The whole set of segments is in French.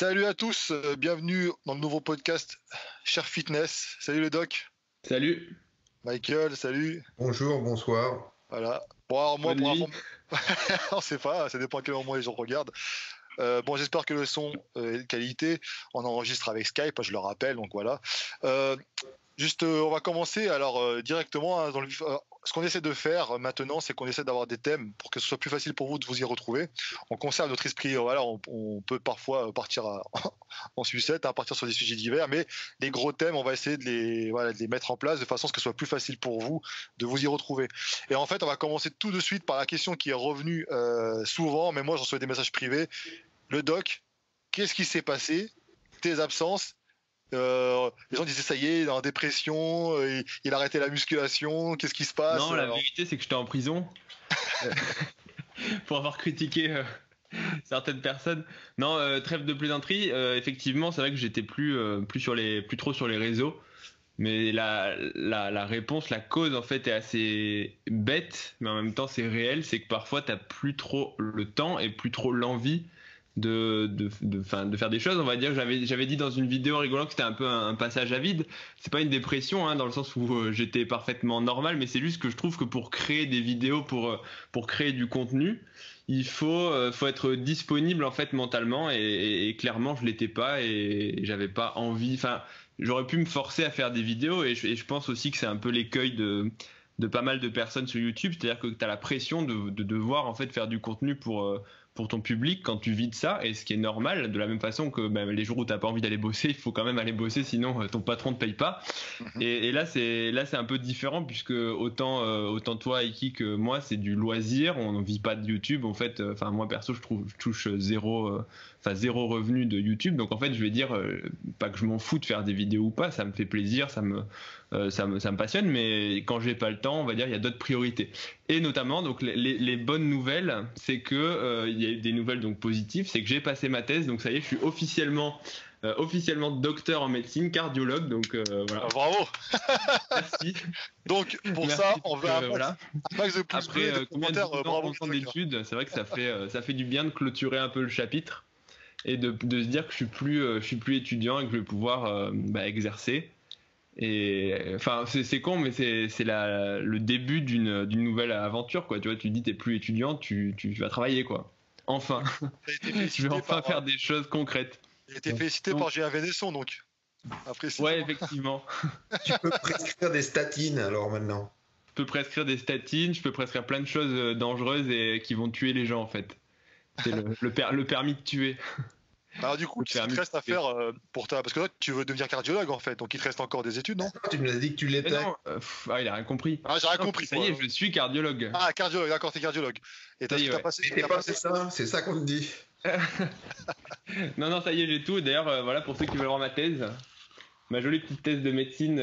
Salut à tous, bienvenue dans le nouveau podcast Cher Fitness. Salut le doc. Salut. Michael, salut. Bonjour, bonsoir. Voilà. Bon, alors moi, on sait pas, ça dépend à quel moment les gens regardent. Bon, j'espère que le son est de qualité. On enregistre avec Skype, je le rappelle, donc voilà. On va commencer alors directement hein, ce qu'on essaie de faire maintenant, c'est qu'on essaie d'avoir des thèmes pour que ce soit plus facile pour vous de vous y retrouver. On conserve notre esprit, voilà, on peut parfois partir en sucette, hein, partir sur des sujets divers, mais les gros thèmes, on va essayer de les mettre en place de façon à ce que ce soit plus facile pour vous de vous y retrouver. Et en fait, on va commencer tout de suite par la question qui est revenue souvent, mais moi j'en reçois des messages privés. Le doc, qu'est-ce qui s'est passé? Tes absences? Les gens disaient ça y est, il est en dépression, il a arrêté la musculation, qu'est-ce qui se passe? Non, la vérité c'est que j'étais en prison pour avoir critiqué certaines personnes. Non, trêve de plaisanterie, effectivement c'est vrai que j'étais plus trop sur les réseaux, mais la réponse, la cause en fait est assez bête, mais en même temps c'est réel, c'est que parfois t'as plus trop le temps et plus trop l'envie de faire des choses, on va dire. J'avais dit dans une vidéo rigolante que c'était un peu un passage à vide. C'est pas une dépression hein, dans le sens où j'étais parfaitement normal, mais c'est juste que je trouve que pour créer des vidéos, pour créer du contenu, il faut être disponible en fait mentalement, et clairement je l'étais pas et j'avais pas envie. Enfin, j'aurais pu me forcer à faire des vidéos, et je pense aussi que c'est un peu l'écueil de pas mal de personnes sur YouTube, c'est-à-dire que t'as la pression de devoir en fait faire du contenu pour ton public quand tu vis de ça, et ce qui est normal, de la même façon que ben, les jours où t'as pas envie d'aller bosser, il faut quand même aller bosser, sinon ton patron te paye pas. Et là c'est un peu différent, puisque autant toi Iki que moi c'est du loisir, on ne vit pas de YouTube en fait. Enfin moi perso je touche zéro revenu de YouTube, donc en fait je vais dire pas que je m'en fous de faire des vidéos ou pas, ça me fait plaisir, ça me passionne, mais quand j'ai pas le temps, on va dire il y a d'autres priorités. Et notamment donc les bonnes nouvelles, c'est que il y a eu des nouvelles donc positives, c'est que j'ai passé ma thèse, donc ça y est, je suis officiellement docteur en médecine, cardiologue, donc voilà. Bravo. Merci. Donc pour merci ça, on va voilà. Après combien d'études, c'est vrai que ça fait du bien de clôturer un peu le chapitre et de se dire que je suis plus étudiant et que je vais pouvoir exercer. Et enfin c'est con, mais c'est le début d'une nouvelle aventure quoi, tu vois, tu dis t'es plus étudiant, tu vas travailler quoi, enfin tu vas enfin faire des choses concrètes. Il a été félicité par G1V Nesson, donc après ouais effectivement. Tu peux prescrire des statines alors maintenant. Je peux prescrire des statines, je peux prescrire plein de choses dangereuses et qui vont tuer les gens en fait, c'est le permis de tuer. Alors du coup, qu'est-ce qu'il te reste à faire pour ta... Parce que toi, tu veux devenir cardiologue en fait, donc il te reste encore des études, non? Tu me l'as dit que tu l'étais. Il a rien compris. Ah, j'ai rien compris. Ça y est, je suis cardiologue. Ah, cardiologue, d'accord, t'es cardiologue. Et t'as ouais. Passé. Et pas, c'est ça, c'est ça qu'on te dit. Non, ça y est, j'ai tout. D'ailleurs, voilà, pour ceux qui veulent voir ma thèse, ma jolie petite thèse de médecine,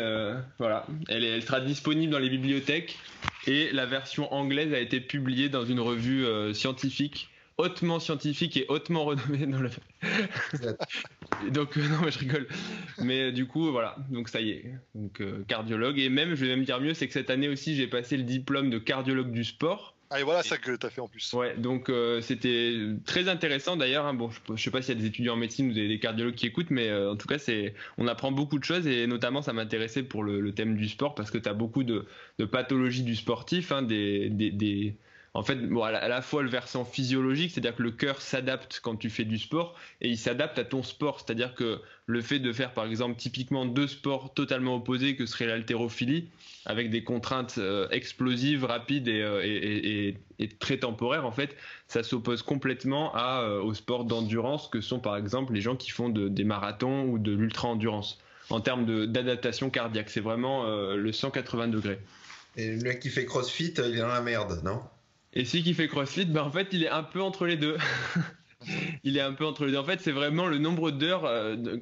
voilà, elle sera disponible dans les bibliothèques, et la version anglaise a été publiée dans une revue scientifique. Hautement scientifique et hautement renommé dans le... Donc non mais je rigole, mais du coup voilà, donc ça y est, donc cardiologue, et même je vais même dire mieux, c'est que cette année aussi j'ai passé le diplôme de cardiologue du sport. Ah et voilà, ça que t'as fait en plus. Ouais, donc c'était très intéressant d'ailleurs, hein. Bon, je sais pas s'il y a des étudiants en médecine ou des cardiologues qui écoutent, mais en tout cas on apprend beaucoup de choses, et notamment ça m'intéressait pour le thème du sport, parce que t'as beaucoup de pathologies du sportif, hein, en fait, bon, à la fois le versant physiologique, c'est-à-dire que le cœur s'adapte quand tu fais du sport, et il s'adapte à ton sport, c'est-à-dire que le fait de faire, par exemple, typiquement deux sports totalement opposés que serait l'haltérophilie, avec des contraintes explosives, rapides et très temporaires, en fait, ça s'oppose complètement aux sports d'endurance que sont, par exemple, les gens qui font des marathons ou de l'ultra-endurance, en termes d'adaptation cardiaque. C'est vraiment le 180 degrés. Et le mec qui fait crossfit, il est dans la merde, non ? Et celui qui fait CrossFit, bah en fait, il est un peu entre les deux. Il est un peu entre les deux. En fait, c'est vraiment le nombre d'heures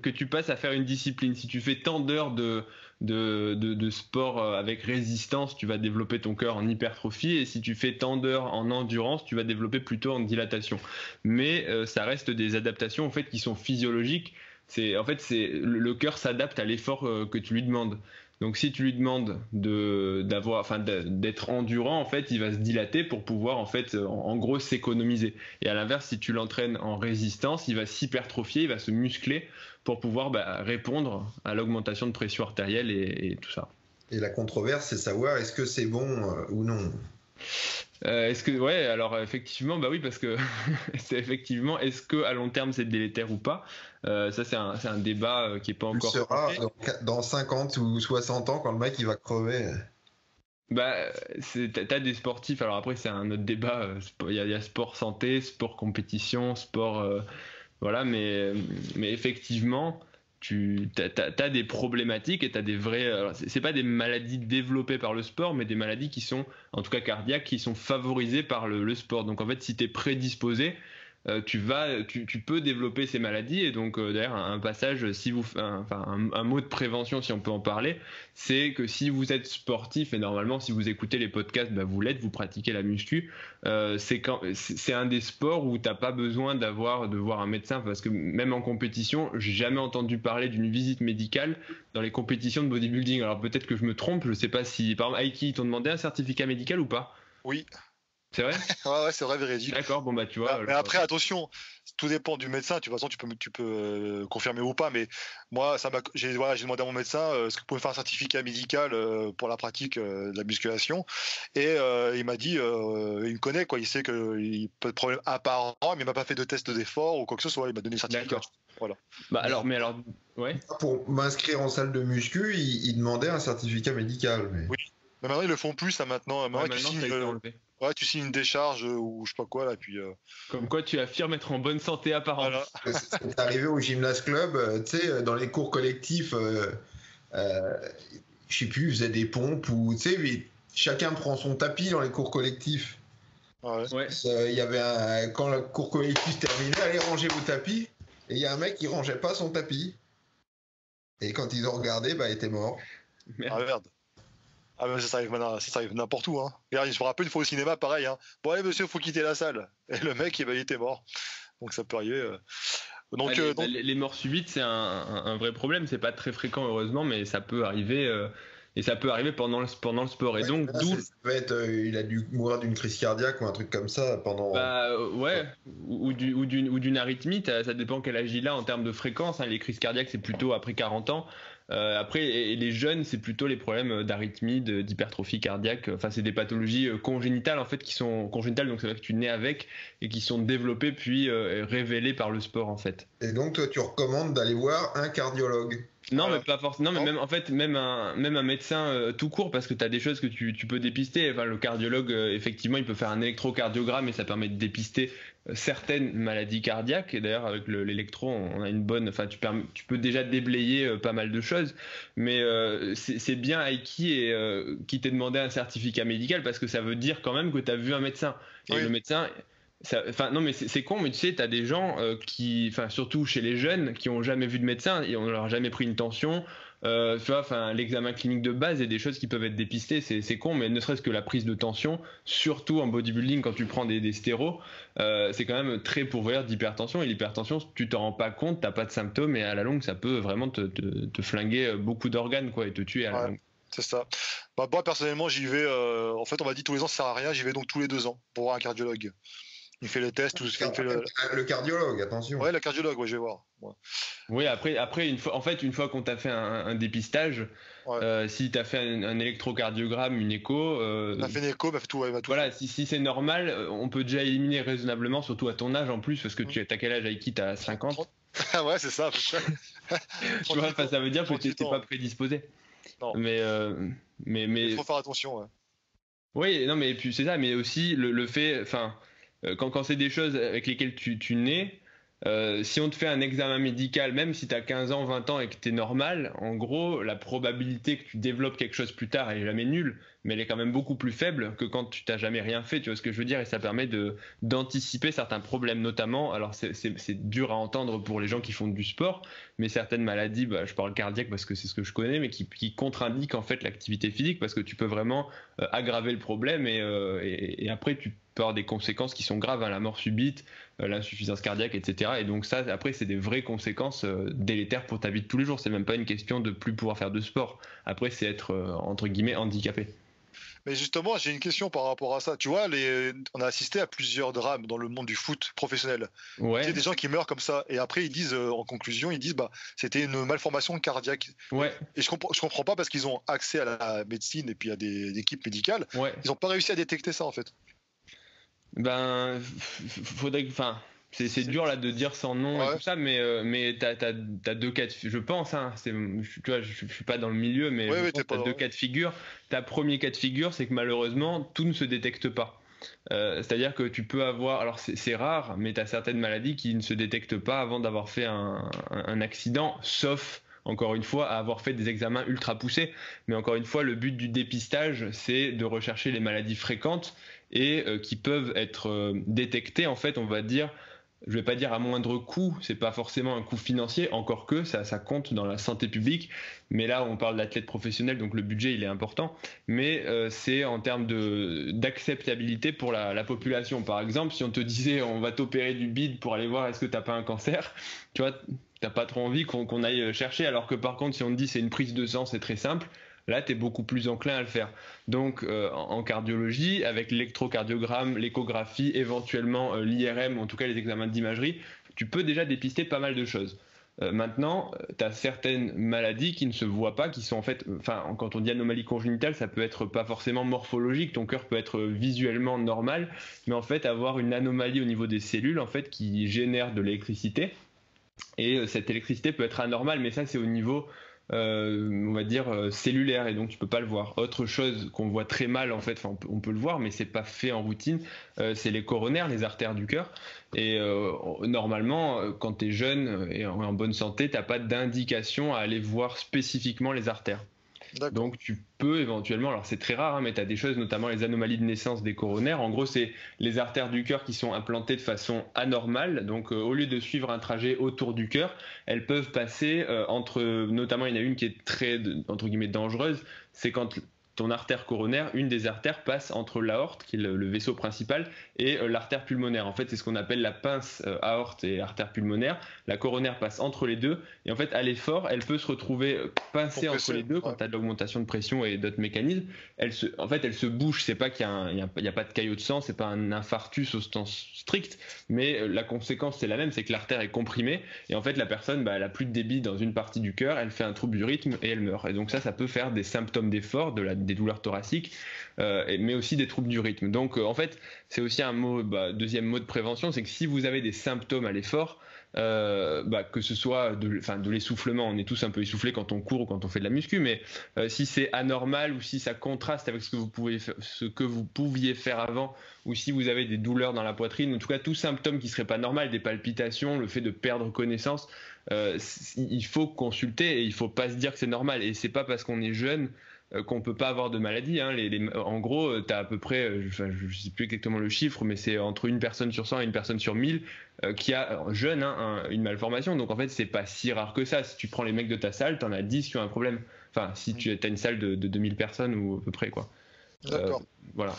que tu passes à faire une discipline. Si tu fais tant d'heures de sport avec résistance, tu vas développer ton cœur en hypertrophie, et si tu fais tant d'heures en endurance, tu vas développer plutôt en dilatation. Mais ça reste des adaptations en fait qui sont physiologiques. En fait, le cœur s'adapte à l'effort que tu lui demandes. Donc si tu lui demandes d'être endurant, en fait, il va se dilater pour pouvoir en fait en gros s'économiser. Et à l'inverse, si tu l'entraînes en résistance, il va s'hypertrophier, il va se muscler pour pouvoir répondre à l'augmentation de pression artérielle et tout ça. Et la controverse, c'est savoir est-ce que c'est bon ou non. Alors effectivement, bah oui, parce que c'est effectivement, est-ce que à long terme c'est délétère ou pas, ça c'est un débat qui est pas encore. Tu seras dans 50 ou 60 ans quand le mec il va crever. Bah, t'as des sportifs. Alors après c'est un autre débat. Il y a sport santé, sport compétition, sport mais effectivement. T'as des problématiques et t'as des vraies. C'est pas des maladies développées par le sport, mais des maladies qui sont, en tout cas cardiaques, qui sont favorisées par le sport. Donc en fait, si t'es prédisposé, tu peux développer ces maladies. Et donc d'ailleurs, un passage, un mot de prévention, si on peut en parler, c'est que si vous êtes sportif et normalement, si vous écoutez les podcasts, vous l'êtes, vous pratiquez la muscu. C'est un des sports où t'as pas besoin de voir un médecin, parce que même en compétition, j'ai jamais entendu parler d'une visite médicale dans les compétitions de bodybuilding. Alors peut-être que je me trompe, je sais pas si par exemple Aiki, ils t'ont demandé un certificat médical ou pas? Oui. C'est vrai? Ouais, c'est vrai, Véridi. D'accord, bon bah tu vois. Mais après, attention, tout dépend du médecin. De toute façon, tu peux confirmer ou pas. Mais moi, j'ai demandé à mon médecin est-ce que vous pouvez faire un certificat médical pour la pratique de la musculation. Et il m'a dit il me connaît, quoi. Il sait qu'il peut être problème apparent, mais il m'a pas fait de test d'effort ou quoi que ce soit. Il m'a donné le certificat. D'accord. Voilà. Alors, ouais. Pour m'inscrire en salle de muscu, il demandait un certificat médical. Mais... Oui. Mais maintenant, ils le font plus, ça maintenant. Ouais, tu signes une décharge ou je sais pas quoi là, puis. Comme quoi, tu affirmes être en bonne santé apparente. Voilà. C'est arrivé au gymnase club, tu sais, dans les cours collectifs, je sais plus, ils faisaient des pompes ou tu sais, mais chacun prend son tapis dans les cours collectifs. Ouais. Il y avait quand le cours collectif terminait, allez ranger vos tapis, et il y a un mec qui rangeait pas son tapis, et quand ils ont regardé, il était mort. Merde. Ah, merde. Ah ben ça arrive n'importe où, hein. Regarde, je me rappelle une fois au cinéma, pareil, hein. Bon allez monsieur, faut quitter la salle. Et le mec, il était mort. Donc ça peut arriver. Les morts subites, c'est un vrai problème. C'est pas très fréquent heureusement, mais ça peut arriver. Et ça peut arriver pendant le sport. Et ouais, donc d'où il a dû mourir d'une crise cardiaque ou un truc comme ça pendant. Ou d'une arythmie. Ça dépend quel âge il a en termes de fréquence, hein. Les crises cardiaques, c'est plutôt après 40 ans. Après, et les jeunes, c'est plutôt les problèmes d'arythmie, d'hypertrophie cardiaque. Enfin, c'est des pathologies congénitales en fait, qui sont congénitales, donc ça veut dire que tu nais avec et qui sont développées puis révélées par le sport en fait. Et donc, toi, tu recommandes d'aller voir un cardiologue? Non, mais pas forcément. Non, mais même un médecin tout court, parce que tu as des choses que tu peux dépister. Enfin, le cardiologue, effectivement, il peut faire un électrocardiogramme et ça permet de dépister certaines maladies cardiaques. Et d'ailleurs, avec l'électro, on a une bonne. Enfin, tu peux déjà déblayer pas mal de choses. Mais c'est bien Aiki qui t'ait demandé un certificat médical, parce que ça veut dire quand même que tu as vu un médecin. Et oui. Le médecin. Enfin non mais c'est con, mais tu sais, t'as des gens qui, enfin surtout chez les jeunes, qui ont jamais vu de médecin et on leur a jamais pris une tension, tu vois, enfin l'examen clinique de base et des choses qui peuvent être dépistées, c'est con, mais ne serait-ce que la prise de tension, surtout en bodybuilding quand tu prends des stéros, c'est quand même très pourvoyeur d'hypertension, et l'hypertension tu t'en rends pas compte, t'as pas de symptômes et à la longue ça peut vraiment te flinguer beaucoup d'organes quoi et te tuer à la longue. C'est ça. Bah moi personnellement j'y vais, en fait on m'a dit tous les ans ça sert à rien, j'y vais donc tous les 2 ans pour voir un cardiologue. Il fait les tests, tout ce qu'il fait. Le cardiologue, attention. Ouais, le cardiologue, ouais, je vais voir. Ouais. Oui, après, une fois qu'on t'a fait un dépistage, ouais. Si t'as fait un électrocardiogramme, une écho. T'as fait une écho, bah, tout, ouais, bah, tout. Voilà, si c'est normal, on peut déjà éliminer raisonnablement, surtout à ton âge en plus, parce que t'as quel âge, Aiki? T'as 50? Ouais, c'est ça, à peu près. Tu vois, ça veut dire que t'es pas prédisposé. Non. Mais il faut faire attention, ouais. Oui, non, mais puis c'est ça, mais aussi le fait. Enfin. Quand c'est des choses avec lesquelles tu nais, si on te fait un examen médical, même si tu as 15 ans, 20 ans et que tu es normal, en gros, la probabilité que tu développes quelque chose plus tard, elle est jamais nulle, mais elle est quand même beaucoup plus faible que quand tu t'as jamais rien fait, tu vois ce que je veux dire, et ça permet d'anticiper certains problèmes notamment. Alors c'est dur à entendre pour les gens qui font du sport, mais certaines maladies, je parle cardiaque parce que c'est ce que je connais, mais qui contre-indiquent en fait l'activité physique, parce que tu peux vraiment aggraver le problème et après tu peut avoir des conséquences qui sont graves, hein, la mort subite, l'insuffisance cardiaque, etc. Et donc ça, après, c'est des vraies conséquences délétères pour ta vie de tous les jours. C'est même pas une question de plus pouvoir faire de sport. Après, c'est être entre guillemets handicapé. Mais justement, j'ai une question par rapport à ça. Tu vois, on a assisté à plusieurs drames dans le monde du foot professionnel. Ouais. Il y a des gens qui meurent comme ça. Et après, ils disent, en conclusion, ils disent, bah, c'était une malformation cardiaque. Ouais. Et je comprends pas, parce qu'ils ont accès à la médecine et puis à des équipes médicales. Ouais. Ils n'ont pas réussi à détecter ça, en fait. Ben, faudrait, enfin, c'est dur là de dire sans nom, ouais, et tout ça, mais t'as deux cas de, je pense, hein, c'est, tu vois, je suis pas dans le milieu, mais ouais, t'as deux cas de figure. Ta premier cas de figure, c'est que malheureusement tout ne se détecte pas. C'est-à-dire que tu peux avoir, alors c'est rare, mais t'as certaines maladies qui ne se détectent pas avant d'avoir fait un accident, sauf, encore une fois, à avoir fait des examens ultra poussés. Mais encore une fois, le but du dépistage, c'est de rechercher les maladies fréquentes et qui peuvent être détectées, en fait, on va dire, je ne vais pas dire à moindre coût, c'est pas forcément un coût financier, encore que ça compte dans la santé publique, mais là on parle d'athlètes professionnels, donc le budget il est important, mais c'est en termes d'acceptabilité pour la population. Par exemple, si on te disait on va t'opérer du bide pour aller voir est-ce que tu n'as pas un cancer, tu vois, tu n'as pas trop envie qu'on aille chercher, alors que par contre si on te dit c'est une prise de sang, c'est très simple, là tu es beaucoup plus enclin à le faire. Donc en cardiologie, avec l'électrocardiogramme, l'échographie, éventuellement l'IRM, en tout cas les examens d'imagerie, tu peux déjà dépister pas mal de choses. Maintenant, tu as certaines maladies qui ne se voient pas, qui sont en fait, enfin, quand on dit anomalie congénitale, ça peut être pas forcément morphologique, ton cœur peut être visuellement normal, mais en fait avoir une anomalie au niveau des cellules, en fait, qui génère de l'électricité, et cette électricité peut être anormale, mais ça c'est au niveau on va dire cellulaire, et donc tu peux pas le voir. Autre chose qu'on voit très mal, en fait, on peut le voir mais c'est pas fait en routine, c'est les coronaires, les artères du cœur, et normalement quand t'es jeune et en bonne santé, t'as pas d'indication à aller voir spécifiquement les artères. D'accord. Donc tu peux éventuellement, alors c'est très rare, hein, mais tu as des choses, notamment les anomalies de naissance des coronaires. En gros, c'est les artères du cœur qui sont implantées de façon anormale. Donc au lieu de suivre un trajet autour du cœur, elles peuvent passer entre, notamment il y en a une qui est très, entre guillemets, dangereuse, c'est quand ton artère coronaire, une des artères passe entre l'aorte, qui est le vaisseau principal, et l'artère pulmonaire. En fait, c'est ce qu'on appelle la pince aorte et artère pulmonaire. La coronaire passe entre les deux, et en fait, à l'effort, elle peut se retrouver pincée entre les deux, ouais, quand tu as de l'augmentation de pression et d'autres mécanismes. Elle se bouche, c'est pas qu'il n'y a pas de caillot de sang, c'est pas un infarctus au sens strict, mais la conséquence, c'est la même, c'est que l'artère est comprimée, et en fait, la personne, bah, elle n'a plus de débit dans une partie du cœur, elle fait un trouble du rythme et elle meurt. Et donc ça peut faire des symptômes d'effort, des douleurs thoraciques, mais aussi des troubles du rythme. Donc en fait, c'est aussi un mot, deuxième mot de prévention, c'est que si vous avez des symptômes à l'effort, que ce soit de l'essoufflement, on est tous un peu essoufflés quand on court ou quand on fait de la muscu, mais si c'est anormal ou si ça contraste avec ce que vous pouviez faire avant, ou si vous avez des douleurs dans la poitrine, en tout cas tout symptôme qui ne serait pas normal, des palpitations, le fait de perdre connaissance, il faut consulter, et il ne faut pas se dire que c'est normal. Et ce n'est pas parce qu'on est jeune qu'on peut pas avoir de maladie, hein. En gros, tu as à peu près, je sais plus exactement le chiffre, mais c'est entre 1 personne sur 100 et 1 personne sur 1000 qui a, jeune, hein, une malformation. Donc en fait, c'est pas si rare que ça. Si tu prends les mecs de ta salle, tu en as 10 qui ont un problème. Enfin, si tu as une salle de 2000 personnes ou à peu près, quoi. D'accord. Voilà.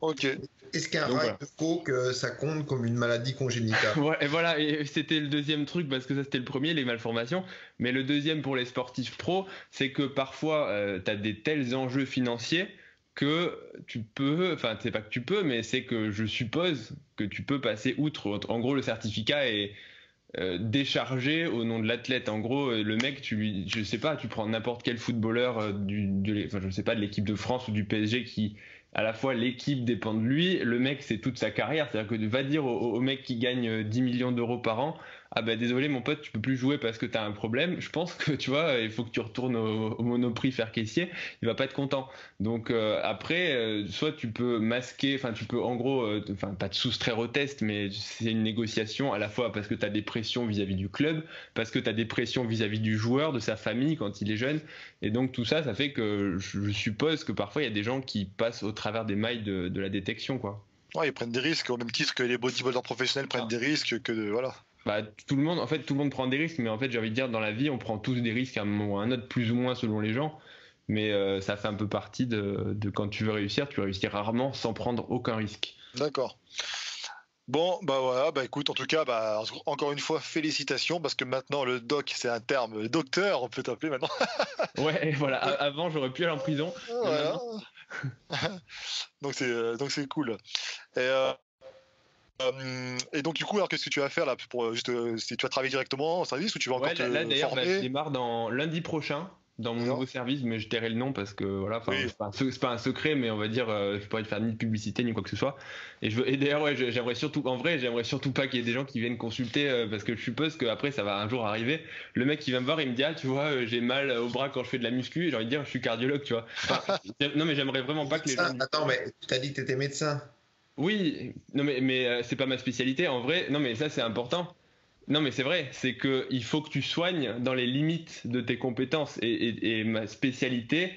Ok. Est-ce qu'un rail de coke, ça compte comme une maladie congénitale? Ouais, et voilà, et c'était le deuxième truc, parce que ça c'était le premier, les malformations. Mais le deuxième pour les sportifs pros, c'est que parfois tu as des tels enjeux financiers que tu peux, enfin c'est pas que tu peux, mais c'est que je suppose que tu peux passer outre. En gros, le certificat est déchargé au nom de l'athlète. En gros, le mec, je sais pas, tu prends n'importe quel footballeur je sais pas, de l'équipe de France ou du PSG qui, à la fois, l'équipe dépend de lui, le mec c'est toute sa carrière, c'est-à-dire que va dire au mec qui gagne 10 millions d'euros par an, ah ben désolé mon pote, tu peux plus jouer parce que t'as un problème, je pense que tu vois, il faut que tu retournes au Monoprix faire caissier, il va pas être content. Donc après, soit tu peux masquer, enfin tu peux en gros, enfin pas te soustraire au test, mais c'est une négociation à la fois parce que t'as des pressions vis-à-vis du club, parce que t'as des pressions vis-à-vis du joueur, de sa famille quand il est jeune, et donc tout ça, ça fait que je suppose que parfois il y a des gens qui passent au travers des mailles de la détection, quoi. Ouais, ils prennent des risques, au même titre que les bodybuilders professionnels prennent des risques, voilà. Bah, tout le monde prend des risques, mais en fait j'ai envie de dire, dans la vie on prend tous des risques à un moment ou à un autre, plus ou moins selon les gens, mais ça fait un peu partie de quand tu veux réussir, tu réussis rarement sans prendre aucun risque. D'accord. Bon, bah voilà, bah écoute, en tout cas, bah, encore une fois, félicitations, parce que maintenant, le doc, c'est un terme, le docteur, on peut t'appeler maintenant. Ouais, voilà, avant, j'aurais pu aller en prison. Voilà. Donc, c'est cool. Et donc, du coup, alors qu'est-ce que tu vas faire là pour, juste, si tu vas travailler directement en service ou tu vas encore te former? Là, d'ailleurs, je démarre lundi prochain dans mon nouveau service, mais je tairai le nom parce que voilà, c'est pas un secret, mais on va dire, je pourrais faire ni de publicité ni quoi que ce soit. Et, d'ailleurs, j'aimerais surtout, en vrai, j'aimerais surtout pas qu'il y ait des gens qui viennent consulter parce que je suppose qu'après ça va un jour arriver. Le mec qui va me voir, il me dit, ah, tu vois, j'ai mal au bras quand je fais de la muscu, et j'ai envie de dire, je suis cardiologue, tu vois. Enfin, non, mais j'aimerais vraiment pas que les gens. Attends, mais tu as dit que tu étais médecin. Oui, non mais c'est pas ma spécialité en vrai. Non mais ça c'est important. Non mais c'est vrai, c'est que il faut que tu soignes dans les limites de tes compétences et ma spécialité,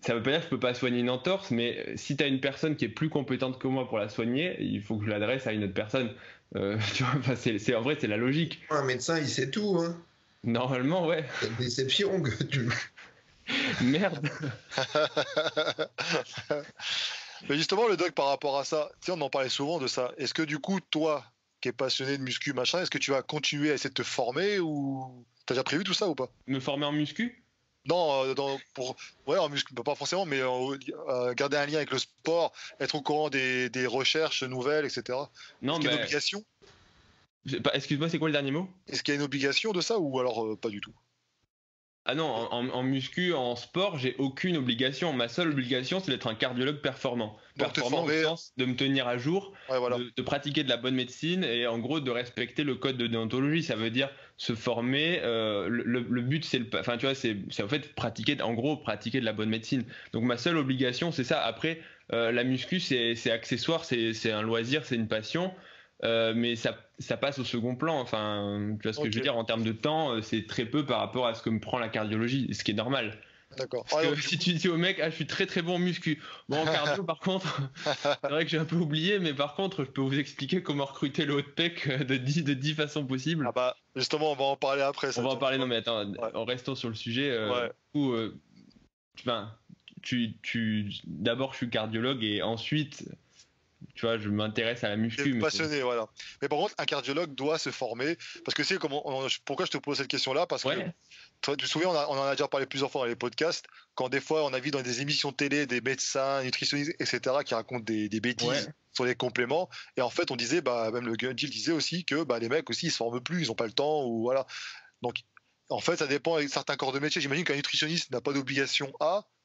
ça veut pas dire que je peux pas soigner une entorse, mais si t'as une personne qui est plus compétente que moi pour la soigner, il faut que je l'adresse à une autre personne. Tu vois, enfin, c'est en vrai c'est la logique. Un médecin il sait tout, hein. Normalement ouais. C'est une déception que tu. Merde. Mais justement, le doc, par rapport à ça, tu sais, on en parlait souvent de ça. Est-ce que du coup, toi, qui es passionné de muscu, machin, est-ce que tu vas continuer à essayer de te former ou t'as déjà prévu tout ça ou pas? Me former en muscu? Non, en muscu, pas forcément, mais garder un lien avec le sport, être au courant des recherches nouvelles, etc. Non, mais. Est-ce qu'il y a une obligation? Excuse-moi, c'est quoi le dernier mot? Est-ce qu'il y a une obligation de ça ou alors pas du tout? Ah non, en muscu, en sport, j'ai aucune obligation. Ma seule obligation, c'est d'être un cardiologue performant. Donc performant au sens de me tenir à jour, ouais, voilà. de pratiquer de la bonne médecine et en gros de respecter le code de déontologie. Ça veut dire se former. Le but, c'est enfin, tu vois, c'est en fait pratiquer de la bonne médecine. Donc ma seule obligation, c'est ça. Après, la muscu, c'est accessoire, c'est un loisir, c'est une passion. Mais ça passe au second plan. Enfin, tu vois ce que je veux dire, en termes de temps, c'est très peu par rapport à ce que me prend la cardiologie, ce qui est normal. D'accord. Parce que si tu dis au mec, ah, je suis très très bon en muscu. Bon, en cardio, par contre, c'est vrai que j'ai un peu oublié, mais par contre, je peux vous expliquer comment recruter le haut de pec de 10 façons possibles. Ah bah, justement, on va en parler après. On va en parler, non mais attends, en restant sur le sujet, où, d'abord, je suis cardiologue et ensuite. Tu vois, je m'intéresse à la muscu. Mais passionné, voilà. Mais par contre, un cardiologue doit se former. Parce que c'est pourquoi je te pose cette question-là. Parce que tu te souviens, on en a déjà parlé plusieurs fois dans les podcasts. Quand des fois, on a vu dans des émissions télé des médecins, nutritionnistes, etc., qui racontent des bêtises sur les compléments. Et en fait, on disait, même le Gundill disait aussi que les mecs aussi, ils ne se forment plus, ils n'ont pas le temps. Ou voilà. Donc, en fait, ça dépend avec certains corps de métier. J'imagine qu'un nutritionniste n'a pas d'obligation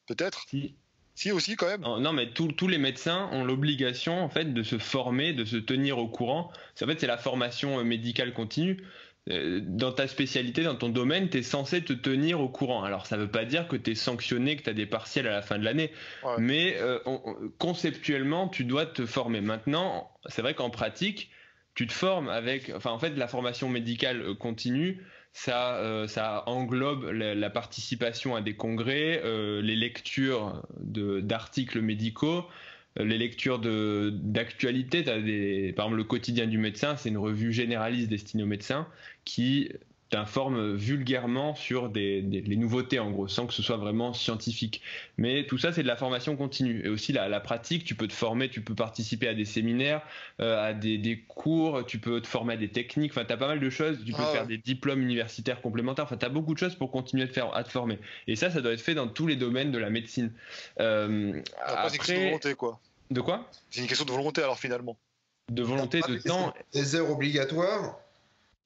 peut-être. Si. Si aussi quand même. Non mais tous les médecins ont l'obligation en fait de se former, de se tenir au courant. En fait c'est la formation médicale continue. Dans ta spécialité, dans ton domaine, tu es censé te tenir au courant. Alors ça veut pas dire que tu es sanctionné, que tu as des partiels à la fin de l'année. Ouais. Mais conceptuellement tu dois te former. Maintenant c'est vrai qu'en pratique tu te formes avec, enfin en fait la formation médicale continue. Ça englobe la participation à des congrès, les lectures d'articles médicaux, les lectures d'actualité. Par exemple, le quotidien du médecin, c'est une revue généraliste destinée aux médecins qui t'informe vulgairement sur les nouveautés, en gros, sans que ce soit vraiment scientifique. Mais tout ça, c'est de la formation continue. Et aussi, la pratique, tu peux te former, tu peux participer à des séminaires, à des cours, tu peux te former à des techniques. Enfin, tu as pas mal de choses. Tu peux faire des diplômes universitaires complémentaires. Enfin, tu as beaucoup de choses pour continuer à te former. Et ça doit être fait dans tous les domaines de la médecine. C'est une question de volonté, quoi. De quoi? C'est une question de volonté, alors, finalement. De volonté, de temps. Des heures obligatoires.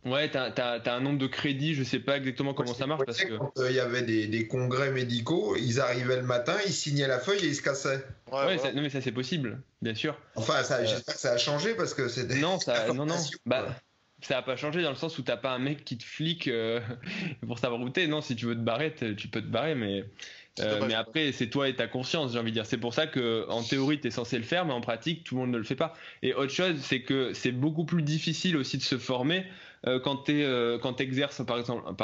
Ouais, t'as un nombre de crédits, je sais pas exactement comment ça marche parce que quand il y avait des congrès médicaux, ils arrivaient le matin, ils signaient la feuille et ils se cassaient. Ouais. Ça, non mais ça c'est possible, bien sûr. Enfin, j'espère que ça a changé parce que c'était. Non. Bah, ça a pas changé dans le sens où t'as pas un mec qui te flique pour savoir où t'es. Non, si tu veux te barrer, tu peux te barrer, mais après c'est toi et ta conscience, j'ai envie de dire. C'est pour ça que en théorie t'es censé le faire, mais en pratique tout le monde ne le fait pas. Et autre chose, c'est que c'est beaucoup plus difficile aussi de se former. Quand t'exerces par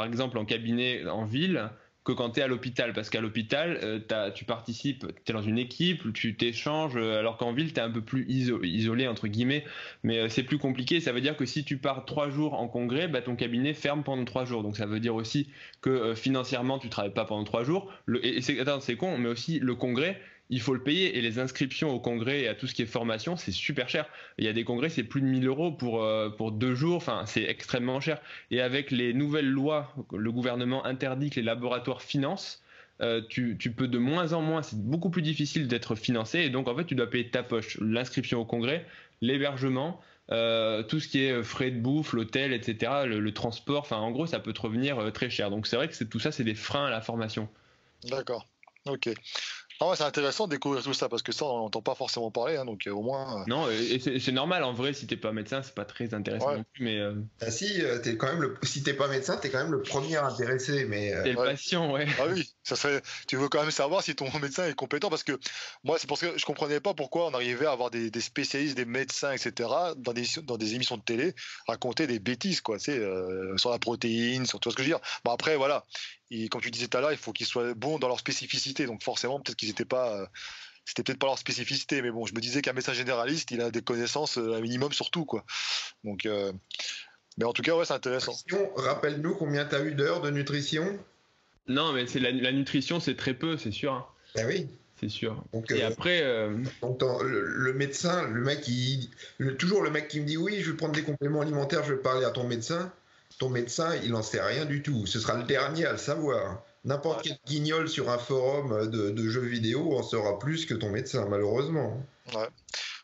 exemple en cabinet en ville que quand t'es à l'hôpital, parce qu'à l'hôpital tu participes, t'es dans une équipe, tu t'échanges, alors qu'en ville t'es un peu plus isolé entre guillemets, mais c'est plus compliqué. Ça veut dire que si tu pars 3 jours en congrès, ton cabinet ferme pendant 3 jours, donc ça veut dire aussi que financièrement tu travailles pas pendant 3 jours, et c'est con, mais aussi le congrès il faut le payer. Et les inscriptions au congrès et à tout ce qui est formation, c'est super cher. Il y a des congrès, c'est plus de 1 000 euros pour 2 jours. Enfin, c'est extrêmement cher. Et avec les nouvelles lois, le gouvernement interdit que les laboratoires financent. Tu peux de moins en moins, c'est beaucoup plus difficile d'être financé, et donc en fait tu dois payer de ta poche l'inscription au congrès, l'hébergement, tout ce qui est frais de bouffe, l'hôtel, etc., le transport, enfin en gros ça peut te revenir très cher. Donc c'est vrai que tout ça c'est des freins à la formation. D'accord, ok. Ah, c'est intéressant de découvrir tout ça parce que ça on n'entend pas forcément parler, hein, donc au moins. Non, et c'est normal en vrai, si t'es pas médecin, c'est pas très intéressant non plus. Mais ah, si t'es quand même si t'es pas médecin, t'es quand même le premier intéressé. Mais t'es le patient, ouais. Ah oui, ça serait. Tu veux quand même savoir si ton médecin est compétent, parce que moi c'est parce que je comprenais pas pourquoi on arrivait à avoir des spécialistes, des médecins, etc. dans des émissions de télé raconter des bêtises, quoi, tu sais, sur la protéine, sur tout ce que je veux dire. Bon après voilà. Et comme tu disais tout à l'heure, il faut qu'ils soient bons dans leur spécificité. Donc forcément, peut-être qu'ils n'étaient pas... C'était peut-être pas leur spécificité. Mais bon, je me disais qu'un médecin généraliste, il a des connaissances un minimum sur tout, quoi. Donc, mais en tout cas, ouais, c'est intéressant. Rappelle-nous combien tu as eu d'heures de nutrition ? Non, mais c'est la nutrition, c'est très peu, c'est sûr. Hein. Ah oui ? C'est sûr. Donc, et après... Donc, le médecin, le mec, toujours le mec qui me dit « Oui, je vais prendre des compléments alimentaires, je vais parler à ton médecin ». Ton médecin, il n'en sait rien du tout. Ce sera le dernier à le savoir. N'importe quel guignol sur un forum de jeux vidéo en saura plus que ton médecin, malheureusement. Ouais.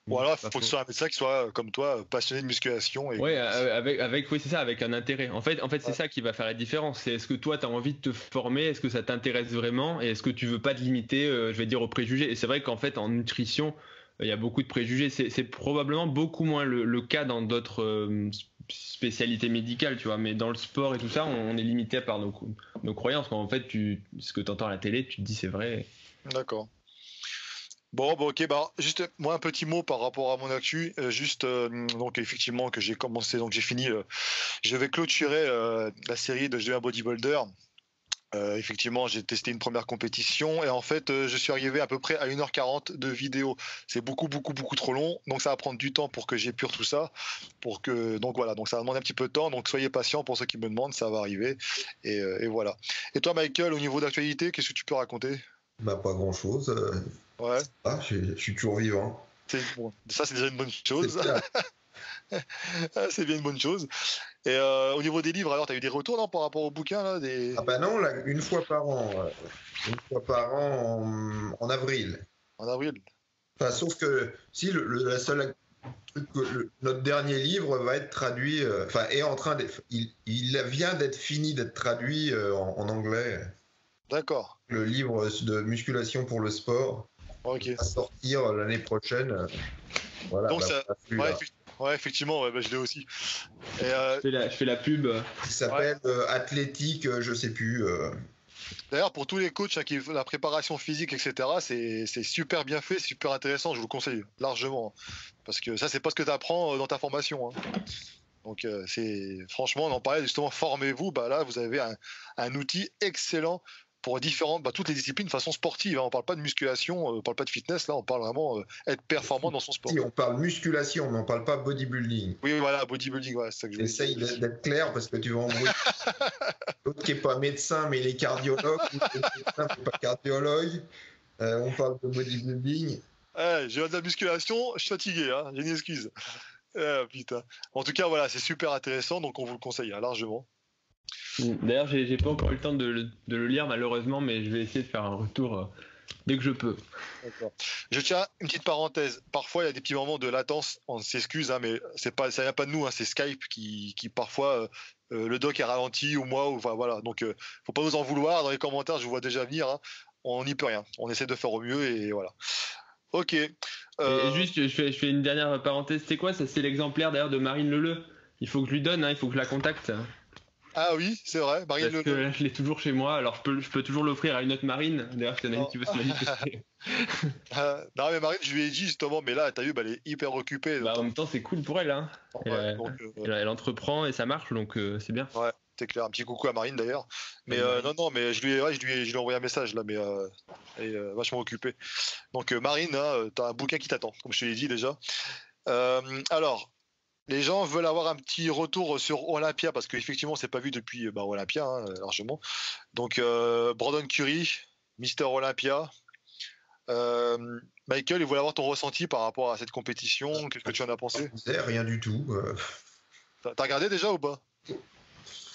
Bon, alors, il faut que ce soit un médecin qui soit, comme toi, passionné de musculation. Et... Ouais, oui, c'est ça, avec un intérêt. En fait c'est ça qui va faire la différence. C'est est-ce que toi, tu as envie de te former? Est-ce que ça t'intéresse vraiment? Et est-ce que tu veux pas te limiter, je vais dire, aux préjugés? Et c'est vrai qu'en fait, en nutrition, il y a beaucoup de préjugés. C'est probablement beaucoup moins le cas dans d'autres... spécialité médicale, tu vois, mais dans le sport et tout ça, on est limité par nos croyances. Quand en fait, ce que tu entends à la télé, tu te dis c'est vrai. D'accord. Bon, bah, ok, bah, juste moi un petit mot par rapport à mon actu. Donc effectivement que j'ai commencé, donc j'ai fini. Je vais clôturer la série de Je deviens bodybuilder. Effectivement, j'ai testé une première compétition et en fait, je suis arrivé à peu près à 1h40 de vidéo. C'est beaucoup trop long, donc ça va prendre du temps pour que j'épure tout ça. Donc voilà, donc ça va demander un petit peu de temps. Donc soyez patient pour ceux qui me demandent, ça va arriver. Et voilà. Et toi, Michael, au niveau d'actualité, qu'est-ce que tu peux raconter? Bah, pas grand-chose. Ouais. Ah, je suis toujours vivant. Bon. Ça, c'est déjà une bonne chose. C'est bien une bonne chose. Et au niveau des livres, alors tu as eu des retours par rapport au bouquin là, Ah bah non, là, une fois par an en avril. En avril. Enfin, sauf que si notre dernier livre va être traduit, enfin est en train d'être, il vient d'être fini d'être traduit en anglais. D'accord. Le livre de musculation pour le sport. Okay. Va sortir l'année prochaine. Voilà. Donc bah, ça. Ouais, effectivement, ouais, bah, je l'ai aussi. Et, je fais la pub. Il s'appelle Athlétique, je sais plus. D'ailleurs, pour tous les coachs, qui la préparation physique, etc., c'est super bien fait, super intéressant, je vous le conseille largement. Parce que ça, c'est pas ce que tu apprends dans ta formation. Hein. Donc, franchement, on en parlait justement, formez-vous, bah, là, vous avez un outil excellent pour toutes les disciplines de façon sportive. Hein. On parle pas de musculation, on parle pas de fitness, là on parle vraiment être performant dans son sport. Si, on parle musculation, mais on parle pas bodybuilding. Oui voilà, bodybuilding, ouais, c'est ça que je veux dire. Essaye d'être clair parce que tu vas embrouiller l'autre qui est pas médecin mais il est cardiologue, l'autre qui est médecin mais pas cardiologue. On parle de bodybuilding. J'ai de la musculation, je suis fatigué, hein, j'ai une excuse. Putain. En tout cas voilà, c'est super intéressant, donc on vous le conseille largement. D'ailleurs, j'ai pas encore eu le temps de le lire malheureusement, mais je vais essayer de faire un retour dès que je peux. D'accord. Je tiens une petite parenthèse. Parfois, il y a des petits moments de latence. On s'excuse, hein, mais ça vient pas de nous. Hein, c'est Skype qui parfois le doc est ralenti ou moi ou voilà. Donc, faut pas nous en vouloir. Dans les commentaires, je vous vois déjà venir. Hein, on n'y peut rien. On essaie de faire au mieux et voilà. Ok. Et juste, je fais une dernière parenthèse. C'est quoi ça? C'est l'exemplaire d'ailleurs de Marine Leleu. Il faut que je lui donne. Hein, il faut que je la contacte. Ah oui, c'est vrai. Marine Parce que je l'ai toujours chez moi, alors je peux toujours l'offrir à une autre Marine. D'ailleurs, si y en a une qui veut se manifester. Non, mais Marine, je lui ai dit justement, mais là, t'as vu, elle est hyper occupée. Bah, en même temps, c'est cool pour elle. Hein. Oh, elle entreprend et ça marche, donc c'est bien. Ouais, c'est clair. Un petit coucou à Marine d'ailleurs. Mais non, mais je lui ai envoyé un message là, mais elle est vachement occupée. Donc, Marine, t'as un bouquin qui t'attend, comme je te l'ai dit déjà. Alors. Les gens veulent avoir un petit retour sur Olympia parce qu'effectivement, on ne s'est pas vu depuis Olympia, hein, largement. Donc, Brandon Curry, Mister Olympia, Michael, il voulait avoir ton ressenti par rapport à cette compétition. Qu'est-ce que tu en as pensé? Rien du tout. T'as regardé déjà ou pas?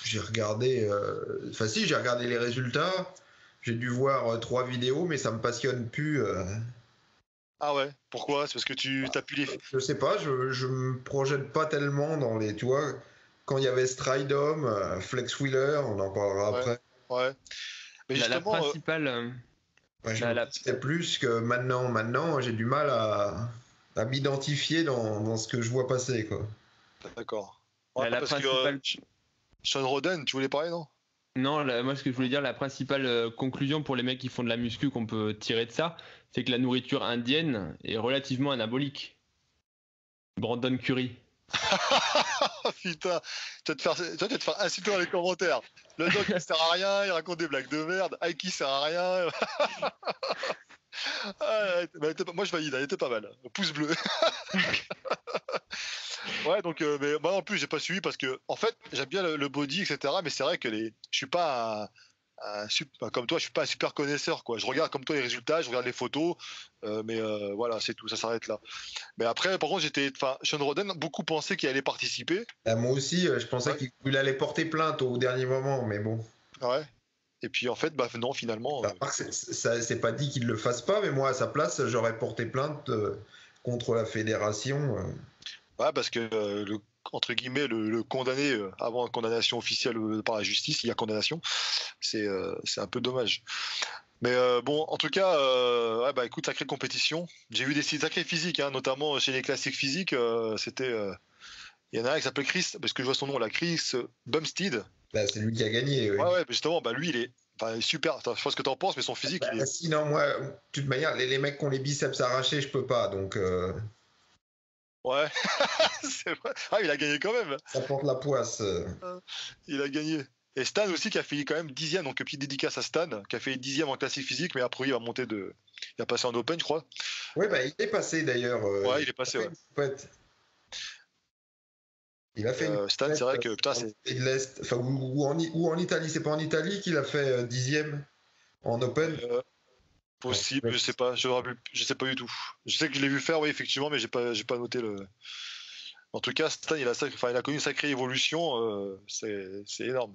J'ai regardé... Enfin si, j'ai regardé les résultats. J'ai dû voir 3 vidéos, mais ça me passionne plus. Ah ouais? Pourquoi? C'est parce que tu t'as pu les... Je sais pas, je me projette pas tellement dans les... Tu vois, quand il y avait Stridom, Flex Wheeler, on en parlera après. Ouais. Mais là, justement... La principale... C'était plus que maintenant j'ai du mal à m'identifier dans ce que je vois passer, quoi. D'accord. Ouais, la principale... Sean Roden, tu voulais parler, non? Non, moi ce que je voulais dire, la principale conclusion pour les mecs qui font de la muscu qu'on peut tirer de ça, c'est que la nourriture indienne est relativement anabolique. Brandon Curry. Putain, tu vas te faire insulter dans les commentaires. Le doc il sert à rien, il raconte des blagues de merde. Aiki sert à rien. Moi je valide, elle était pas mal. Pouce bleu. Ouais, donc mais moi en plus j'ai pas suivi parce que en fait j'aime bien le body, etc. Mais c'est vrai que je suis pas comme toi, je suis pas un super connaisseur, quoi. Je regarde comme toi les résultats, je regarde les photos, mais voilà, c'est tout, ça s'arrête là. Mais après, par contre, Sean Roden, beaucoup pensaient qu'il allait participer. Moi aussi, je pensais qu'il allait porter plainte au dernier moment, mais bon. Ouais. Et puis en fait, non, finalement. C'est pas dit qu'il le fasse pas, mais moi à sa place, j'aurais porté plainte contre la fédération. Ouais, parce que entre guillemets, le condamné avant condamnation officielle par la justice, il y a condamnation, c'est un peu dommage. Mais bon, en tout cas, écoute, sacrée compétition. J'ai vu des sacrés physiques, hein, notamment chez les classiques physiques. Il y en a un qui s'appelle Chris, parce que je vois son nom là, Chris Bumstead. Bah, c'est lui qui a gagné. Oui. Ouais, justement, lui, il est super. Attends, je sais pas ce que t'en penses, mais son physique. Bah, sinon, moi, de toute manière, les mecs qui ont les biceps arrachés, je peux pas, donc. Ouais, c'est vrai. Ah, il a gagné quand même. Ça porte la poisse. Il a gagné. Et Stan aussi qui a fait quand même 10e, donc petite dédicace à Stan, qui a fait 10e en classique physique, mais après il va monter de... Il a passé en open, je crois. Oui, il est passé d'ailleurs. Ouais, il est passé, ouais. Il a fait une Stan, c'est vrai que... Putain, c'est... Enfin, ou en Italie, c'est pas en Italie qu'il a fait 10e en open possible, ouais. Je sais pas du tout. Je sais que je l'ai vu faire, oui, effectivement, mais j'ai pas noté le. En tout cas, Stan, il a connu une sacrée évolution, c'est énorme.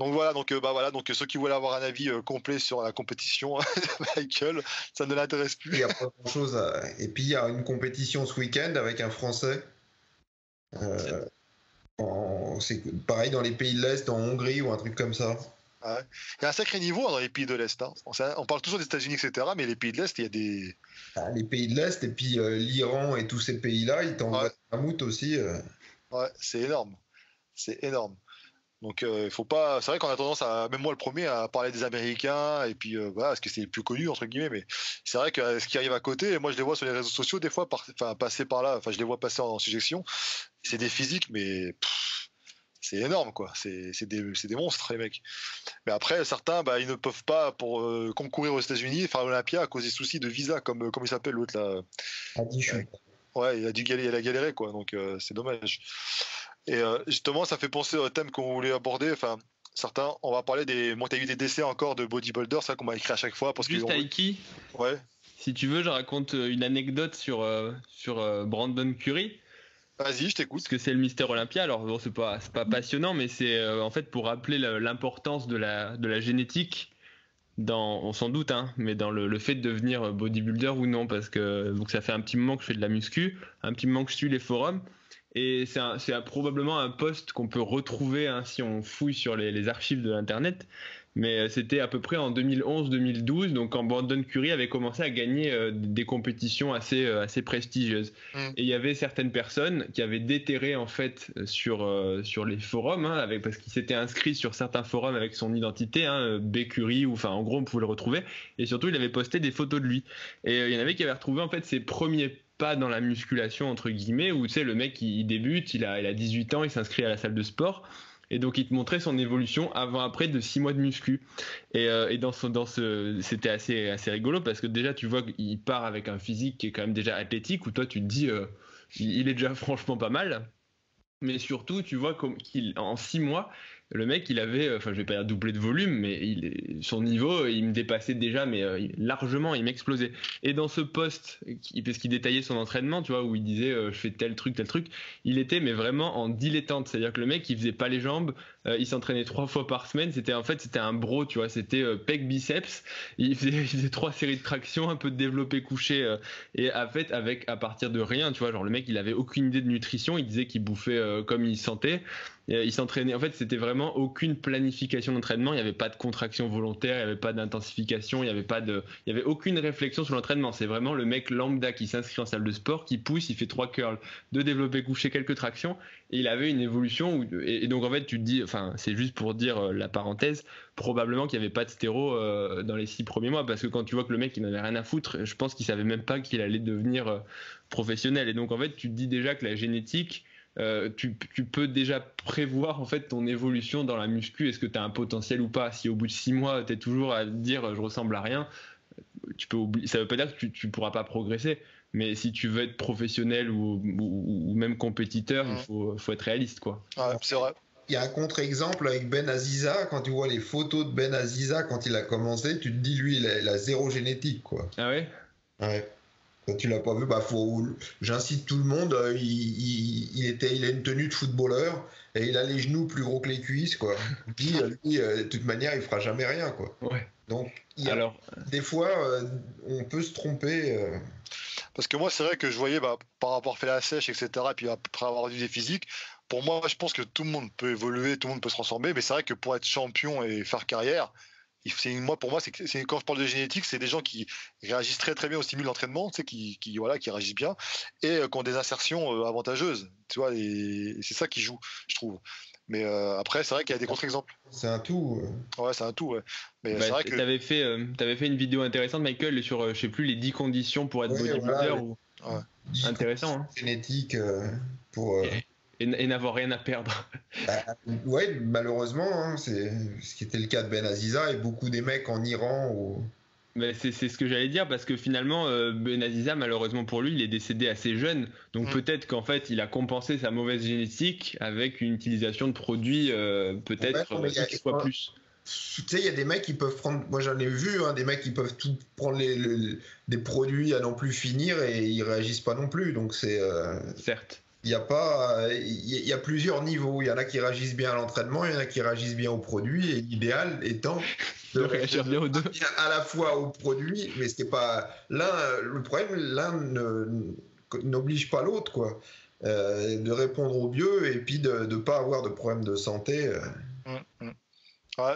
Donc voilà, donc ceux qui voulaient avoir un avis complet sur la compétition, Michael, ça ne l'intéresse plus. Il y a pas grand chose. Et puis il y a une compétition ce week-end avec un Français. C'est pareil dans les pays de l'Est, en Hongrie ou un truc comme ça. Ouais. Il y a un sacré niveau dans les pays de l'Est, hein. On parle toujours des États-Unis, etc. Mais les pays de l'Est, il y a des... Ah, les pays de l'Est et puis l'Iran et tous ces pays-là, ils t'envoient un mammouth aussi. Ouais, c'est énorme. C'est énorme. Donc, il faut pas... C'est vrai qu'on a tendance, même moi le premier, à parler des Américains et puis, parce que c'est les plus connus, entre guillemets. Mais c'est vrai que ce qui arrive à côté, moi je les vois sur les réseaux sociaux des fois, passer par là, je les vois passer en suggestion. C'est des physiques, mais... C'est énorme, quoi. C'est des monstres, les mecs. Mais après, certains, ils ne peuvent pas pour concourir aux États-Unis, faire l'Olympia à cause des soucis de visa, comme il s'appelle l'autre là. Ouais, il a galéré, quoi. Donc c'est dommage. Et justement, ça fait penser au thème qu'on voulait aborder. Enfin, certains, on va parler des mentalités d'essai encore de bodybuilder, ça qu'on m'a écrit à chaque fois. Parce juste Aiki. Ouais. Si tu veux, je raconte une anecdote sur Brandon Curry. Vas-y, je t'écoute. Parce que c'est le Mister Olympia, alors bon, c'est pas passionnant, mais c'est en fait pour rappeler l'importance de la génétique, on s'en doute, hein, mais dans le fait de devenir bodybuilder ou non, parce que donc ça fait un petit moment que je fais de la muscu, un petit moment que je suis les forums, et c'est probablement un post qu'on peut retrouver, hein, si on fouille sur les archives de l'internet, mais c'était à peu près en 2011-2012, donc quand Brandon Curry avait commencé à gagner des compétitions assez prestigieuses. Et il y avait certaines personnes qui avaient déterré en fait sur les forums, hein, parce qu'il s'était inscrit sur certains forums avec son identité, hein, B Curry, ou enfin en gros on pouvait le retrouver, et surtout il avait posté des photos de lui. Et il y en avait qui avaient retrouvé en fait ses premiers pas dans la musculation entre guillemets, où tu sais le mec il débute, il a 18 ans, il s'inscrit à la salle de sport. Et donc, il te montrait son évolution avant-après de 6 mois de muscu. Et c'était assez rigolo parce que déjà, tu vois qu'il part avec un physique qui est quand même déjà athlétique, où toi, tu te dis, il est déjà franchement pas mal. Mais surtout, tu vois qu'en 6 mois, le mec il avait, enfin je vais pas doubler de volume, mais son niveau il me dépassait déjà, mais largement, il m'explosait. Et dans ce post, parce qu'il détaillait son entraînement, tu vois, où il disait je fais tel truc, il était mais vraiment en dilettante, c'est-à-dire que le mec il faisait pas les jambes, il s'entraînait 3 fois par semaine, c'était un bro, tu vois, c'était pec biceps, il faisait 3 séries de traction, un peu de développé couché, et en fait à partir de rien, tu vois, genre le mec il avait aucune idée de nutrition, il disait qu'il bouffait comme il sentait. Il s'entraînait, en fait c'était vraiment aucune planification d'entraînement, il n'y avait pas de contraction volontaire, il n'y avait pas d'intensification, il n'y avait aucune réflexion sur l'entraînement. C'est vraiment le mec lambda qui s'inscrit en salle de sport, qui pousse, il fait 3 curls, 2 développés couchés, quelques tractions, et il avait une évolution et donc en fait tu te dis, enfin c'est juste pour dire la parenthèse, probablement qu'il n'y avait pas de stéro dans les 6 premiers mois, parce que quand tu vois que le mec il n'en avait rien à foutre, je pense qu'il savait même pas qu'il allait devenir professionnel. Et donc en fait tu te dis déjà que la génétique, tu peux déjà prévoir en fait ton évolution dans la muscu, est-ce que tu as un potentiel ou pas. Si au bout de 6 mois tu es toujours à te dire je ressemble à rien, ça veut pas dire que tu pourras pas progresser, mais si tu veux être professionnel ou même compétiteur, il faut être réaliste, quoi. Ah, c'est vrai. Il y a un contre-exemple avec Ben Aziza. Quand tu vois les photos de Ben Aziza quand il a commencé, tu te dis lui il a 0 génétique, quoi. Ah ouais? Ouais. Quand tu l'as pas vu, bah j'incite tout le monde. Il a une tenue de footballeur et il a les genoux plus gros que les cuisses, quoi. Lui, de toute manière, il fera jamais rien, quoi. Ouais. Donc, des fois, on peut se tromper. Parce que moi, c'est vrai que je voyais, par rapport à faire la sèche, etc. Et puis après avoir vu des physiques, pour moi, je pense que tout le monde peut évoluer, tout le monde peut se transformer. Mais c'est vrai que pour être champion et faire carrière, quand je parle de génétique, c'est des gens qui réagissent très très bien aux stimuli d'entraînement, tu sais, qui réagissent bien et qui ont des insertions avantageuses, tu vois, et c'est ça qui joue, je trouve. Mais après, c'est vrai qu'il y a des contre-exemples. C'est un tout. Ouais, c'est un tout. Ouais. Mais c'est vrai que t'avais fait une vidéo intéressante, Michael, sur je sais plus, les 10 conditions pour être bodybuilder, ou ouais. Intéressant. Hein. Génétique pour. Et n'avoir rien à perdre. Ouais, malheureusement, hein, c'est ce qui était le cas de Ben Aziza et beaucoup des mecs en Iran. Mais c'est ce que j'allais dire, parce que finalement, Ben Aziza, malheureusement pour lui, il est décédé assez jeune. Donc peut-être qu'en fait, il a compensé sa mauvaise génétique avec une utilisation de produits peut-être qui soit plus. Tu sais, il y a des mecs qui peuvent prendre, moi j'en ai vu, hein, des mecs qui peuvent tout prendre des produits à non plus finir et ils réagissent pas non plus. Donc c'est. Certes. Il y a plusieurs niveaux. Il y en a qui réagissent bien à l'entraînement, il y en a qui réagissent bien au produit, et l'idéal étant de réagir bien aux deux, à la fois au produit, mais c'est pas l'un le problème, l'un n'oblige pas l'autre, quoi. De répondre au mieux et puis de pas avoir de problème de santé. Ouais,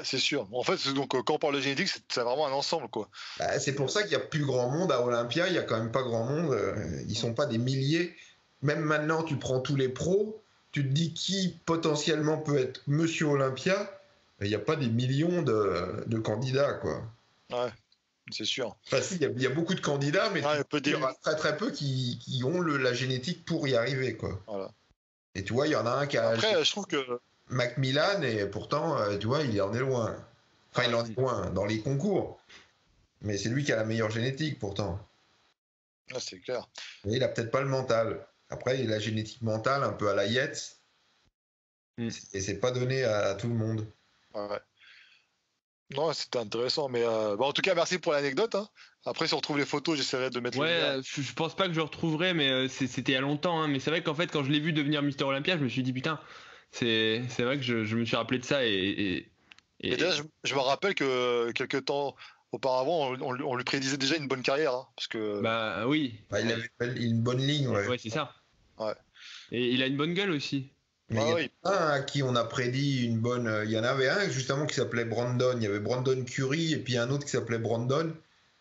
c'est sûr. En fait, donc quand on parle de génétique, c'est vraiment un ensemble, quoi. Bah, c'est pour ça qu'il y a plus grand monde à Olympia. Il y a quand même pas grand monde. Ils sont pas des milliers. Même maintenant, tu prends tous les pros, tu te dis qui potentiellement peut être Monsieur Olympia, il n'y a pas des millions de candidats, quoi. Ouais, c'est sûr. Enfin, si, il y a beaucoup de candidats, mais il y aura très très peu qui ont la génétique pour y arriver, quoi. Voilà. Et tu vois, il y en a un qui a... Après, je trouve que... Macmillan, et pourtant, tu vois, il en est loin. Enfin, il en est loin dans les concours. Mais c'est lui qui a la meilleure génétique, pourtant. Ah, c'est clair. Mais il n'a peut-être pas le mental. Après, il y a la génétique mentale, un peu à la Yates. Et c'est pas donné à tout le monde. Ouais. Non, c'était intéressant. Mais en tout cas, merci pour l'anecdote. Hein. Après, si on retrouve les photos, j'essaierai de mettre... Ouais, je pense pas que je retrouverai, mais c'était il y a longtemps. Hein. Mais c'est vrai qu'en fait, quand je l'ai vu devenir Mister Olympia, je me suis dit, putain, c'est vrai que je me suis rappelé de ça. Et déjà, je me rappelle que quelques temps... Auparavant, on lui prédisait déjà une bonne carrière, hein, parce que oui. Il avait une bonne ligne, ouais. Ouais, c'est ça. Ouais. Et il a une bonne gueule aussi. Mais il y en a un à qui on a prédit une bonne. Il y en avait un justement qui s'appelait Brandon. Il y avait Brandon Curry et puis un autre qui s'appelait Brandon.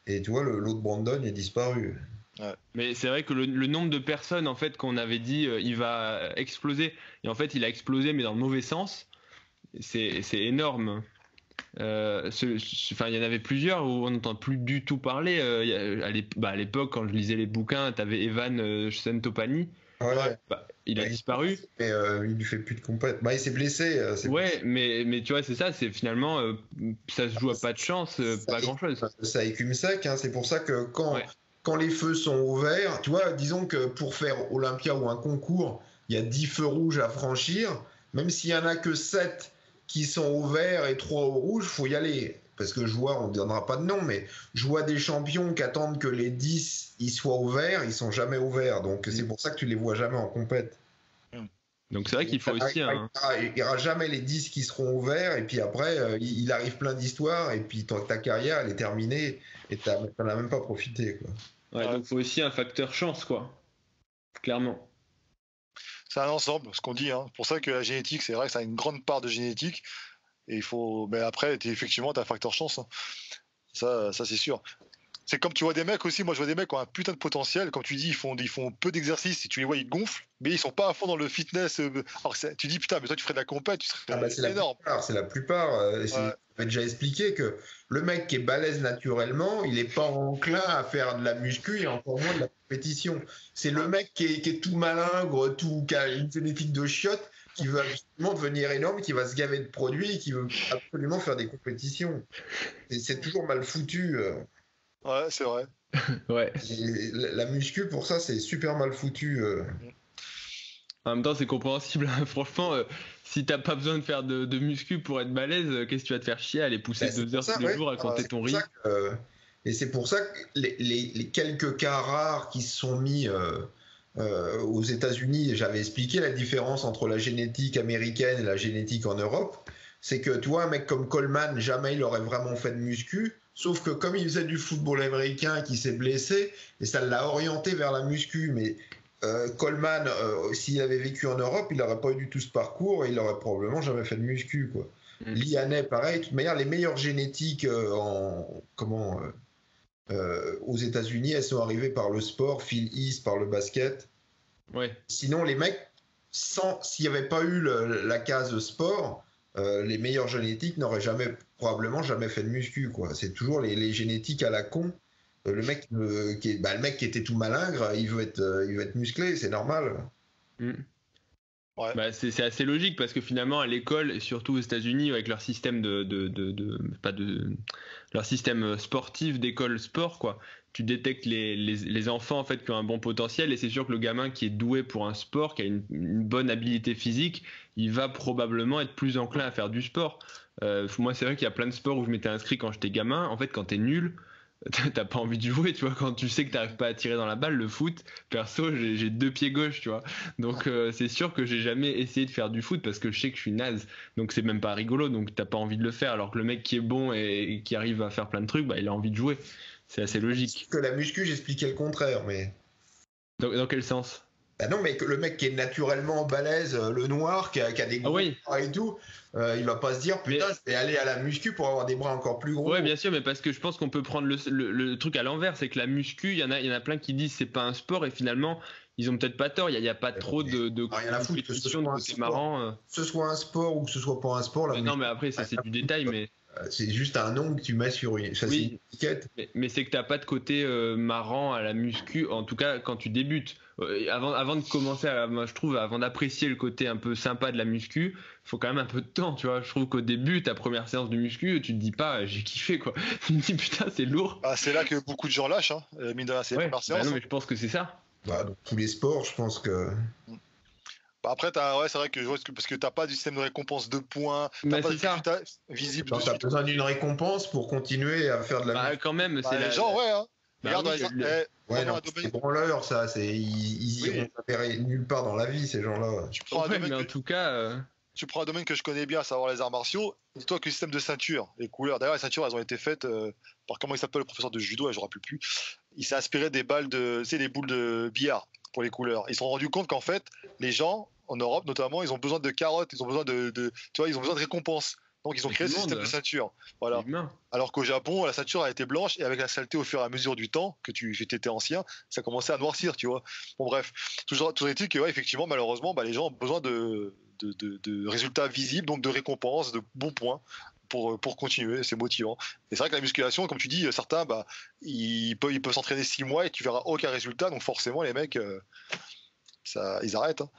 Et tu vois, l'autre Brandon, il a disparu. Ouais. Mais c'est vrai que le nombre de personnes en fait qu'on avait dit il va exploser, et en fait il a explosé, mais dans le mauvais sens. C'est énorme. Enfin, il y en avait plusieurs où on n'entend plus du tout parler. À l'époque, quand je lisais les bouquins, t'avais Evan Santopani. Ouais. Bah, il a disparu. Mais il ne fait plus de compète. Bah, il s'est blessé. Mais tu vois, c'est ça. C'est finalement, ça se joue à pas de chance, pas grand-chose. Ça écume sec. Hein, c'est pour ça que quand les feux sont ouverts, tu vois, disons que pour faire Olympia ou un concours, il y a 10 feux rouges à franchir. Même s'il y en a que 7 qui sont au vert et 3 au rouge, faut y aller. Parce que je vois, on ne donnera pas de nom, mais je vois des champions qui attendent que les 10 ils soient au vert, ils sont jamais au vert. Donc c'est pour ça que tu les vois jamais en compète. Donc c'est vrai qu'il faut aussi... Il n'y aura jamais les 10 qui seront au vert, et puis après, il arrive plein d'histoires, et puis ta carrière, elle est terminée, et tu n'en as même pas profité, quoi. Ouais, donc il faut aussi un facteur chance, quoi. Clairement. C'est un ensemble, ce qu'on dit, hein. C'est pour ça que la génétique, c'est vrai que ça a une grande part de génétique, et il faut... Mais après, effectivement, tu as un facteur chance, hein. Ça c'est sûr. C'est comme tu vois des mecs aussi, moi je vois des mecs qui ont un putain de potentiel, comme tu dis, ils font peu d'exercices, et tu les vois, ils gonflent, mais ils sont pas à fond dans le fitness. Alors tu dis putain, mais toi tu ferais de la compète, tu serais énorme. C'est la plupart, j'avais déjà expliqué que le mec qui est balèze naturellement, il n'est pas enclin à faire de la muscu et encore moins de la compétition. C'est le mec qui est tout malingre, qui a une génétique de chiotte, qui veut absolument devenir énorme, qui va se gaver de produits, qui veut absolument faire des compétitions. C'est toujours mal foutu. Ouais, c'est vrai. Ouais. La muscu, pour ça, c'est super mal foutu. En même temps, c'est compréhensible. Franchement, si t'as pas besoin de faire de muscu pour être balèze, qu'est-ce que tu vas te faire chier à aller pousser 2 heures tous les jours à compter ton riz? Et c'est pour ça que les quelques cas rares qui se sont mis aux États-Unis, j'avais expliqué la différence entre la génétique américaine et la génétique en Europe, c'est que tu vois, un mec comme Coleman, jamais il aurait vraiment fait de muscu. Sauf que comme il faisait du football américain, qui s'est blessé, et ça l'a orienté vers la muscu. Mais Coleman, s'il avait vécu en Europe, il n'aurait pas eu du tout ce parcours et il n'aurait probablement jamais fait de muscu, quoi. Lianet, pareil. De toute manière, les meilleures génétiques aux États-Unis, elles sont arrivées par le sport, Phil Heath, par le basket. Ouais. Sinon, les mecs, s'il n'y avait pas eu la case sport... les meilleurs génétiques n'auraient probablement jamais fait de muscu, quoi. C'est toujours les génétiques à la con. Le mec qui était tout malingre, il veut être musclé, c'est normal. Ouais. Bah, c'est assez logique parce que finalement à l'école, et surtout aux États-Unis avec leur système leur système sportif d'école sport, quoi. Tu détectes les enfants en fait qui ont un bon potentiel, et c'est sûr que le gamin qui est doué pour un sport, qui a une bonne habilité physique, il va probablement être plus enclin à faire du sport. Moi c'est vrai qu'il y a plein de sports où je m'étais inscrit quand j'étais gamin. En fait, quand t'es nul, t'as pas envie de jouer, tu vois. Quand tu sais que t'arrives pas à tirer dans la balle, le foot, perso, j'ai 2 pieds gauche, tu vois. Donc c'est sûr que j'ai jamais essayé de faire du foot parce que je sais que je suis naze. Donc c'est même pas rigolo. Donc t'as pas envie de le faire. Alors que le mec qui est bon et qui arrive à faire plein de trucs, bah il a envie de jouer. C'est assez logique. Que la muscu, j'expliquais le contraire, mais... Dans quel sens? Bah non, mais que le mec qui est naturellement balèze, le noir, qui a des gros bras et tout, il va pas se dire, putain, je vais aller à la muscu pour avoir des bras encore plus gros. Oui, bien sûr, mais parce que je pense qu'on peut prendre le truc à l'envers, c'est que la muscu, il y en a plein qui disent c'est pas un sport, et finalement, ils ont peut-être pas tort, il n'y a pas trop de compétition, donc c'est marrant. Que ce soit un sport ou que ce soit pas un sport... Là, non, mais après, ça c'est du détail, mais... C'est juste un nom que tu mets sur une étiquette. Mais c'est que t'as pas de côté marrant à la muscu, en tout cas quand tu débutes. Avant de commencer, je trouve, avant d'apprécier le côté un peu sympa de la muscu, faut quand même un peu de temps, tu vois. Je trouve qu'au début, ta première séance de muscu, tu te dis pas j'ai kiffé, quoi. Tu te dis putain, c'est lourd. Ah, c'est là que beaucoup de gens lâchent, hein. Mine de rien, c'est la première séance. Non, mais je pense que c'est ça. Dans tous les sports, je pense que. Après, c'est vrai que je vois parce que t'as pas du système de récompense de points, t'as pas de résultat visible. T'as besoin d'une récompense pour continuer à faire de la musique. Quand même, c'est les gens, hein. Regarde, c'est branleur, ça. Ils iront s'intéresser nulle part dans la vie, ces gens-là. Tu prends un domaine que je connais bien, à savoir les arts martiaux. Dis-toi que le système de ceinture, les couleurs. D'ailleurs, les ceintures, elles ont été faites par comment il s'appelle le professeur de judo, je ne me rappelle plus. Il s'est inspiré des balles des boules de billard pour les couleurs. Ils se sont rendus compte qu'en fait, les gens en Europe notamment, ils ont besoin de carottes, ils ont besoin ils ont besoin de récompenses. Donc ils ont créé ce système de ceinture. Voilà. Alors qu'au Japon, la ceinture a été blanche et avec la saleté au fur et à mesure du temps que tu étais ancien, ça commençait à noircir, tu vois. Bon bref, toujours est-il que effectivement, malheureusement, les gens ont besoin de résultats visibles, donc de récompenses, de bons points. Pour continuer, c'est motivant. Et c'est vrai que la musculation, comme tu dis, certains, ils peuvent s'entraîner 6 mois et tu verras aucun résultat. Donc forcément, les mecs, ils arrêtent, hein.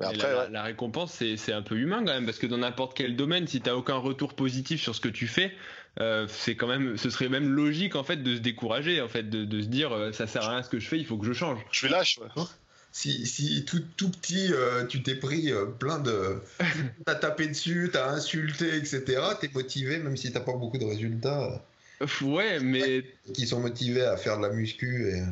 Mais après, la récompense, c'est un peu humain quand même, parce que dans n'importe quel domaine, si tu n'as aucun retour positif sur ce que tu fais, ce serait même logique en fait de se décourager, en fait, de se dire ça sert à rien ce que je fais, il faut que je change. Je suis lâche. Si tout petit, tu t'es pris plein de... T'as tapé dessus, t'as insulté, etc. T'es motivé, même si t'as pas beaucoup de résultats. Ouais, mais... Qui sont motivés à faire de la muscu et...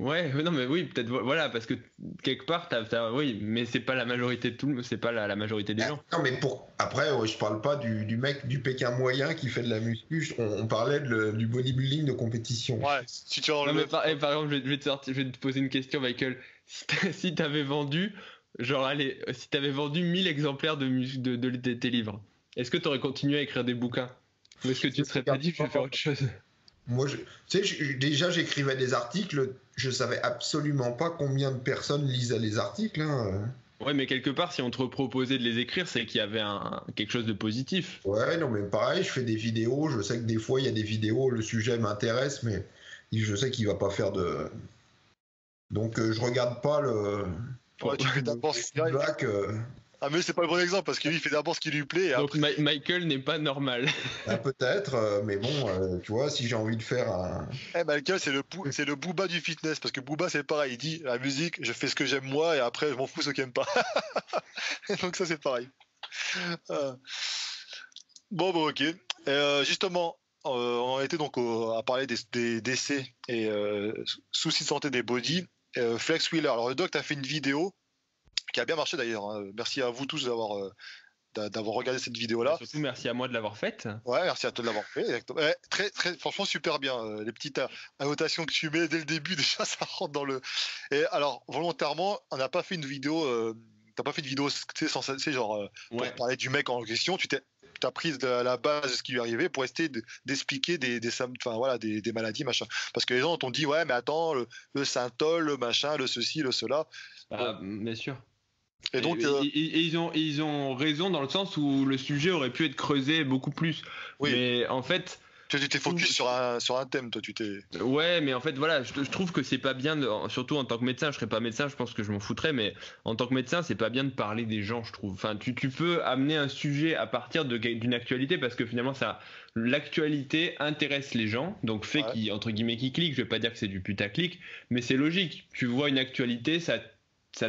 Ouais, non mais oui, peut-être, voilà, parce que quelque part, oui, mais c'est pas la majorité de tout, c'est pas la majorité des gens. Non mais après, je parle pas du mec du Pékin moyen qui fait de la muscu, on parlait du bodybuilding de compétition. Ouais, si tu enlèves... Par exemple, je vais te poser une question, Michael, si t'avais vendu, genre allez, si t'avais vendu 1000 exemplaires de tes livres, est-ce que t'aurais continué à écrire des bouquins? Ou est-ce que tu te serais pas dit, je vais faire autre chose? Moi, tu sais, déjà j'écrivais des articles, je savais absolument pas combien de personnes lisaient les articles. Hein. Ouais, mais quelque part, si on te proposait de les écrire, c'est qu'il y avait quelque chose de positif. Ouais, non, mais pareil, je fais des vidéos, je sais que des fois il y a des vidéos, le sujet m'intéresse, mais je sais qu'il va pas faire de. Donc je regarde pas le. Ouais, tu fais d'abord ce qu'il y a. Ah mais c'est pas le bon exemple parce qu'il fait d'abord ce qui lui plaît. Et donc après... Michael n'est pas normal. Ah, peut-être, mais bon, tu vois, si j'ai envie de faire un... Michael, c'est le Booba du fitness, parce que Booba c'est pareil, il dit la musique, je fais ce que j'aime moi et après je m'en fous ceux qui aiment pas. Donc ça c'est pareil. Bon, ok. Justement, on était donc à parler des décès et soucis de santé des bodies. Flex Wheeler, alors le doc t'as fait une vidéo qui a bien marché d'ailleurs. Hein. Merci à vous tous d'avoir regardé cette vidéo-là. Et surtout, merci à moi de l'avoir faite. Ouais, merci à toi de l'avoir faite. Ouais, très, très, franchement, super bien. Les petites annotations que tu mets dès le début, déjà, ça rentre dans le. Et alors, volontairement, on n'a pas fait une vidéo. T'as pas fait de vidéo, tu sais, genre pour parler du mec en question. T'as pris de la base de ce qui lui est arrivé pour essayer d'expliquer des maladies, machin. Parce que les gens t'ont dit, ouais, mais attends, le synthol, le machin, le ceci, le cela. Ah, bien sûr. Et donc, ils ont raison dans le sens où le sujet aurait pu être creusé beaucoup plus. Oui. Mais en fait, tu t'es focus sur un thème, toi, tu t'es. Ouais, mais en fait, voilà, je trouve que c'est pas bien, surtout en tant que médecin. Je serais pas médecin, je pense que je m'en foutrais, mais en tant que médecin, c'est pas bien de parler des gens, je trouve. Enfin, tu peux amener un sujet à partir d'une actualité parce que finalement, l'actualité intéresse les gens, donc fait qui entre guillemets qui clique. Je vais pas dire que c'est du putaclic, mais c'est logique. Tu vois une actualité, ça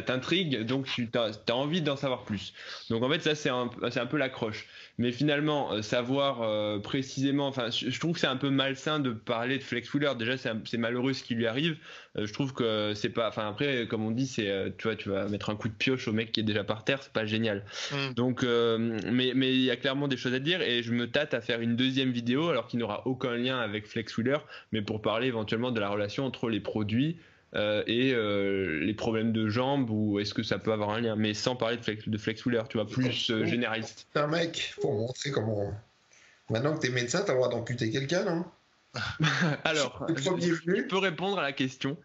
t'intrigue, donc tu as envie d'en savoir plus. Donc en fait, ça c'est un peu l'accroche. Mais finalement, savoir précisément, enfin, je trouve que c'est un peu malsain de parler de Flex Wheeler. Déjà, c'est malheureux ce qui lui arrive. Je trouve que c'est pas, enfin après, comme on dit, c'est, tu vois, tu vas mettre un coup de pioche au mec qui est déjà par terre, c'est pas génial. Donc, mais il y a clairement des choses à dire et je me tâte à faire une deuxième vidéo alors qu'il n'aura aucun lien avec Flex Wheeler, mais pour parler éventuellement de la relation entre les produits. Les problèmes de jambes, ou est-ce que ça peut avoir un lien, mais sans parler de Flex Wheeler, tu vois, plus généraliste. T'es un mec, pour montrer comment. Maintenant que t'es médecin, t'as le droit d'amputer quelqu'un, non? Alors, je peux répondre à la question,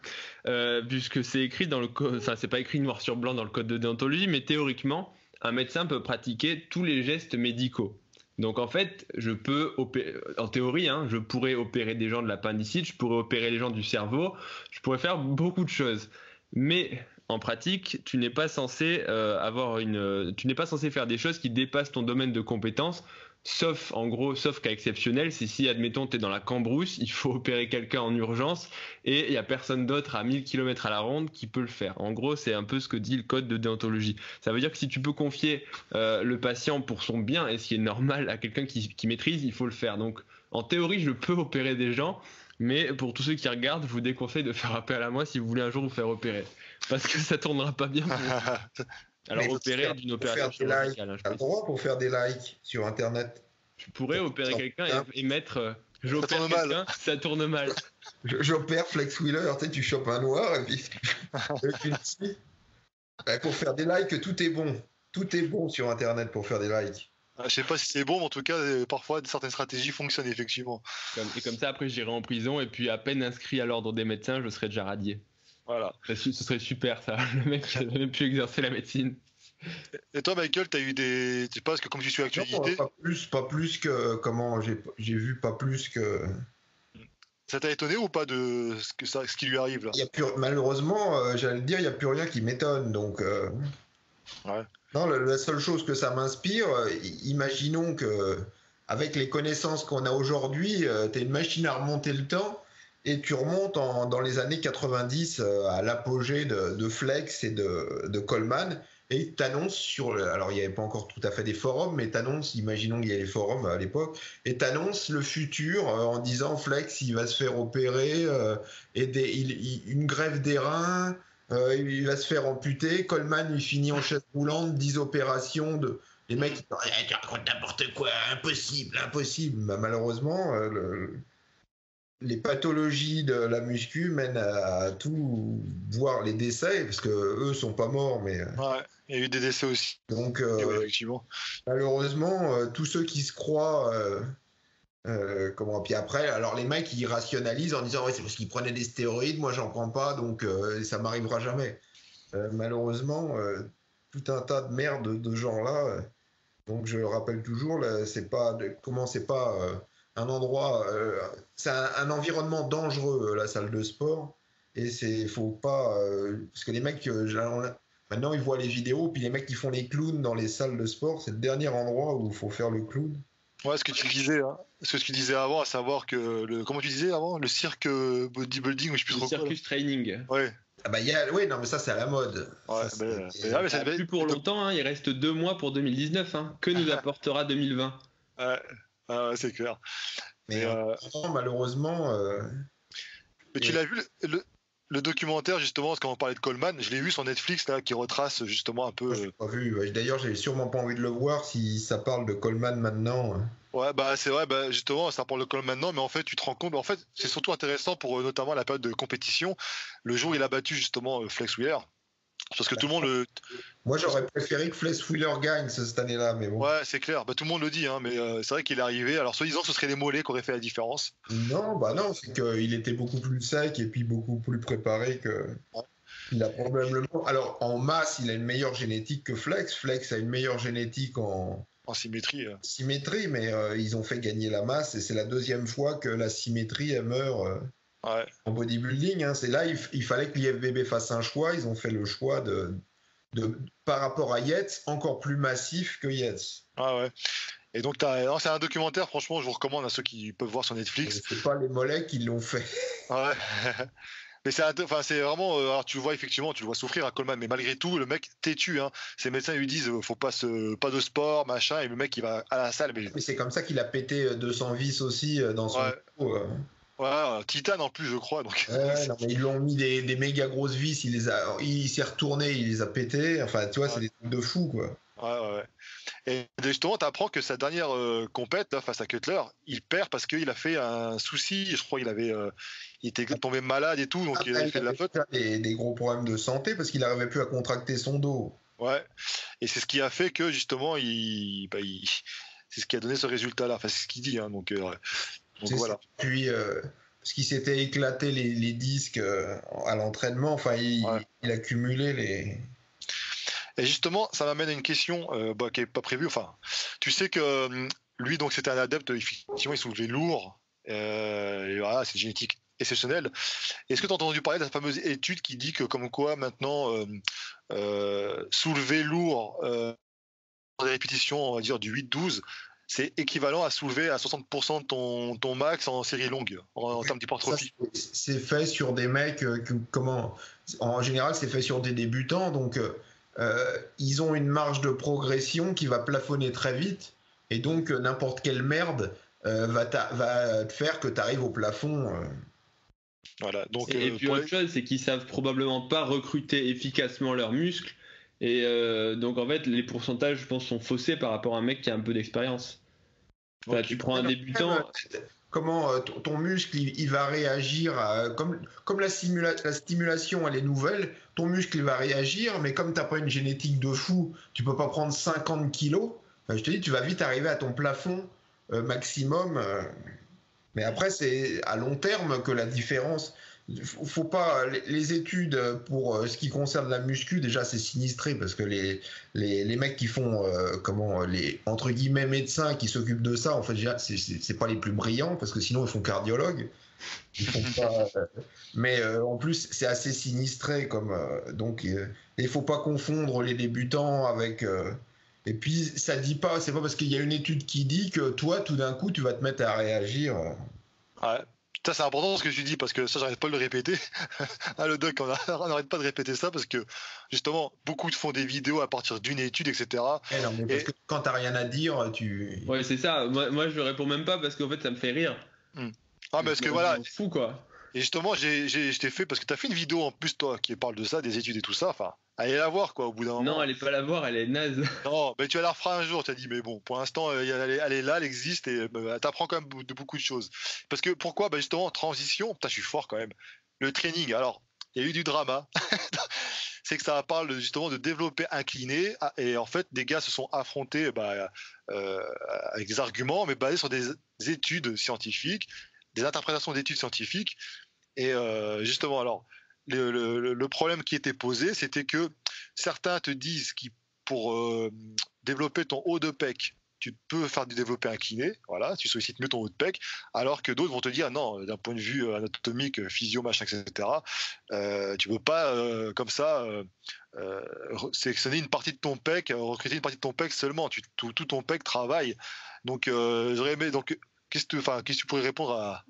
puisque c'est écrit dans le code, enfin, c'est pas écrit noir sur blanc dans le code de déontologie, mais théoriquement, un médecin peut pratiquer tous les gestes médicaux. Donc en fait, je peux opérer, en théorie, hein, je pourrais opérer des gens de l'appendicite, je pourrais opérer les gens du cerveau, je pourrais faire beaucoup de choses. Mais en pratique, tu n'es pas censé tu n'es pas censé faire des choses qui dépassent ton domaine de compétence. Sauf, en gros, cas exceptionnel, c'est si, admettons, t'es dans la cambrousse, il faut opérer quelqu'un en urgence et il n'y a personne d'autre à 1000 km à la ronde qui peut le faire. En gros, c'est un peu ce que dit le code de déontologie. Ça veut dire que si tu peux confier le patient pour son bien et ce qui est normal à quelqu'un qui maîtrise, il faut le faire. Donc, en théorie, je peux opérer des gens, mais pour tous ceux qui regardent, je vous déconseille de faire appel à moi si vous voulez un jour vous faire opérer. Parce que ça tournera pas bien pour vous. Alors, opérer d'une opération chirurgicale. Tu as le droit pour faire des likes sur Internet. Tu pourrais opérer quelqu'un et mettre j'opère quelqu'un, ça tourne mal. J'opère Flex Wheeler, tu sais, tu chopes un noir et puis pour faire des likes, tout est bon. Tout est bon sur Internet pour faire des likes. Je sais pas si c'est bon, mais en tout cas, parfois, certaines stratégies fonctionnent effectivement. Et comme ça, après, j'irai en prison et puis à peine inscrit à l'ordre des médecins, je serai déjà radié. Voilà. Ce serait super ça, le mec qui n'avait même plus exercer la médecine. Et toi Michael, t'as eu des... Tu penses que comme tu suis actualité... Pas plus que... Comment j'ai vu pas plus que... Ça t'a étonné ou pas de ce qui lui arrive là? Malheureusement, j'allais le dire, il n'y a plus rien qui m'étonne, donc... Ouais. Non, la seule chose que ça m'inspire, imaginons que avec les connaissances qu'on a aujourd'hui, t'es une machine à remonter le temps... Et tu remontes dans les années 90 à l'apogée de Flex et de Coleman, et t'annonces sur... Alors, il n'y avait pas encore tout à fait des forums, mais t'annonces, imaginons qu'il y ait les forums à l'époque, et t'annonces le futur en disant Flex, il va se faire opérer, une greffe des reins, il va se faire amputer, Coleman, il finit en chaise roulante, 10 opérations de... Les mecs, ils disent, tu racontes n'importe quoi, impossible, impossible. Bah, malheureusement, les pathologies de la muscu mènent à tout, voire les décès, parce qu'eux ne sont pas morts. Mais... Ouais, il y a eu des décès aussi. Donc, ouais, effectivement. Malheureusement, tous ceux qui se croient. Puis après, alors les mecs, ils rationalisent en disant, ouais, c'est parce qu'ils prenaient des stéroïdes, moi, j'en prends pas, donc ça m'arrivera jamais. Malheureusement. Tout un tas de merde de genre là. Donc je le rappelle toujours, c'est pas un endroit, c'est un environnement dangereux, la salle de sport, et c'est faut pas parce que les mecs maintenant ils voient les vidéos, puis les mecs qui font les clowns dans les salles de sport, c'est le dernier endroit où il faut faire le clown. Ouais, ce que tu disais, hein. Ce que tu disais avant, à savoir que comment tu disais avant, le cirque bodybuilding, ou je sais plus trop. Circus training. Ouais. Ah bah oui, non mais ça c'est à la mode. Ouais, ça, mais ça plus pour longtemps, hein, il reste 2 mois pour 2019. Hein. Que nous apportera 2020 c'est clair. Mais malheureusement. Mais tu l'as vu le documentaire justement, parce qu'on en parlait de Coleman, je l'ai vu sur Netflix là, qui retrace justement un peu. Moi, je l'ai pas vu. D'ailleurs, j'ai sûrement pas envie de le voir si ça parle de Coleman maintenant. Ouais, bah c'est vrai, bah justement, ça parle de Coleman maintenant, mais en fait, tu te rends compte, en fait, c'est surtout intéressant pour notamment la période de compétition, le jour où il a battu justement Flex Wheeler, parce que tout le monde le... Moi, j'aurais préféré que Flex Wheeler gagne cette année-là, mais bon. Ouais, c'est clair, bah tout le monde le dit, hein, mais c'est vrai qu'il est arrivé, alors soi-disant, ce serait les mollets qui auraient fait la différence. Non, bah non, c'est qu'il était beaucoup plus sec et puis beaucoup plus préparé que... Ouais. Il a probablement... Alors, en masse, il a une meilleure génétique que Flex, Flex a une meilleure génétique en symétrie. Symétrie, mais ils ont fait gagner la masse et c'est la deuxième fois que la symétrie elle meurt ouais. En bodybuilding. Hein. C'est là il fallait que l'IFBB fasse un choix. Ils ont fait le choix de par rapport à Yates, encore plus massif que Yates. Ah ouais. Et donc c'est un documentaire. Franchement, je vous recommande à ceux qui peuvent voir sur Netflix. C'est pas les mollets qui l'ont fait. Ouais. Mais c'est vraiment, alors tu le vois effectivement, tu le vois souffrir à Coleman, mais malgré tout, le mec têtu, hein, ses médecins lui disent faut pas de sport, machin, et le mec il va à la salle. Mais c'est comme ça qu'il a pété 200 vis aussi dans son dos. Ouais, titane en plus je crois. Donc. Non, mais ils lui ont mis des méga grosses vis, il s'est retourné, il les a pétées, enfin tu vois, c'est des trucs de fou quoi. Ouais. Et justement, tu apprends que sa dernière compète là, face à Cutler, il perd parce qu'il a fait un souci. Je crois qu'il avait, il était tombé malade et tout, donc il avait fait de la faute. Des gros problèmes de santé parce qu'il n'arrivait plus à contracter son dos. Ouais. Et c'est ce qui a fait que justement, c'est ce qui a donné ce résultat-là. Enfin, c'est ce qu'il dit. Hein, donc voilà. Puis parce qu'il s'était éclaté les disques à l'entraînement. Enfin, il a cumulé les. Et justement, ça m'amène à une question qui n'est pas prévue. Enfin, tu sais que lui, donc c'était un adepte, effectivement, il soulevait lourd. Et voilà, c'est génétique exceptionnelle. Est-ce que tu as entendu parler de la fameuse étude qui dit que, comme quoi, maintenant, soulever lourd des répétitions, on va dire, du 8-12, c'est équivalent à soulever à 60% de ton max en série longue, en termes d'hypertrophie. C'est fait sur des mecs, en général, c'est fait sur des débutants, donc... ils ont une marge de progression qui va plafonner très vite et donc n'importe quelle merde va te faire que tu arrives au plafond. Voilà. Donc, et puis autre chose, c'est qu'ils savent probablement pas recruter efficacement leurs muscles et donc en fait les pourcentages je pense sont faussés par rapport à un mec qui a un peu d'expérience. Enfin, tu prends un débutant... Comment ton muscle il va réagir à, comme la stimulation elle est nouvelle, ton muscle il va réagir, mais comme tu n'as pas une génétique de fou, tu peux pas prendre 50 kilos, je te dis tu vas vite arriver à ton plafond maximum, mais après c'est à long terme que la différence, faut pas les études pour ce qui concerne la muscu, déjà c'est sinistré parce que les mecs qui font les entre guillemets médecins qui s'occupent de ça, en fait c'est pas les plus brillants parce que sinon ils font cardiologue, ils font pas, mais en plus c'est assez sinistré comme donc il faut pas confondre les débutants avec et puis ça dit pas, c'est pas parce qu'il y a une étude qui dit que toi tout d'un coup tu vas te mettre à réagir. Ouais. Ça, c'est important ce que tu dis, parce que ça, j'arrête pas de le répéter. Ah, le doc, on n'arrête pas de répéter ça, parce que justement, beaucoup font des vidéos à partir d'une étude, etc. Et non, mais parce que quand t'as rien à dire, tu... Ouais, c'est ça. Moi, je réponds même pas, parce qu'en fait, ça me fait rire. Ah, parce que voilà. C'est fou, quoi. Et justement, je t'ai fait, parce que t'as fait une vidéo en plus, toi, qui parle de ça, des études et tout ça. Enfin, allez la voir, quoi, au bout d'un moment. Non, elle est pas la voir, elle est naze. Non, mais tu la referas un jour, t'as dit, mais bon, pour l'instant, elle est là, elle existe, et t'apprends quand même de beaucoup de choses. Parce que pourquoi ? Bah, justement, transition, putain, je suis fort quand même. Le training, alors, il y a eu du drama. C'est que ça parle justement de développer incliné, et en fait, des gars se sont affrontés avec des arguments, mais basés sur des études scientifiques, des interprétations d'études scientifiques. Et justement, alors, le problème qui était posé, c'était que certains te disent que pour développer ton haut de pec, tu peux faire du développé incliné, voilà, tu sollicites mieux ton haut de pec, alors que d'autres vont te dire non, d'un point de vue anatomique, physio, machin, etc., tu peux pas comme ça sélectionner une partie de ton pec, recruter une partie de ton pec seulement, tout ton pec travaille. Donc, j'aurais aimé, donc, qu'est-ce que tu pourrais répondre à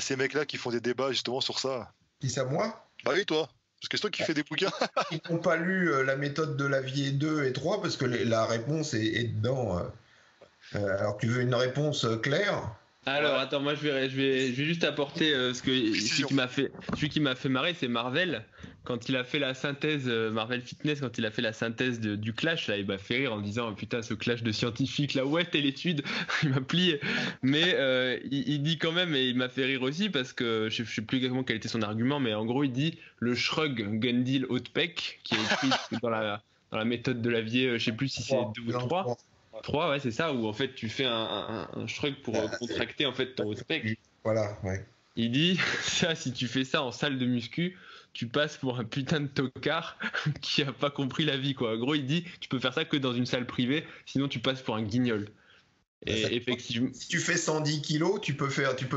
ces mecs-là qui font des débats justement sur ça? Qui ça, moi? Bah oui, toi. Parce que c'est toi qui fais des bouquins. Ils n'ont pas lu La méthode de la vie 2 et 3 parce que la réponse est dedans. Alors, tu veux une réponse claire? Alors, attends, moi je vais juste apporter ce que celui qui m'a fait marrer, c'est Marvel. Quand il a fait la synthèse, Marvel Fitness, quand il a fait la synthèse du clash, là, il m'a fait rire en disant oh, putain, ce clash de scientifiques, là, ouais, telle étude, il m'a plié. Mais il dit quand même, et il m'a fait rire aussi, parce que je ne sais plus exactement quel était son argument, mais en gros, il dit le shrug Gundill Hautepec, qui est écrit dans la méthode de Lavier, je ne sais plus si c'est 2 ou 3. 3, ouais, c'est ça, où en fait, tu fais un shrug pour contracter en fait, ton haut de pec. Voilà, ouais. Il dit ça, si tu fais ça en salle de muscu, tu passes pour un putain de tocard qui a pas compris la vie, quoi. En gros, il dit tu peux faire ça que dans une salle privée, sinon tu passes pour un guignol. Et effectivement, si tu fais 110 kilos, tu peux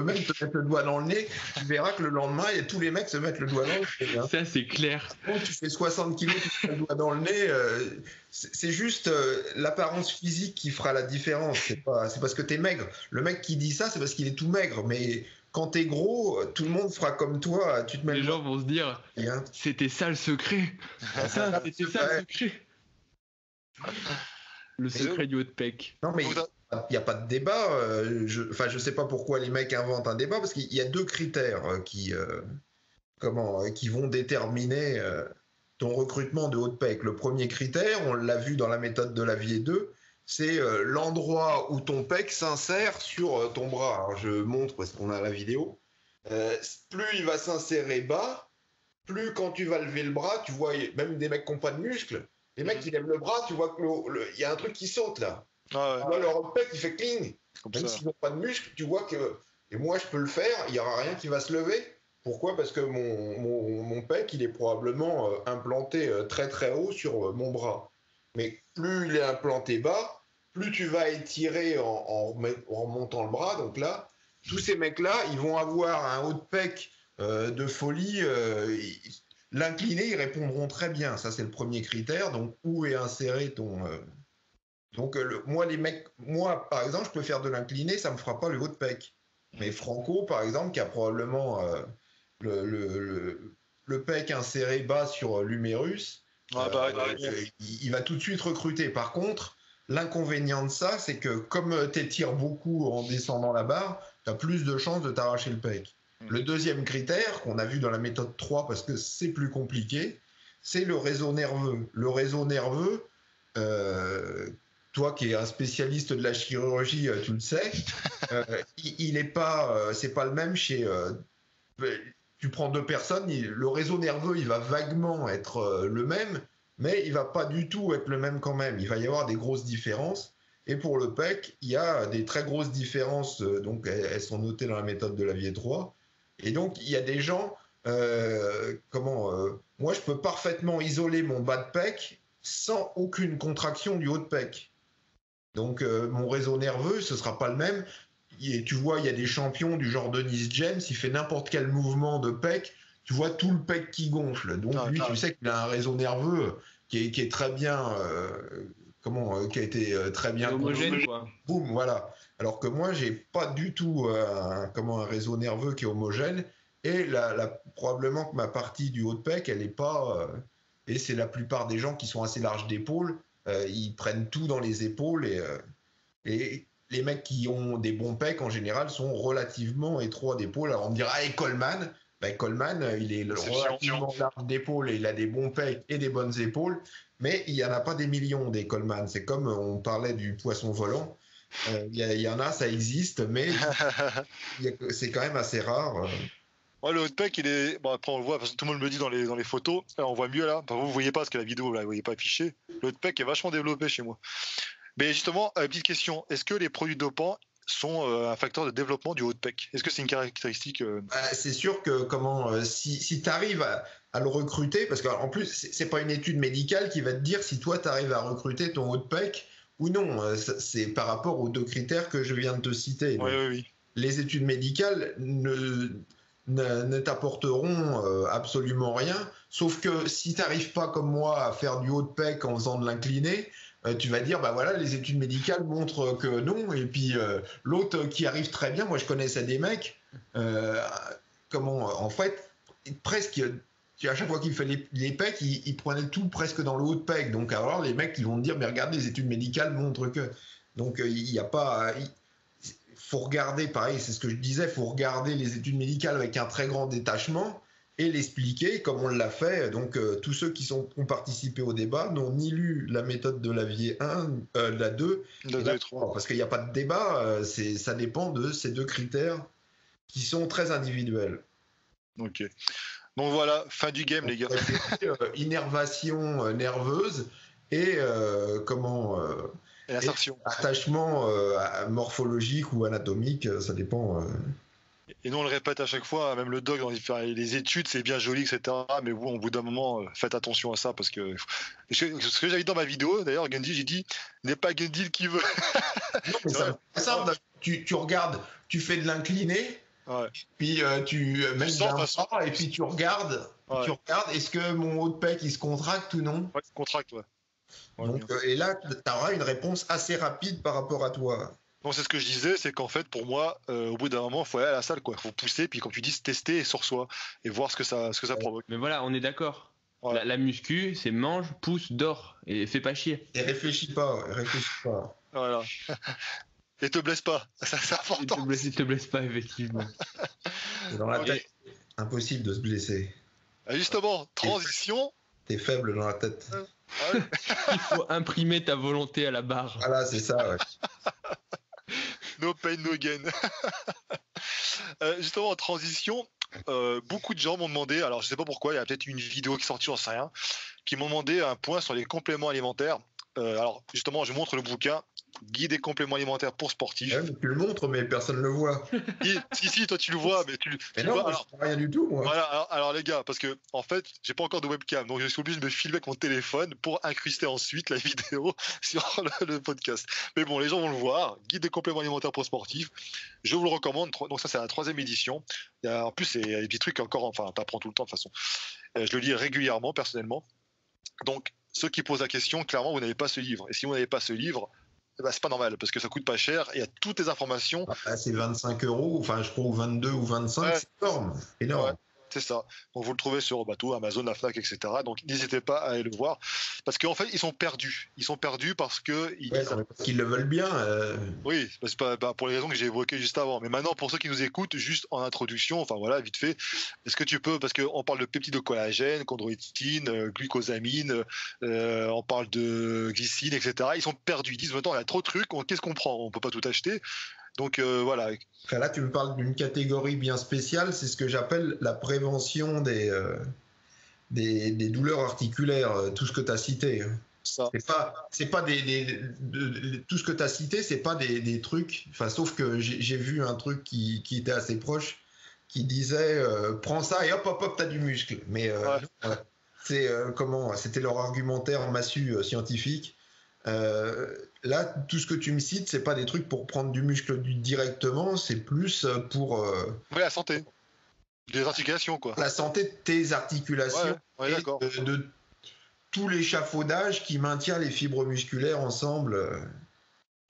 même te mettre le doigt dans le nez. Tu verras que le lendemain, tous les mecs se mettent le doigt dans le nez. Hein. Ça, c'est clair. Quand tu fais 60 kilos, tu te mets le doigt dans le nez. C'est juste l'apparence physique qui fera la différence. C'est parce que t'es maigre. Le mec qui dit ça, c'est parce qu'il est tout maigre. Mais quand t'es gros, tout le monde fera comme toi. Tu te mets les gens vont se dire, c'était ça le secret. Ça, c'était ça le secret. Le secret du haut de pec. Non, mais il n'y a pas de débat. Enfin, je ne sais pas pourquoi les mecs inventent un débat, parce qu'il y a deux critères qui vont déterminer ton recrutement de haut de pec. Le premier critère, on l'a vu dans la méthode de Lavier 2, c'est l'endroit où ton pec s'insère sur ton bras. Alors, je montre parce qu'on a la vidéo. Plus il va s'insérer bas, plus quand tu vas lever le bras, tu vois même des mecs qui n'ont pas de muscles. Les mecs qui lèvent le bras, tu vois qu'il y a un truc qui saute là. Ah ouais. Tu vois leur haut de pec qui fait cling. Même s'ils n'ont pas de muscle, tu vois que. Et moi, je peux le faire, il n'y aura rien qui va se lever. Pourquoi ? Parce que mon pec, il est probablement implanté très très haut sur mon bras. Mais plus il est implanté bas, plus tu vas étirer en remontant le bras. Donc là, tous ces mecs-là, ils vont avoir un haut de pec de folie. L'incliné, ils répondront très bien. Ça, c'est le premier critère. Donc, où est inséré ton... Donc, moi, par exemple, je peux faire de l'incliné, ça ne me fera pas le haut de pec. Mais Franco, par exemple, qui a probablement le pec inséré bas sur l'humérus, il va tout de suite recruter. Par contre, l'inconvénient de ça, c'est que comme tu étires beaucoup en descendant la barre, tu as plus de chances de t'arracher le pec. Le deuxième critère, qu'on a vu dans la méthode 3 parce que c'est plus compliqué, c'est le réseau nerveux. Le réseau nerveux, toi qui es un spécialiste de la chirurgie, tu le sais, c'est pas le même chez... tu prends deux personnes, le réseau nerveux, il va vaguement être le même, mais il va pas du tout être le même quand même. Il va y avoir des grosses différences. Et pour le pec, il y a des très grosses différences. Donc, elles sont notées dans la méthode de Lavier 3. Et donc, il y a des gens... moi, je peux parfaitement isoler mon bas de pec sans aucune contraction du haut de pec. Donc, mon réseau nerveux, ce ne sera pas le même. Et tu vois, il y a des champions du genre Dennis James, il fait n'importe quel mouvement de pec, tu vois tout le pec qui gonfle. Donc, tu sais qu'il a un réseau nerveux qui est très bien... qui a été très bien... Homogène, quoi. Boum, voilà. Alors que moi, j'ai pas du tout un réseau nerveux qui est homogène. Et probablement que ma partie du haut de pec, elle n'est pas... et c'est la plupart des gens qui sont assez larges d'épaules. Ils prennent tout dans les épaules. Et les mecs qui ont des bons pecs, en général, sont relativement étroits d'épaules. Alors on me dira, ah, et Coleman? Ben, Coleman, il est relativement large d'épaules et il a des bons pecs et des bonnes épaules. Mais il n'y en a pas des millions, des Coleman. C'est comme on parlait du poisson volant. Il y en a, ça existe, mais c'est quand même assez rare. Ouais, le haut de pec, il est... bon, après on le voit, parce que tout le monde me dit dans les photos. Alors, on voit mieux là. Enfin, vous ne voyez pas, parce que la vidéo, là, vous ne voyez pas affichée. Le haut de pec est vachement développé chez moi. Mais justement, petite question, est-ce que les produits dopants sont un facteur de développement du haut de pec? Est-ce que c'est une caractéristique C'est sûr que si tu arrives à le recruter, parce qu'en plus, ce n'est pas une étude médicale qui va te dire si toi, tu arrives à recruter ton haut de pec ou non. C'est par rapport aux deux critères que je viens de te citer. Oui, oui, oui. Les études médicales ne t'apporteront absolument rien, sauf que si tu n'arrives pas comme moi à faire du haut de pec en faisant de l'incliné, tu vas dire, bah voilà, les études médicales montrent que non, et puis l'autre qui arrive très bien, moi je connaissais des mecs, en fait, presque, à chaque fois qu'il fait les pecs, il prenait tout presque dans le haut de pec, donc alors les mecs ils vont te dire, mais regardez, les études médicales montrent que, donc il n'y a pas... faut regarder, pareil, c'est ce que je disais, faut regarder les études médicales avec un très grand détachement et l'expliquer comme on l'a fait. Donc, tous ceux qui ont participé au débat n'ont ni lu la méthode de Lavier 1, la 2, et la 3, parce qu'il n'y a pas de débat, ça dépend de ces deux critères qui sont très individuels. Ok. Donc voilà, fin du game, les gars. Innervation nerveuse et attachement morphologique ou anatomique, ça dépend. Et nous on le répète à chaque fois, même le doc dans les études, c'est bien joli, etc. Mais vous, au bout d'un moment, faites attention à ça, parce que ce que j'avais dit dans ma vidéo, d'ailleurs, Gundill, j'ai dit, n'est pas Gundill qui veut. Non, mais c'est simple, tu regardes, tu fais de l'incliné, ouais. Puis tu mets et puis tu regardes, ouais. Tu regardes, est-ce que mon haut de pec il se contracte ou non? Ouais, il se contracte, ouais. Donc, et là, tu auras une réponse assez rapide par rapport à toi. Non, c'est ce que je disais, c'est qu'en fait, pour moi, au bout d'un moment, il faut aller à la salle, quoi. Il faut pousser, puis comme tu dis, tester sur soi et voir ce que ça provoque. Mais voilà, on est d'accord. Ouais. La muscu, c'est mange, pousse, dors et fais pas chier. Et réfléchis pas. Voilà. Et te blesse pas, c'est important. Te blesse pas, effectivement. C'est dans la tête. Impossible de se blesser. Justement, transition. T'es faible dans la tête. Ouais. Il faut imprimer ta volonté à la barre. Voilà, c'est ça, ouais. No pain, no gain. Justement, en transition, beaucoup de gens m'ont demandé, alors je sais pas pourquoi, il y a peut-être une vidéo qui est sortie, j'en sais rien, qui m'ont demandé un point sur les compléments alimentaires. Alors justement, je montre le bouquin Guide des compléments alimentaires pour sportifs. Ouais, tu le montres, mais personne ne le voit. Si, toi tu le vois, mais tu le vois. Moi, alors, je ne vois rien du tout, moi. Voilà, alors les gars, parce que en fait, j'ai pas encore de webcam, donc je suis obligé de me filmer avec mon téléphone pour incruster ensuite la vidéo sur le podcast. Mais bon, les gens vont le voir. Guide des compléments alimentaires pour sportifs. Je vous le recommande. Donc ça, c'est la 3e édition. En plus, il y a des petits trucs encore. Enfin, t'apprends tout le temps de toute façon. Je le lis régulièrement, personnellement. Donc, ceux qui posent la question, clairement, vous n'avez pas ce livre. Et si vous n'avez pas ce livre, bah, c'est pas normal, parce que ça coûte pas cher et il y a toutes les informations. Ah, c'est 25 €, enfin je crois, ou 22 ou 25, ouais. C'est énorme. Ouais, c'est ça. Donc vous le trouvez sur Bateau, Amazon, la Fnac, etc. Donc n'hésitez pas à aller le voir, parce qu'en fait ils sont perdus. Ils sont perdus parce que qu'ils le veulent bien. Oui, c'est pas pour les raisons que j'ai évoquées juste avant. Mais maintenant, pour ceux qui nous écoutent, juste en introduction, enfin voilà, vite fait, est-ce que tu peux, parce qu'on parle de peptide de collagène, chondroïtine, glucosamine, on parle de glycine, etc. Ils sont perdus. Ils disent maintenant il y a trop de trucs. Qu'est-ce qu'on prend? On peut pas tout acheter. Donc voilà. Enfin, là, tu me parles d'une catégorie bien spéciale, c'est ce que j'appelle la prévention des douleurs articulaires, tout ce que tu as cité. Tout ce que tu as cité, c'est pas des trucs, enfin, sauf que j'ai vu un truc qui était assez proche, qui disait prends ça et hop, hop, hop, tu as du muscle. Mais ouais. C'est, c'était leur argumentaire massue scientifique. Là, tout ce que tu me cites, c'est pas des trucs pour prendre du muscle directement, c'est plus pour... Oui, la santé. Des articulations, quoi. La santé de tes articulations, ouais, d'accord. Et de tout l'échafaudage qui maintient les fibres musculaires ensemble.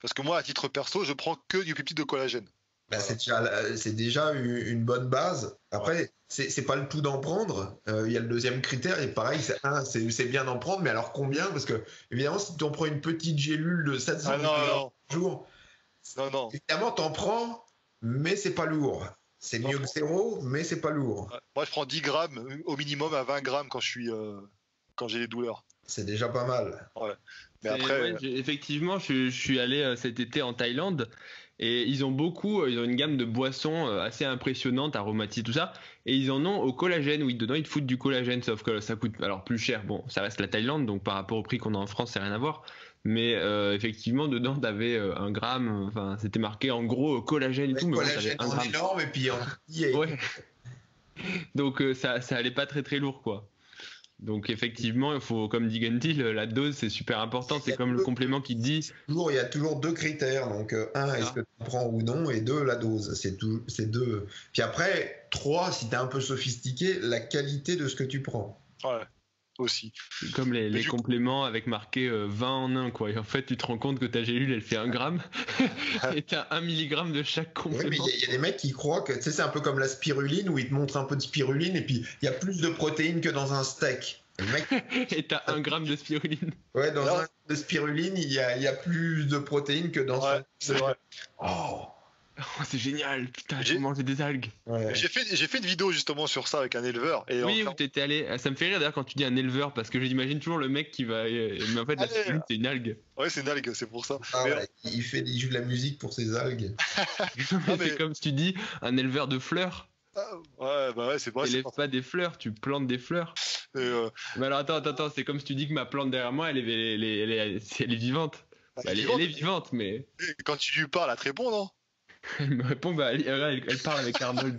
Parce que moi, à titre perso, je prends que du peptide de collagène. Bah, c'est déjà une bonne base. Après, c'est pas le tout d'en prendre. Il y a le deuxième critère. Et pareil, c'est bien d'en prendre, mais alors combien? Parce que, évidemment, si tu en prends une petite gélule de 700 mg par jour, évidemment, t'en prends, mais c'est pas lourd. C'est mieux que zéro, mais c'est pas lourd. Moi, je prends 10 grammes au minimum à 20 grammes quand j'ai des douleurs. C'est déjà pas mal. Ouais. Mais après, effectivement, je suis allé cet été en Thaïlande. Et ils ont une gamme de boissons assez impressionnante, aromatisées, tout ça. Et ils en ont au collagène, oui, dedans ils te foutent du collagène, sauf que ça coûte alors plus cher. Bon, ça reste la Thaïlande, donc par rapport au prix qu'on a en France, c'est rien à voir. Mais effectivement, dedans t'avais 1 gramme, enfin c'était marqué en gros collagène et tout. Mais collagène en énorme et puis en petit. Ouais. Donc ça allait pas très très lourd, quoi. Donc effectivement, il faut, comme dit Gundill, la dose c'est super important, c'est comme le complément qui dit. Il y a toujours 2 critères, donc 1, est-ce que tu prends ou non, et 2, la dose, c'est 2. Puis après, 3, si t'es un peu sophistiqué, la qualité de ce que tu prends. Ouais, aussi. C'est comme les compléments avec marqué 20 en 1, quoi. Et en fait, tu te rends compte que ta gélule, elle fait 1 gramme, et t'as 1 mg de chaque complément. Oui, mais il y a des mecs qui croient que, tu sais, c'est un peu comme la spiruline, où ils te montrent un peu de spiruline, et puis il y a plus de protéines que dans un steak. Le mec... Et t'as 1 gramme de spiruline. Ouais, dans 1 gramme de spiruline, il y a plus de protéines que dans un steak. C'est vrai. Oh, c'est génial, putain, j'ai mangé des algues. Ouais. J'ai fait une vidéo justement sur ça avec un éleveur. Et oui, où t'étais allé. Ça me fait rire d'ailleurs quand tu dis un éleveur, parce que j'imagine toujours le mec qui va. Mais en fait, la spiruline, c'est une algue. Ouais, c'est une algue, c'est pour ça. Ah, mais... ouais, il joue de la musique pour ses algues. C'est comme si tu dis un éleveur de fleurs. Ouais, bah ouais, c'est vrai. Tu élèves pas des fleurs, tu plantes des fleurs. Mais alors attends, c'est comme si tu dis que ma plante derrière moi, elle est vivante. Elle est vivante, mais. Et quand tu lui parles, elle te répond, non? Elle me répond, bah, elle parle avec Arnold.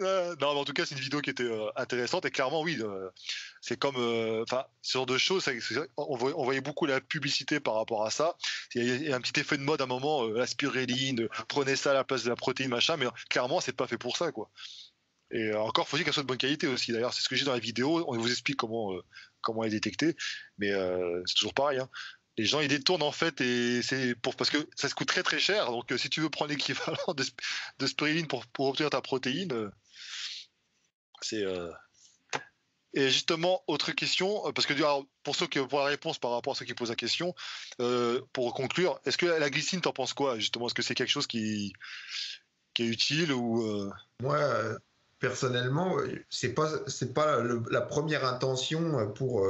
Non, mais en tout cas, c'est une vidéo qui était intéressante. Et clairement, oui, c'est comme. Enfin, ce genre de choses, on voyait beaucoup la publicité par rapport à ça. Il y a un petit effet de mode à un moment, la spiruline, prenez ça à la place de la protéine, machin. Mais clairement, c'est pas fait pour ça, quoi. Et encore, faut dire qu'elle soit de bonne qualité aussi. D'ailleurs, c'est ce que j'ai dans la vidéo. On vous explique comment elle est détectée. Mais c'est toujours pareil, hein. Les gens ils détournent en fait et c'est parce que ça se coûte très très cher, donc si tu veux prendre l'équivalent de spiruline pour obtenir ta protéine, c'est Et justement, autre question, parce que alors, pour la réponse par rapport à ceux qui posent la question, pour conclure, est-ce que la glycine, t'en penses quoi justement? Est-ce que c'est quelque chose qui est utile ou Moi personnellement, c'est pas la première intention pour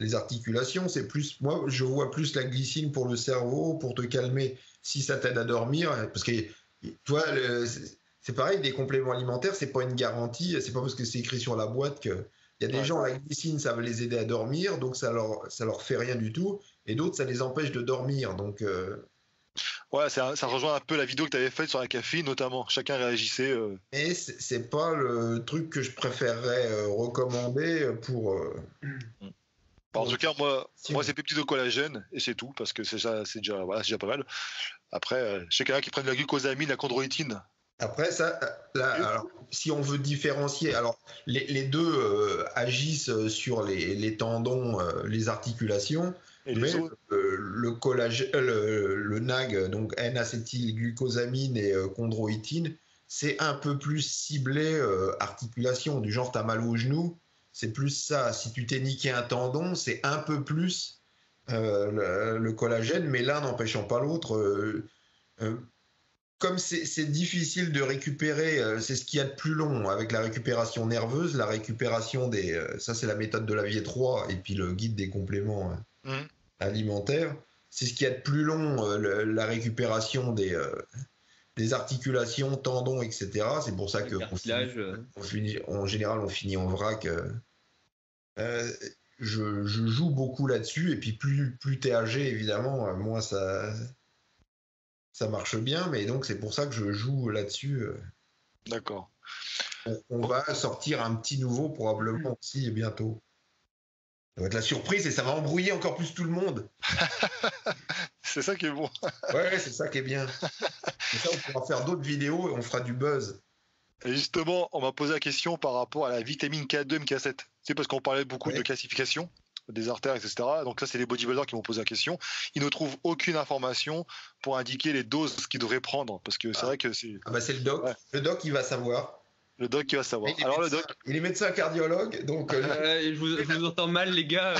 les articulations, c'est plus, moi je vois plus la glycine pour le cerveau, pour te calmer, si ça t'aide à dormir, parce que toi c'est pareil, des compléments alimentaires, c'est pas une garantie, c'est pas parce que c'est écrit sur la boîte que il y a des gens, la glycine ça va les aider à dormir, donc ça leur fait rien du tout, et d'autres ça les empêche de dormir, donc ouais, ça rejoint un peu la vidéo que tu avais faite sur la caféine, notamment. Chacun réagissait. Mais c'est pas le truc que je préférerais recommander pour en tout cas, moi c'est peptide de collagène et c'est tout, parce que c'est déjà, voilà, c'est déjà pas mal. Après, je sais qu'il y en a qui prennent la glucosamine, la chondroïtine. Après, ça, là, alors, si on veut différencier, alors les deux agissent sur les tendons, les articulations, et mais le collagène, le NAG, donc N-acétylglucosamine et chondroïtine, c'est un peu plus ciblé articulation, du genre t'as mal au genou. C'est plus ça. Si tu t'es niqué un tendon, c'est un peu plus le collagène, mais l'un n'empêchant pas l'autre. Comme c'est difficile de récupérer, c'est ce qu'il y a de plus long avec la récupération nerveuse, la récupération des... ça, c'est la méthode de la vie 3 et puis le guide des compléments alimentaires. C'est ce qu'il y a de plus long, la récupération des articulations, tendons, etc. C'est pour ça en général, on finit en vrac. Je joue beaucoup là-dessus, et puis plus t'es âgé, évidemment, moins ça marche bien, mais donc c'est pour ça que je joue là-dessus. D'accord. On va sortir un petit nouveau probablement aussi bientôt. Ça va être la surprise et ça va embrouiller encore plus tout le monde. C'est ça qui est bon. Ouais, c'est ça qui est bien. Et ça, on pourra faire d'autres vidéos et on fera du buzz. Et justement, on m'a posé la question par rapport à la vitamine K2, MK7. C'est parce qu'on parlait beaucoup de classification. des artères, etc. Donc ça, c'est les bodybuilders qui m'ont posé la question. Ils ne trouvent aucune information pour indiquer les doses qu'ils devraient prendre, parce que c'est vrai que c'est... Ah bah c'est le doc. Ouais. Le doc, il va savoir. Le doc, il va savoir. Alors médecin, le doc, il est médecin cardiologue, donc je vous entends mal, les gars.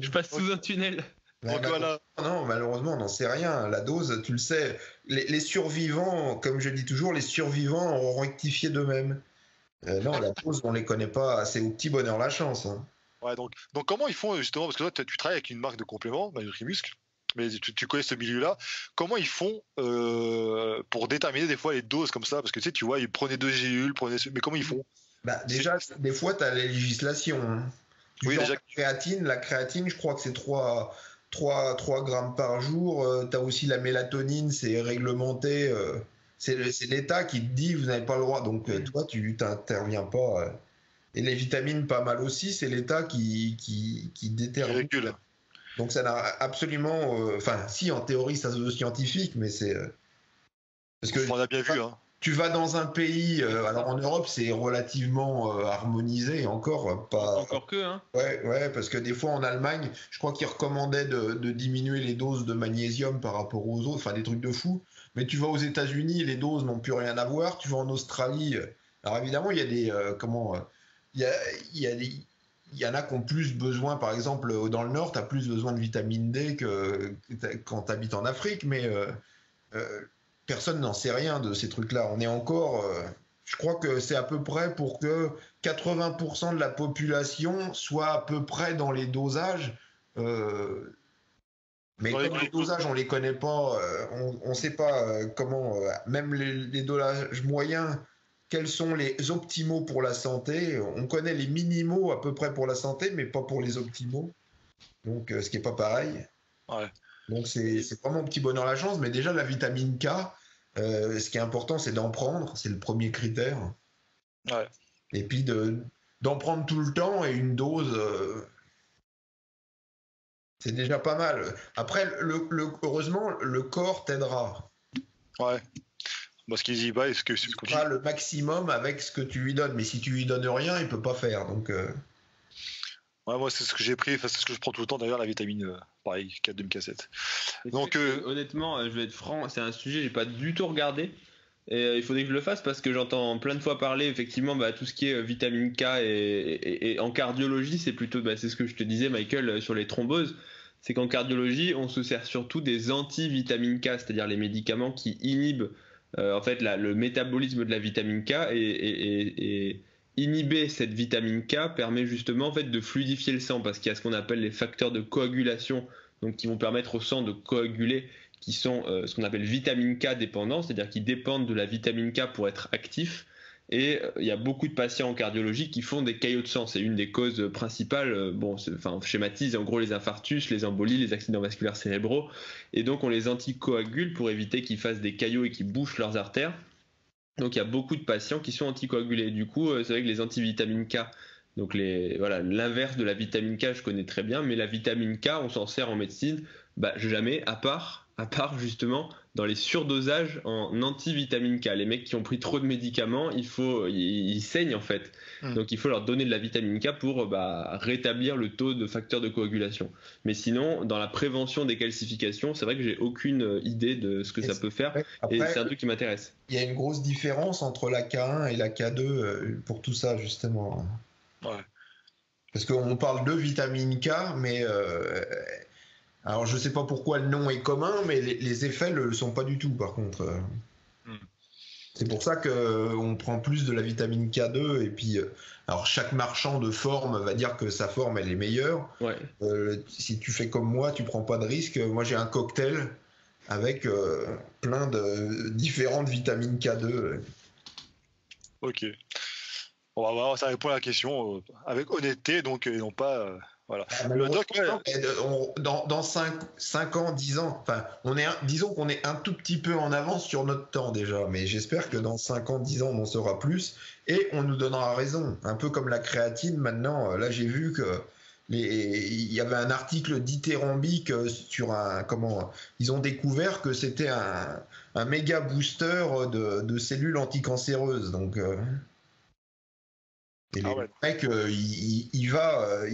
Je passe sous un tunnel. Donc voilà. Non, malheureusement, on n'en sait rien. La dose, tu le sais. Les survivants, comme je dis toujours, les survivants auront rectifié d'eux-mêmes. Non, la dose, on ne les connaît pas. C'est au petit bonheur la chance. Hein. Ouais, donc comment ils font justement, parce que toi, tu travailles avec une marque de compléments, Nutrimuscle, mais tu connais ce milieu-là. Comment ils font pour déterminer des fois les doses comme ça? Parce que tu sais, tu vois, ils prenaient 2 gélules, mais comment ils font? Bah, déjà, des fois, tu as la législation. Hein. Oui, déjà. La créatine, je crois que c'est 3 grammes par jour. Tu as aussi la mélatonine, c'est réglementé. C'est l'État qui te dit vous n'avez pas le droit. Donc toi, tu t'interviens pas. Et les vitamines, pas mal aussi. C'est l'État qui détermine. Régule. Donc ça n'a absolument... Enfin, si, en théorie, ça se veut scientifique, mais c'est... Parce que on a bien vu, hein. Tu vas dans un pays... alors en Europe, c'est relativement harmonisé, encore pas... Encore que, hein. Ouais, parce que des fois, en Allemagne, je crois qu'ils recommandaient de diminuer les doses de magnésium par rapport aux autres, enfin, des trucs de fou. Mais tu vas aux États-Unis, les doses n'ont plus rien à voir. Tu vas en Australie... Alors évidemment, il y a des... Il y en a qui ont plus besoin, par exemple, dans le Nord, tu as plus besoin de vitamine D que quand tu habites en Afrique, mais personne n'en sait rien de ces trucs-là. On est encore... je crois que c'est à peu près pour que 80% de la population soit à peu près dans les dosages. Mais comme les dosages, on ne les connaît pas, on ne sait pas comment... même les dosages moyens... Quels sont les optimaux pour la santé? On connaît les minimaux à peu près pour la santé, mais pas pour les optimaux. Donc, ce qui n'est pas pareil. Ouais. Donc, c'est vraiment petit bonheur la chance. Mais déjà, la vitamine K, ce qui est important, c'est d'en prendre. C'est le premier critère. Ouais. Et puis, d'en prendre tout le temps et une dose... c'est déjà pas mal. Après, heureusement, le corps t'aidera. Ouais. Parce qu'ils y va, est-ce que tu feras le maximum avec ce que tu lui donnes, mais si tu lui donnes rien, il peut pas faire. Donc, ouais, moi c'est ce que j'ai pris, enfin, c'est ce que je prends tout le temps d'ailleurs, la vitamine, pareil, K2 de cassette. Donc honnêtement, je vais être franc, c'est un sujet que j'ai pas du tout regardé. Et il faudrait que je le fasse parce que j'entends plein de fois parler effectivement tout ce qui est vitamine K et en cardiologie, c'est plutôt, c'est ce que je te disais, Michael, sur les thromboses. C'est qu'en cardiologie, on se sert surtout des anti-vitamine K, c'est-à-dire les médicaments qui inhibent en fait, le métabolisme de la vitamine K et inhiber cette vitamine K permet justement en fait, de fluidifier le sang parce qu'il y a ce qu'on appelle les facteurs de coagulation, donc qui vont permettre au sang de coaguler, qui sont ce qu'on appelle vitamine K dépendants, c'est-à-dire qui dépendent de la vitamine K pour être actifs. Et il y a beaucoup de patients en cardiologie qui font des caillots de sang. C'est une des causes principales. Bon, on schématise en gros les infarctus, les embolies, les accidents vasculaires cérébraux. Et donc, on les anticoagule pour éviter qu'ils fassent des caillots et qu'ils bouchent leurs artères. Donc, il y a beaucoup de patients qui sont anticoagulés. Du coup, c'est vrai que les antivitamines K, donc l'inverse de la vitamine K, je connais très bien. Mais la vitamine K, on s'en sert en médecine jamais, à part justement dans les surdosages en anti-vitamine K. Les mecs qui ont pris trop de médicaments, ils saignent en fait. Donc il faut leur donner de la vitamine K pour rétablir le taux de facteur de coagulation. Mais sinon, dans la prévention des calcifications, c'est vrai que j'ai aucune idée de ce que ça peut faire. Après, et c'est un truc qui m'intéresse. Il y a une grosse différence entre la K1 et la K2 pour tout ça justement. Ouais. Parce qu'on parle de vitamine K, mais... Alors, je ne sais pas pourquoi le nom est commun, mais les effets ne le sont pas du tout, par contre. C'est pour ça qu'on prend plus de la vitamine K2. Et puis, alors chaque marchand de forme va dire que sa forme, elle est meilleure. Ouais. Si tu fais comme moi, tu ne prends pas de risque. Moi, j'ai un cocktail avec plein de différentes vitamines K2. Ok. On va voir, ça répond à la question avec honnêteté, donc, et non pas... Voilà. Le doc, dans 5 ans, 10 ans, enfin, disons qu'on est un tout petit peu en avance sur notre temps déjà, mais j'espère que dans 5 ans, 10 ans, on en saura plus et on nous donnera raison. Un peu comme la créatine maintenant, là j'ai vu que il y avait un article dithyrambique sur ils ont découvert que c'était un méga booster de cellules anticancéreuses, donc... Et ah ouais. Le mec, il va.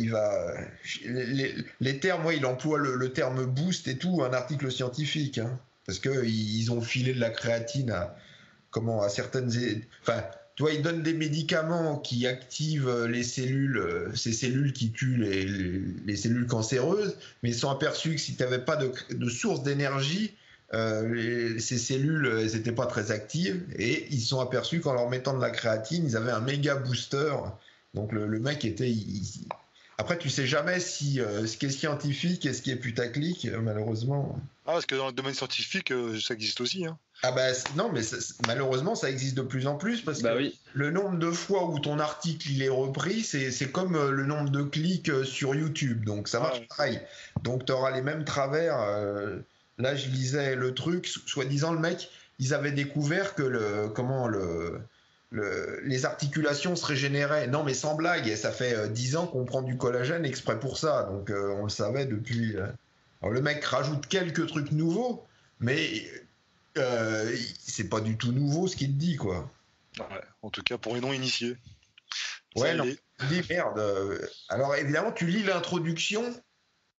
Les termes, moi, ouais, il emploie le terme boost et tout, un article scientifique, hein, parce que ils ont filé de la créatine à certaines. Enfin, tu vois, ils donnent des médicaments qui activent les cellules, ces cellules qui tuent les cellules cancéreuses, mais ils sont aperçus que si tu n'avais pas de source d'énergie, ces cellules, elles n'étaient pas très actives, et ils se sont aperçus qu'en leur mettant de la créatine, ils avaient un méga booster. Donc le mec était... Après, tu sais jamais si ce qui est scientifique et ce qui est putaclic, malheureusement... Ah, parce que dans le domaine scientifique, ça existe aussi. Hein. Ah bah non, mais malheureusement, ça existe de plus en plus, parce que oui. Le nombre de fois où ton article il est repris, c'est comme le nombre de clics sur YouTube, donc ça marche pareil. Donc tu auras les mêmes travers... Là, je lisais le truc, soi-disant, le mec, ils avaient découvert que les articulations se régénéraient. Non, mais sans blague, ça fait 10 ans qu'on prend du collagène exprès pour ça. Donc, on le savait depuis. Alors, le mec rajoute quelques trucs nouveaux, mais c'est pas du tout nouveau ce qu'il dit, quoi. Ouais, en tout cas, pour les non-initiés. Ouais, non, tu dis merde. Alors, évidemment, tu lis l'introduction.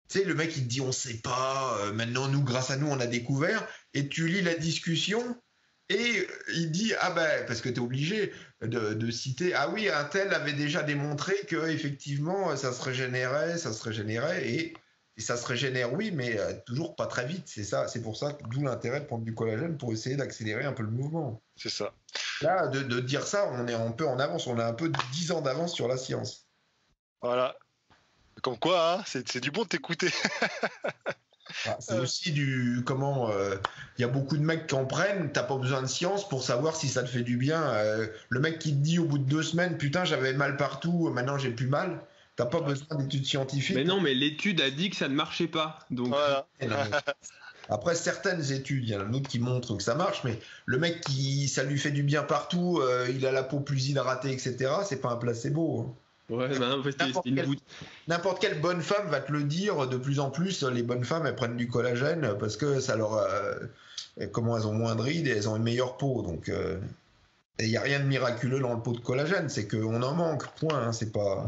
Tu sais, le mec, il te dit, on sait pas, maintenant, nous, grâce à nous, on a découvert, et tu lis la discussion, et il dit, ah ben, parce que t'es obligé de citer, ah oui, un tel avait déjà démontré que, effectivement, ça se régénérait, et ça se régénère, oui, mais toujours pas très vite, c'est ça, c'est pour ça, d'où l'intérêt de prendre du collagène pour essayer d'accélérer un peu le mouvement. C'est ça. Là, de dire ça, on est un peu en avance, on a un peu 10 ans d'avance sur la science. Voilà. Comme quoi, hein, c'est du bon de t'écouter. C'est aussi du... Il y a beaucoup de mecs qui en prennent, t'as pas besoin de science pour savoir si ça te fait du bien. Le mec qui te dit au bout de 2 semaines, putain, j'avais mal partout, maintenant j'ai plus mal, t'as pas besoin d'études scientifiques. Mais non, mais l'étude a dit que ça ne marchait pas. Donc... Voilà. Après, certaines études, il y en a d'autres qui montrent que ça marche, mais le mec, ça lui fait du bien partout, il a la peau plus hydratée, etc., c'est pas un placebo, hein. Ouais, ben, en fait, n'importe quelle bonne femme va te le dire. De plus en plus, les bonnes femmes, elles prennent du collagène parce que ça leur elles ont moins de rides et elles ont une meilleure peau. Donc, il n'y a rien de miraculeux dans le pot de collagène, c'est qu'on en manque. Point. Hein, c'est pas.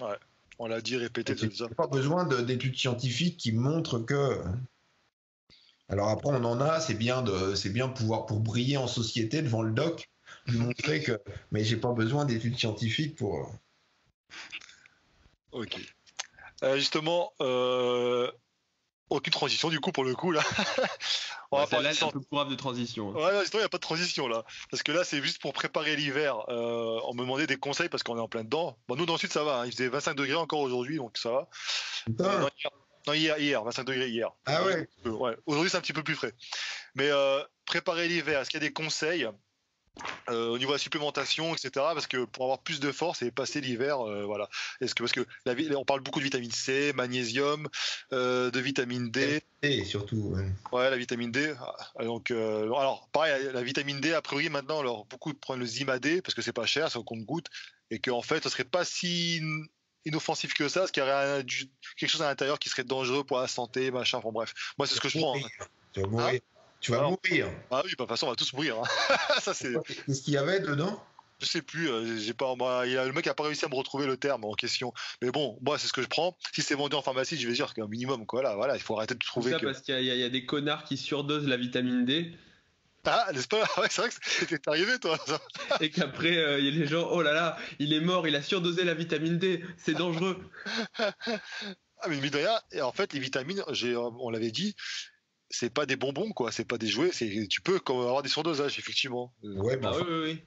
Ouais. On l'a dit, répété. Il n'y a pas besoin d'études scientifiques qui montrent que. Alors après, on en a. C'est bien pouvoir pour briller en société devant le doc, lui montrer que. Mais j'ai pas besoin d'études scientifiques pour. Ok. Justement, aucune transition du coup pour le coup là. On va parler un peu courable de transition. Ouais, là, il n'y a pas de transition là, parce que là c'est juste pour préparer l'hiver. On me demandait des conseils parce qu'on est en plein dedans. Bon, nous dans le sud ça va, hein. Il faisait 25 degrés encore aujourd'hui donc ça va. Non, hier, 25 degrés hier. Ah ouais. Ouais. Aujourd'hui c'est un petit peu plus frais. Mais préparer l'hiver, est-ce qu'il y a des conseils? Au niveau de la supplémentation, etc. Parce que pour avoir plus de force et passer l'hiver, voilà. Parce qu'on parle beaucoup de vitamine C, magnésium, de vitamine D. Et surtout. Ouais. Ouais, la vitamine D. Donc, alors, pareil, la vitamine D, a priori, maintenant, alors, beaucoup prennent le Zimadé parce que c'est pas cher, c'est au compte-gouttes, et qu'en fait, ce serait pas si inoffensif que ça, parce qu'il y aurait quelque chose à l'intérieur qui serait dangereux pour la santé, machin. Enfin bref, moi, c'est ce que je prends. Hein. Tu vas mourir. Ah oui, de toute façon, on va tous mourir. Hein. Ça, c'est... Qu'est-ce qu'il y avait dedans? Je sais plus. J'ai pas. Moi, le mec n'a pas réussi à me retrouver le terme en question. Mais bon, moi, c'est ce que je prends. Si c'est vendu en pharmacie, je vais dire qu'un minimum, quoi. Là, voilà, il faut arrêter de trouver. C'est ça, parce qu'il y a des connards qui surdosent la vitamine D. Ah, n'est-ce pas? Ouais, c'est vrai que t'es arrivé, toi. Et qu'après, il y a les gens. Oh là là, il est mort. Il a surdosé la vitamine D. C'est dangereux. Ah, mais et en fait, les vitamines, on l'avait dit. C'est pas des bonbons, quoi. C'est pas des jouets. Tu peux avoir des surdosages, effectivement. Ouais, bah, oui.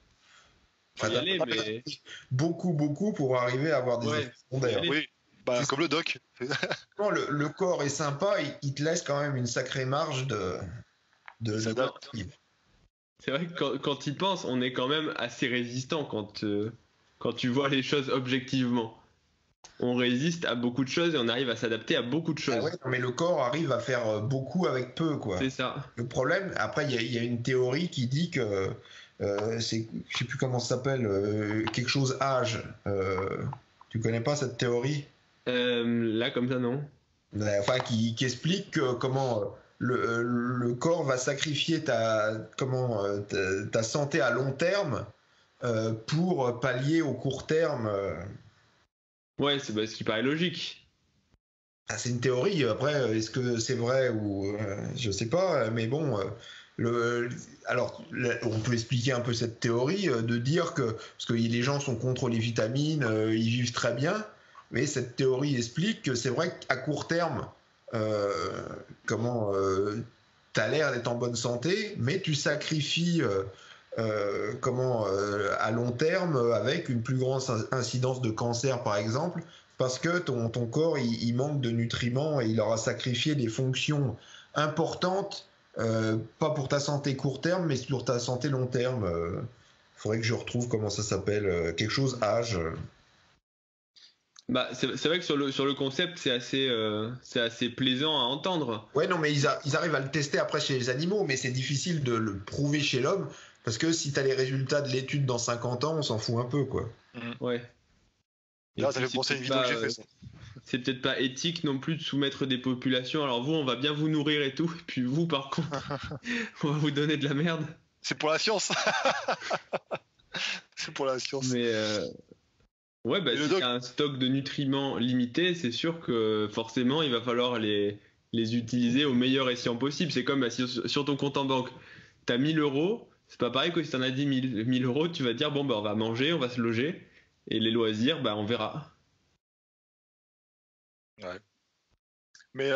Faut y aller, mais... Beaucoup pour arriver à avoir des effets secondaires. Oui, bah, comme le doc. Le corps est sympa, il te laisse quand même une sacrée marge de C'est vrai que quand il pense, on est quand même assez résistant quand tu vois les choses objectivement. On résiste à beaucoup de choses et on arrive à s'adapter à beaucoup de choses. Ah ouais, mais le corps arrive à faire beaucoup avec peu, quoi. C'est ça. Le problème, après, il y a une théorie qui dit que c'est, je sais plus comment ça s'appelle, quelque chose âge. Tu connais pas cette théorie? Là, comme ça, non. Enfin, qui explique que comment le corps va sacrifier ta santé à long terme pour pallier au court terme. Ouais, c'est ce qui paraît logique. Ah, c'est une théorie. Après, est-ce que c'est vrai ou je sais pas. Mais bon, alors là, on peut expliquer un peu cette théorie de dire que parce que les gens sont contre les vitamines, ils vivent très bien. Mais cette théorie explique que c'est vrai qu'à court terme, t'as l'air d'être en bonne santé, mais tu sacrifies à long terme avec une plus grande incidence de cancer, par exemple, parce que ton corps, il manque de nutriments et il aura sacrifié des fonctions importantes, pas pour ta santé court terme, mais pour ta santé long terme. Faudrait que je retrouve comment ça s'appelle, quelque chose âge. Bah, c'est vrai que sur le concept, c'est assez plaisant à entendre. Ouais, non, mais ils arrivent à le tester après chez les animaux, mais c'est difficile de le prouver chez l'homme, parce que si tu as les résultats de l'étude dans 50 ans, on s'en fout un peu, quoi. Ouais. Là, ça fait penser à une vidéo que j'ai faite, ça. C'est peut-être pas éthique non plus de soumettre des populations. Alors vous, on va bien vous nourrir et tout, et puis vous, par contre, on va vous donner de la merde. C'est pour la science. C'est pour la science. Mais... Ouais, bah, si tu as un stock de nutriments limité, c'est sûr que forcément, il va falloir les utiliser au meilleur escient possible. C'est comme si sur ton compte en banque, tu as 1 000 €, c'est pas pareil que si tu en as 10 000 €, tu vas dire, bon, bah, on va manger, on va se loger, et les loisirs, bah, on verra. Ouais. Mais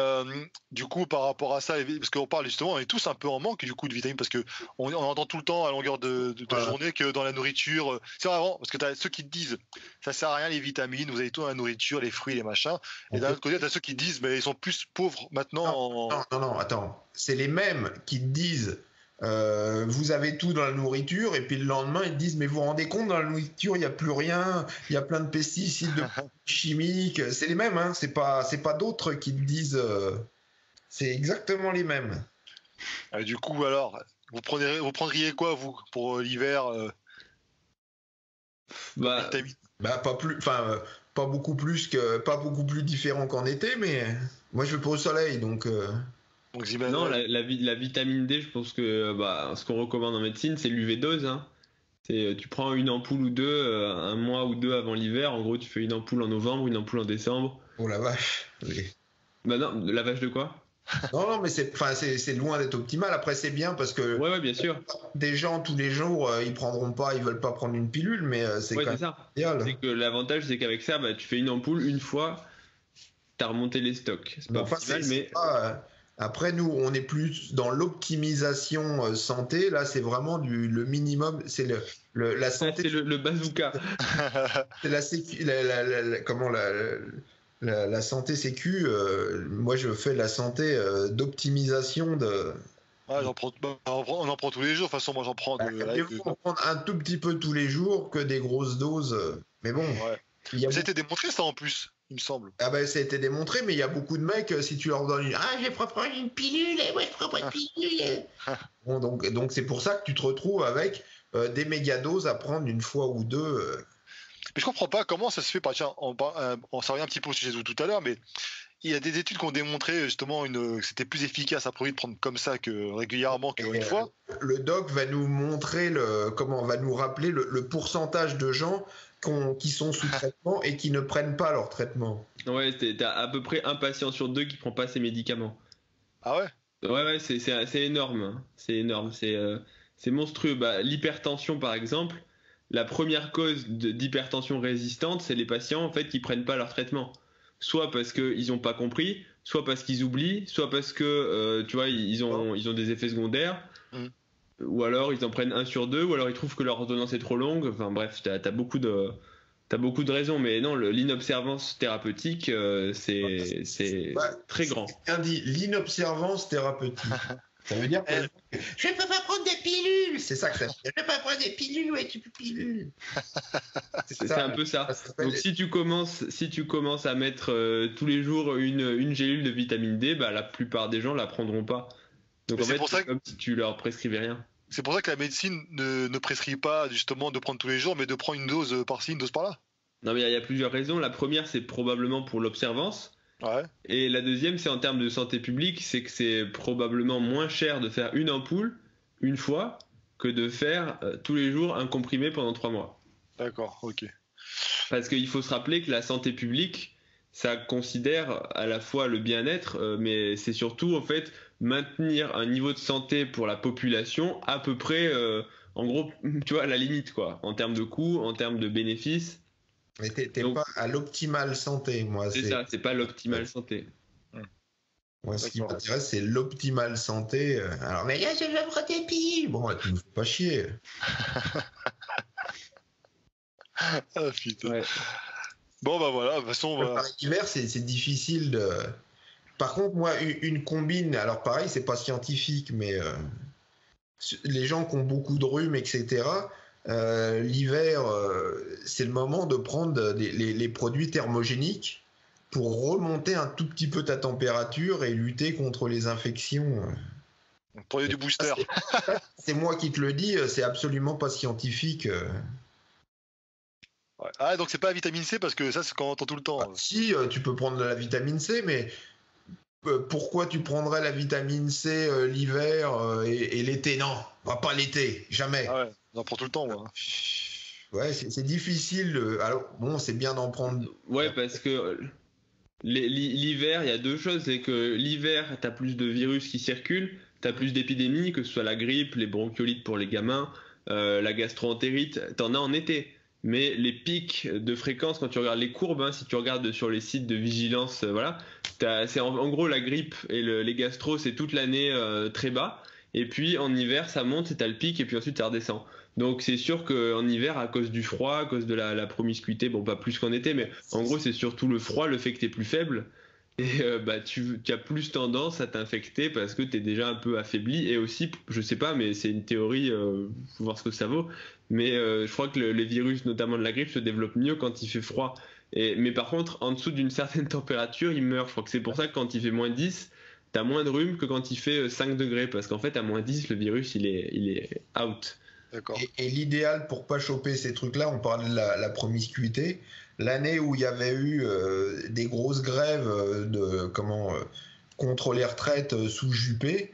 du coup, par rapport à ça, parce qu'on parle justement, on est tous un peu en manque du coup de vitamines, parce que on entend tout le temps à longueur de journée que dans la nourriture, c'est vraiment parce que t'as ceux qui te disent ça sert à rien les vitamines, vous avez tout dans la nourriture, les fruits, les machins, et d'un autre côté t'as ceux qui disent mais ils sont plus pauvres maintenant. Non, attends, c'est les mêmes qui te disent vous avez tout dans la nourriture, et puis le lendemain ils te disent mais vous vous rendez compte, dans la nourriture il n'y a plus rien, il y a plein de pesticides, de chimiques. C'est les mêmes, hein. c'est pas d'autres qui te disent, c'est exactement les mêmes. Du coup, alors vous prendriez quoi vous pour l'hiver, pas beaucoup plus différent qu'en été, mais moi je vais pas au soleil, donc non, la vitamine D, je pense que ce qu'on recommande en médecine, c'est l'UV-dose. Hein. Tu prends une ampoule ou deux, un mois ou deux avant l'hiver. En gros, tu fais une ampoule en novembre, une ampoule en décembre. Oh la vache. Oui. Bah non, la vache de quoi? Non, mais c'est loin d'être optimal. Après, c'est bien parce que ouais, bien sûr. Des gens, tous les jours, ils veulent pas prendre une pilule, mais c'est quand même idéal. C'est que l'avantage, c'est qu'avec ça, tu fais une ampoule une fois, tu as remonté les stocks. C'est pas optimal, mais... Après, nous, on est plus dans l'optimisation santé. Là, c'est vraiment le minimum. C'est la santé. C'est le bazooka. C'est la santé sécu. Moi, je fais la santé d'optimisation de. Ah, on en prend tous les jours. De toute façon, moi, j'en prends. On prend un tout petit peu tous les jours, que des grosses doses. Mais bon. Ouais. Ça a été démontré, ça, en plus. Il me semble. Ah ben, ça a été démontré, mais il y a beaucoup de mecs, si tu leur donnes je vais prendre une pilule, je prends pas de pilule. Bon, donc c'est pour ça que tu te retrouves avec des méga doses à prendre une fois ou deux. Mais je comprends pas comment ça se fait. Tiens, on s'en revient un petit peu au sujet de tout à l'heure, mais il y a des études qui ont démontré justement que c'était plus efficace à produit de prendre comme ça que régulièrement qu'une fois. Le doc va nous montrer va nous rappeler le pourcentage de gens qui sont sous traitement et qui ne prennent pas leur traitement. Ouais, t'as à peu près un patient sur deux qui prend pas ses médicaments. Ah ouais. Ouais, c'est énorme. C'est énorme, c'est monstrueux. L'hypertension, par exemple, la première cause d'hypertension résistante, c'est les patients en fait qui prennent pas leur traitement. Soit parce qu'ils n'ont pas compris, soit parce qu'ils oublient, soit parce que ils ont des effets secondaires. Ou alors ils en prennent un sur deux, ou alors ils trouvent que leur ordonnance est trop longue. Enfin bref, t'as beaucoup de raisons, mais non, l'inobservance thérapeutique, c'est très grand. Bien dit, l'inobservance thérapeutique. Ça veut dire que je peux pas prendre des pilules, c'est ça que ça veut dire. Je peux pas prendre des pilules, ouais, tu peux pilules. C'est un peu ça. Donc si tu commences à mettre tous les jours une gélule de vitamine D, la plupart des gens la prendront pas. Donc en fait, c'est comme si tu leur prescrivais rien. C'est pour ça que la médecine ne prescrit pas justement de prendre tous les jours, mais de prendre une dose par-ci, une dose par-là. Non, mais il y a plusieurs raisons. La première, c'est probablement pour l'observance. Ouais. Et la deuxième, c'est en termes de santé publique, c'est que c'est probablement moins cher de faire une ampoule une fois que de faire tous les jours un comprimé pendant 3 mois. D'accord, ok. Parce qu'il faut se rappeler que la santé publique, ça considère à la fois le bien-être, mais c'est surtout en fait maintenir un niveau de santé pour la population à peu près, en gros, tu vois, à la limite quoi, en termes de coûts, en termes de bénéfices. Mais t'es donc, pas à l'optimale santé, moi. C'est ça, c'est pas l'optimale santé. Moi, ce qui m'intéresse, c'est l'optimale santé. Alors, mais là, je veux prendre des piles. Bon, tu me fais pas chier. Ah putain. Ouais. Bon, bah voilà, de toute façon, on va... L'hiver, c'est difficile de... Par contre, moi, une combine, alors pareil, c'est pas scientifique, mais les gens qui ont beaucoup de rhume, etc., l'hiver, c'est le moment de prendre les produits thermogéniques pour remonter un tout petit peu ta température et lutter contre les infections. On prenait du booster. C'est moi qui te le dis, c'est absolument pas scientifique. Ouais. Ah, donc c'est pas la vitamine C, parce que ça, c'est ce qu'on entend tout le temps. Ah, si, tu peux prendre de la vitamine C, mais pourquoi tu prendrais la vitamine C l'hiver et l'été? Non, pas l'été, jamais. Ah ouais. On en prend tout le temps, moi. Ouais, c'est difficile. Alors, bon, c'est bien d'en prendre. Ouais, parce que l'hiver, il y a deux choses. C'est que l'hiver, tu as plus de virus qui circulent, tu as plus d'épidémies, que ce soit la grippe, les bronchiolites pour les gamins, la gastro-entérite. Tu en as en été. Mais les pics de fréquence, quand tu regardes les courbes, hein, si tu regardes sur les sites de vigilance, voilà, c'est en gros la grippe et les gastro, c'est toute l'année très bas. Et puis en hiver, ça monte, c'est à le pic, et puis ensuite ça redescend. Donc c'est sûr qu'en hiver, à cause du froid, à cause de la promiscuité, bon pas plus qu'en été, mais en gros c'est surtout le froid, le fait que t'es plus faible, et bah tu as plus tendance à t'infecter parce que t'es déjà un peu affaibli. Et aussi, je sais pas, mais c'est une théorie, faut voir ce que ça vaut, mais je crois que les virus, notamment de la grippe, se développent mieux quand il fait froid. Mais par contre, en dessous d'une certaine température, ils meurent. Je crois que c'est pour ça que quand il fait moins 10, t'as moins de rhume que quand il fait 5 degrés, parce qu'en fait, à moins 10, le virus, il est out. D'accord. Et l'idéal pour pas choper ces trucs-là, on parle de la promiscuité. L'année où il y avait eu des grosses grèves contre les retraites sous Juppé,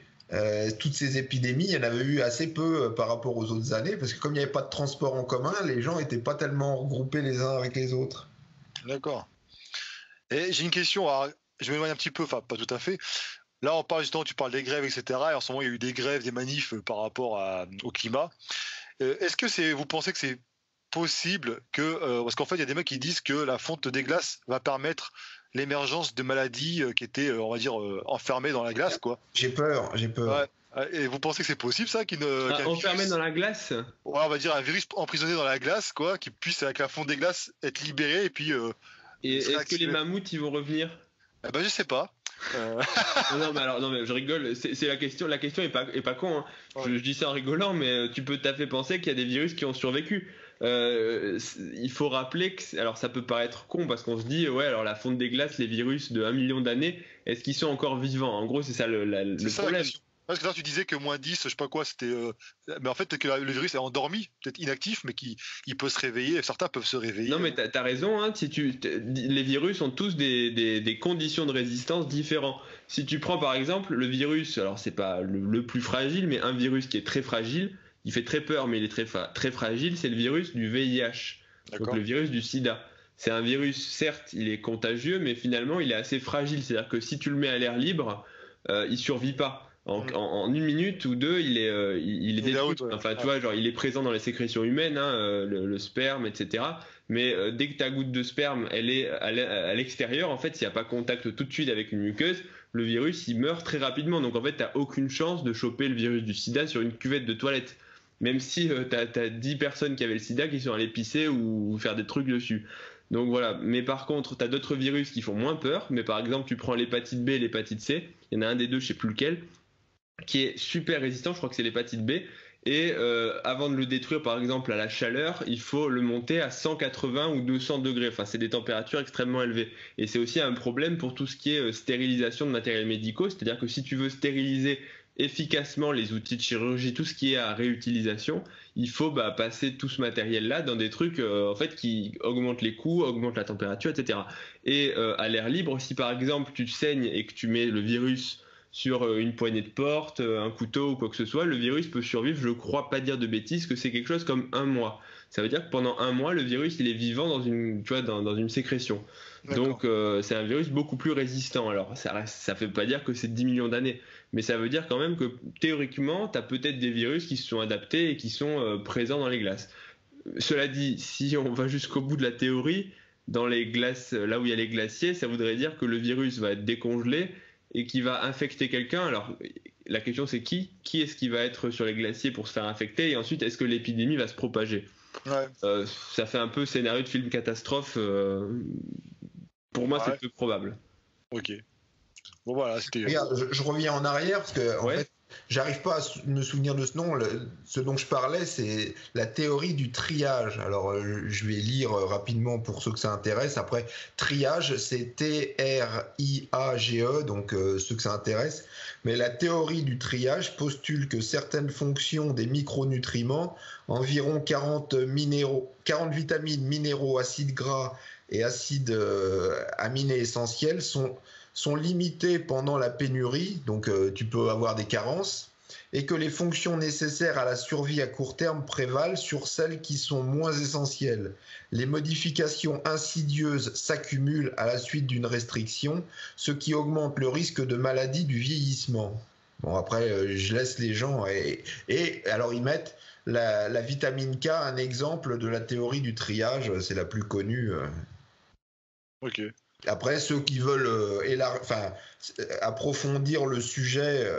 toutes ces épidémies, il y en avait eu assez peu par rapport aux autres années, parce que comme il n'y avait pas de transport en commun, les gens n'étaient pas tellement regroupés les uns avec les autres. D'accord. Et j'ai une question, je m'éloigne un petit peu, enfin pas tout à fait. Là, on parle justement, tu parles des grèves, etc. Et en ce moment, il y a eu des grèves, des manifs par rapport au climat. Est-ce que vous pensez que c'est possible que... parce qu'en fait, il y a des mecs qui disent que la fonte des glaces va permettre l'émergence de maladies qui étaient, on va dire, enfermées dans la glace, quoi. J'ai peur. Ouais. Et vous pensez que c'est possible, ça, enfermé dans la glace? Ouais, on va dire un virus emprisonné dans la glace, quoi, qui puisse, avec la fonte des glaces, être libéré et puis... et est-ce que les mammouths, ils vont revenir? Eh ben, je sais pas. Non mais je rigole, c'est la question est pas con, hein. Ouais. Je dis ça en rigolant, mais tu peux tout à fait penser qu'il y a des virus qui ont survécu. Il faut rappeler que, alors ça peut paraître con parce qu'on se dit ouais, alors la fonte des glaces, les virus de 1 million d'années, est-ce qu'ils sont encore vivants? En gros, c'est ça le problème. Parce que là, tu disais que moins 10, je sais pas quoi, c'était. Mais en fait, peut-être que le virus est endormi, peut-être inactif, mais qui peut se réveiller. Certains peuvent se réveiller. Non, mais t'as raison. Hein, les virus ont tous des conditions de résistance différentes. Si tu prends par exemple le virus, alors c'est pas le plus fragile, mais un virus qui est très fragile, il fait très peur, mais il est très, très fragile. C'est le virus du VIH, donc le virus du SIDA. C'est un virus, certes, il est contagieux, mais finalement, il est assez fragile. C'est-à-dire que si tu le mets à l'air libre, il survit pas. En une minute ou deux, il est détruit. Ouais. Enfin, tu vois, genre, il est présent dans les sécrétions humaines, hein, le sperme, etc. Mais dès que ta goutte de sperme, elle est à l'extérieur, en fait, s'il n'y a pas contact tout de suite avec une muqueuse, le virus, il meurt très rapidement. Donc, en fait, tu n'as aucune chance de choper le virus du sida sur une cuvette de toilette. Même si tu as 10 personnes qui avaient le sida qui sont allées pisser ou faire des trucs dessus. Donc voilà, mais par contre, tu as d'autres virus qui font moins peur. Mais par exemple, tu prends l'hépatite B et l'hépatite C. Il y en a un des deux, je ne sais plus lequel, qui est super résistant, je crois que c'est l'hépatite B, et avant de le détruire par exemple à la chaleur, il faut le monter à 180 ou 200 degrés, enfin c'est des températures extrêmement élevées. Et c'est aussi un problème pour tout ce qui est stérilisation de matériels médicaux, c'est-à-dire que si tu veux stériliser efficacement les outils de chirurgie, tout ce qui est à réutilisation, il faut passer tout ce matériel-là dans des trucs en fait, qui augmentent les coûts, augmentent la température, etc. Et à l'air libre, si par exemple tu saignes et que tu mets le virus sur une poignée de porte, un couteau ou quoi que ce soit, le virus peut survivre, je ne crois pas dire de bêtises, que c'est quelque chose comme 1 mois. Ça veut dire que pendant 1 mois, le virus il est vivant dans une, tu vois, dans une sécrétion. D'accord. Donc c'est un virus beaucoup plus résistant. Alors ça ne veut pas dire que c'est 10 millions d'années, mais ça veut dire quand même que théoriquement, tu as peut-être des virus qui se sont adaptés et qui sont présents dans les glaces. Cela dit, si on va jusqu'au bout de la théorie, dans les glaces, là où il y a les glaciers, ça voudrait dire que le virus va être décongelé et qui va infecter quelqu'un. Alors la question c'est qui est-ce qui va être sur les glaciers pour se faire infecter, et ensuite est-ce que l'épidémie va se propager? Ouais. Ça fait un peu scénario de film catastrophe, pour moi. Ouais. C'est peu probable. Ok, bon voilà, c'était... Regarde, je reviens en arrière parce que en fait, j'arrive pas à me souvenir de ce nom. Ce dont je parlais, c'est la théorie du triage. Alors, je vais lire rapidement pour ceux que ça intéresse. Après, triage, c'est T-R-I-A-G-E, donc ceux que ça intéresse. Mais la théorie du triage postule que certaines fonctions des micronutriments, environ 40 vitamines, minéraux, acides gras et acides aminés essentiels sont limités pendant la pénurie, donc tu peux avoir des carences, et que les fonctions nécessaires à la survie à court terme prévalent sur celles qui sont moins essentielles. Les modifications insidieuses s'accumulent à la suite d'une restriction, ce qui augmente le risque de maladie du vieillissement. Bon, après, je laisse les gens et alors ils mettent la vitamine K, un exemple de la théorie du triage, c'est la plus connue. Ok. Après, ceux qui veulent approfondir le sujet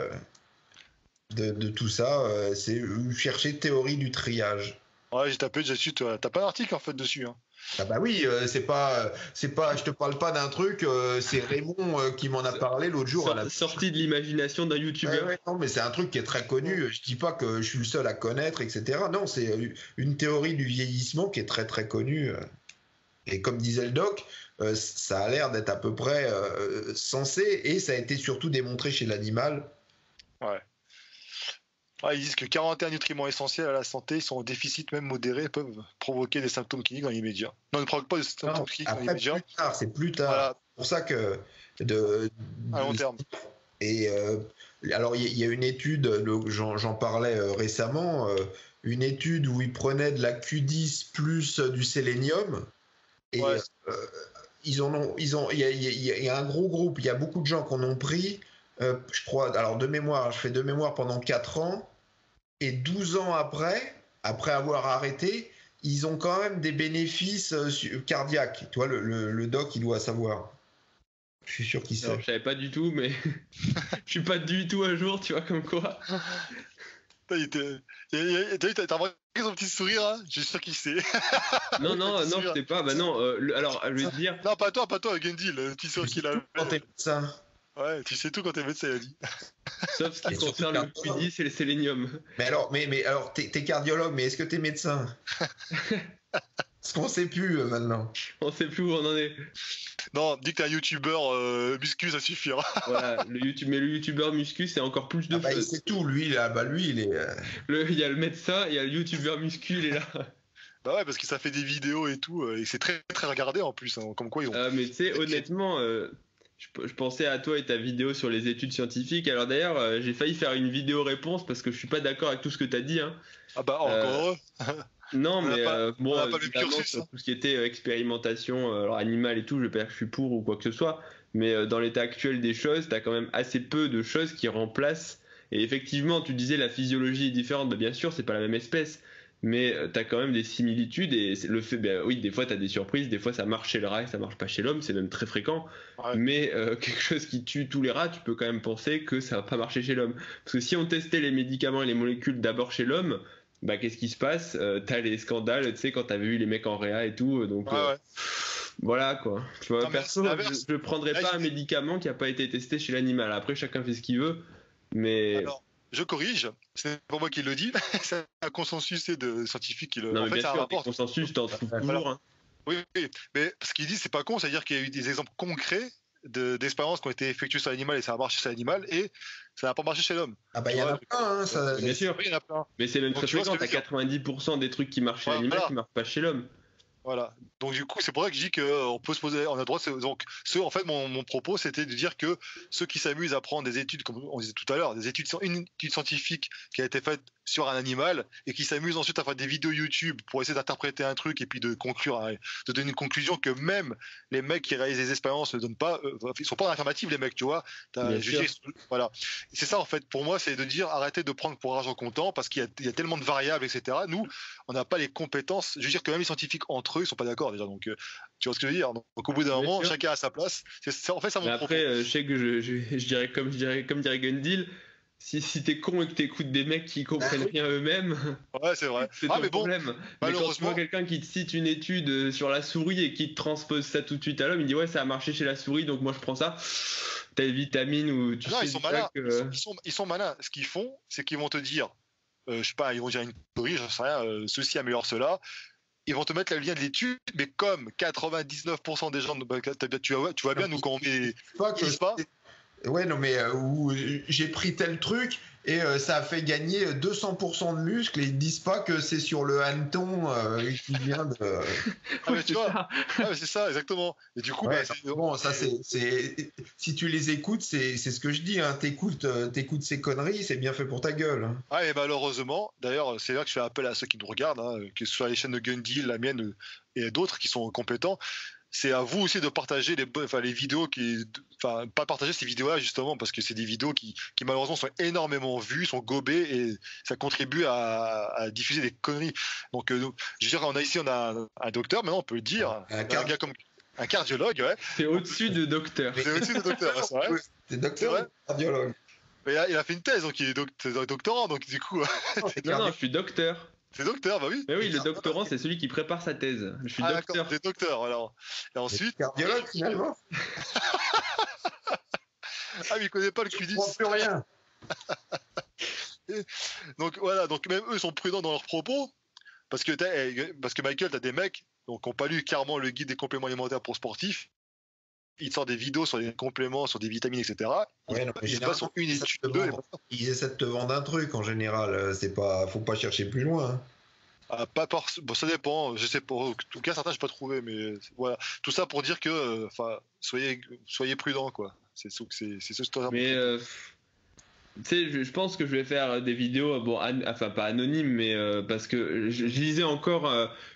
de tout ça, c'est chercher théorie du triage. Ouais, j'ai tapé dessus. T'as pas d'article en fait dessus. Hein. Ah bah oui, c'est pas. Je te parle pas d'un truc. C'est Raymond qui m'en a parlé l'autre jour. Sorti de l'imagination d'un youtubeur. Ouais, non, mais c'est un truc qui est très connu. Je dis pas que je suis le seul à connaître, etc. Non, c'est une théorie du vieillissement qui est très très connue. Et comme disait le doc, ça a l'air d'être à peu près sensé, et ça a été surtout démontré chez l'animal. Ouais. Ils disent que 41 nutriments essentiels à la santé sont en déficit, même modéré, peuvent provoquer des symptômes cliniques dans l'immédiat. Non, ne provoquent pas de symptômes cliniques dans l'immédiat. C'est plus tard. Voilà. C'est pour ça que... à long terme. Et alors, il y a une étude, j'en parlais récemment, une étude où ils prenaient de la Q10 plus du sélénium. Et ouais. Il y a un gros groupe, il y a beaucoup de gens qui en ont pris, je crois, alors je fais de mémoire pendant 4 ans, et 12 ans après avoir arrêté, ils ont quand même des bénéfices cardiaques. Tu vois, le doc, il doit savoir. Je suis sûr qu'il sait. Je savais pas du tout, mais je suis pas du tout à jour, tu vois, comme quoi. T'as remarqué son petit sourire, hein, je suis sûr qu'il sait. Non, je sais pas. Bah non, alors je vais te dire. Non, pas toi, Gundill, le petit sourire qu'il a. Quand t'es médecin. Ouais, tu sais tout quand t'es médecin, il a dit. Sauf ce qui concerne le Q10 et le sélénium. Mais alors, t'es cardiologue, mais est-ce que t'es médecin? Parce qu'on sait plus maintenant. On sait plus où on en est. Non, dis que t'es un youtubeur muscu, ça suffira. Voilà, le youtubeur muscu, c'est encore plus de choses. C'est tout, lui, là. Bah, lui, il est. Il y a le médecin, il y a le youtubeur muscu, il est là. Bah ouais, parce que ça fait des vidéos et tout, et c'est très très regardé en plus. Hein, comme quoi ils ont. Mais tu sais, honnêtement, je pensais à toi et ta vidéo sur les études scientifiques. Alors d'ailleurs, j'ai failli faire une vidéo réponse parce que je suis pas d'accord avec tout ce que t'as dit. Hein. Ah bah encore heureux. Non, mais bon, tout ce qui était expérimentation animale et tout, je ne veux pas dire que je suis pour ou quoi que ce soit, mais dans l'état actuel des choses, tu as quand même assez peu de choses qui remplacent. Et effectivement, tu disais la physiologie est différente, mais bien sûr, c'est pas la même espèce, mais tu as quand même des similitudes. Et le fait, oui, des fois, tu as des surprises, des fois, ça marche chez le rat, ça marche pas chez l'homme, c'est même très fréquent, ouais. Mais quelque chose qui tue tous les rats, tu peux quand même penser que ça va pas marcher chez l'homme. Parce que si on testait les médicaments et les molécules d'abord chez l'homme, bah, qu'est-ce qui se passe? T'as les scandales, tu sais, quand t'avais eu les mecs en réa et tout, donc voilà quoi. Tu vois, perso, je prendrais pas un médicament qui n'a pas été testé chez l'animal. Après, chacun fait ce qu'il veut, mais. Alors, je corrige, c'est pas moi qui le dis, c'est un consensus de scientifiques qui le. Non, en mais fait, bien sûr, un consensus, t'en trouves toujours. Hein. Oui, mais ce qu'il dit, c'est pas con, c'est-à-dire qu'il y a eu des exemples concrets d'expériences qui ont été effectuées sur l'animal et ça a marché chez l'animal et ça n'a pas marché chez l'homme. Ah bah il y en a plein, hein, ça... Bien sûr, il y en a plein. Mais c'est même très fréquent, t'as 90% des trucs qui marchent chez l'animal qui ne marchent pas chez l'homme. Voilà. Donc du coup, c'est pour ça que je dis qu'on peut se poser, on a le droit. Donc, en fait, mon propos, c'était de dire que ceux qui s'amusent à prendre des études, comme on disait tout à l'heure, une étude scientifique qui a été faite sur un animal et qui s'amusent ensuite à faire des vidéos YouTube pour essayer d'interpréter un truc et puis de conclure, de donner une conclusion que même les mecs qui réalisent des expériences ne donnent pas, ils sont pas en affirmative les mecs, tu vois. Voilà. C'est ça en fait. Pour moi, c'est de dire arrêtez de prendre pour argent comptant parce qu'il y a tellement de variables, etc. Nous, on n'a pas les compétences. Je veux dire que même les scientifiques entre eux, ils sont pas d'accord déjà. Donc, tu vois ce que je veux dire. Donc, au bout d'un moment, chacun a sa place. En fait, ça mon propos. Après, je sais que je dirais comme dirait Gundill. Si t'es con et que t'écoutes des mecs qui comprennent rien eux-mêmes, ouais, c'est vrai. C'est ton problème. Mais quand tu vois quelqu'un qui te cite une étude sur la souris et qui te transpose ça tout de suite à l'homme, il dit ouais, ça a marché chez la souris, donc moi je prends ça. T'as des vitamines ou tu sais. Ils sont malins. Ils sont malins. Ce qu'ils font, c'est qu'ils vont te dire, je sais pas, ils vont dire une souris, j'en sais rien, ceci améliore cela. Ils vont te mettre le lien de l'étude, mais comme 99% des gens, tu vois bien, nous quand on met, pas. Ouais, non, mais j'ai pris tel truc et ça a fait gagner 200% de muscle et ils disent pas que c'est sur le hanneton qui vient de. Ah, mais tu vois, c'est ça, exactement. Et du coup, ouais, bon, ça, si tu les écoutes, c'est ce que je dis, hein. T'écoutes ces conneries, c'est bien fait pour ta gueule. Ah, et malheureusement, d'ailleurs, c'est là que je fais appel à ceux qui nous regardent, hein, que ce soit les chaînes de Gundill, la mienne et d'autres qui sont compétents. C'est à vous aussi de partager les vidéos pas partager ces vidéos-là justement parce que c'est des vidéos qui malheureusement sont énormément vues, sont gobées et ça contribue à diffuser des conneries. Donc je veux dire, on a un docteur, maintenant on peut le dire, un gars comme un cardiologue, ouais. C'est au-dessus de docteur. C'est au-dessus de docteur, c'est vrai. C'est docteur et cardiologue. Mais il a fait une thèse, donc il est doctorant, donc du coup. Non, je suis docteur. C'est docteur, bah oui. Mais oui, le doctorant, c'est celui qui prépare sa thèse. Je suis docteur. C'est docteur, alors. Et ensuite. Cardiologue, finalement. Ah, mais il connaît pas le Q10. Je comprends plus rien. Donc voilà, donc même eux sont prudents dans leurs propos. Parce que Michael, t'as des mecs qui n'ont pas lu carrément le guide des compléments alimentaires pour sportifs. Ils te sortent des vidéos sur des compléments, sur des vitamines, etc. Ouais, non, ils passent une étude, deux. Ils essaient de te vendre un truc en général. C'est pas, faut pas chercher plus loin. Ah, bon, ça dépend. Je sais pas. En tout cas, certains j'ai pas trouvé, mais voilà. Tout ça pour dire que, soyez prudents, quoi. Mais tu sais, je pense que je vais faire des vidéos, pas anonymes, mais parce que je lisais encore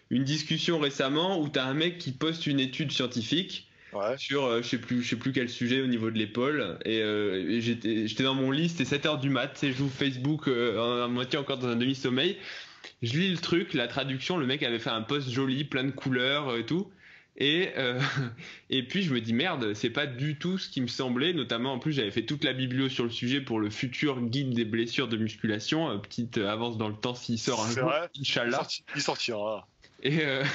une discussion récemment où t'as un mec qui poste une étude scientifique. Ouais. Sur je sais plus quel sujet au niveau de l'épaule et j'étais dans mon lit, c'était 7h du mat, je joue Facebook à moitié encore dans un demi-sommeil, je lis le truc, la traduction, le mec avait fait un post joli, plein de couleurs et tout et puis je me dis merde, c'est pas du tout ce qui me semblait, notamment en plus j'avais fait toute la biblio sur le sujet pour le futur guide des blessures de musculation, petite avance dans le temps s'il sort un jour, Inch'Allah il sortira. Et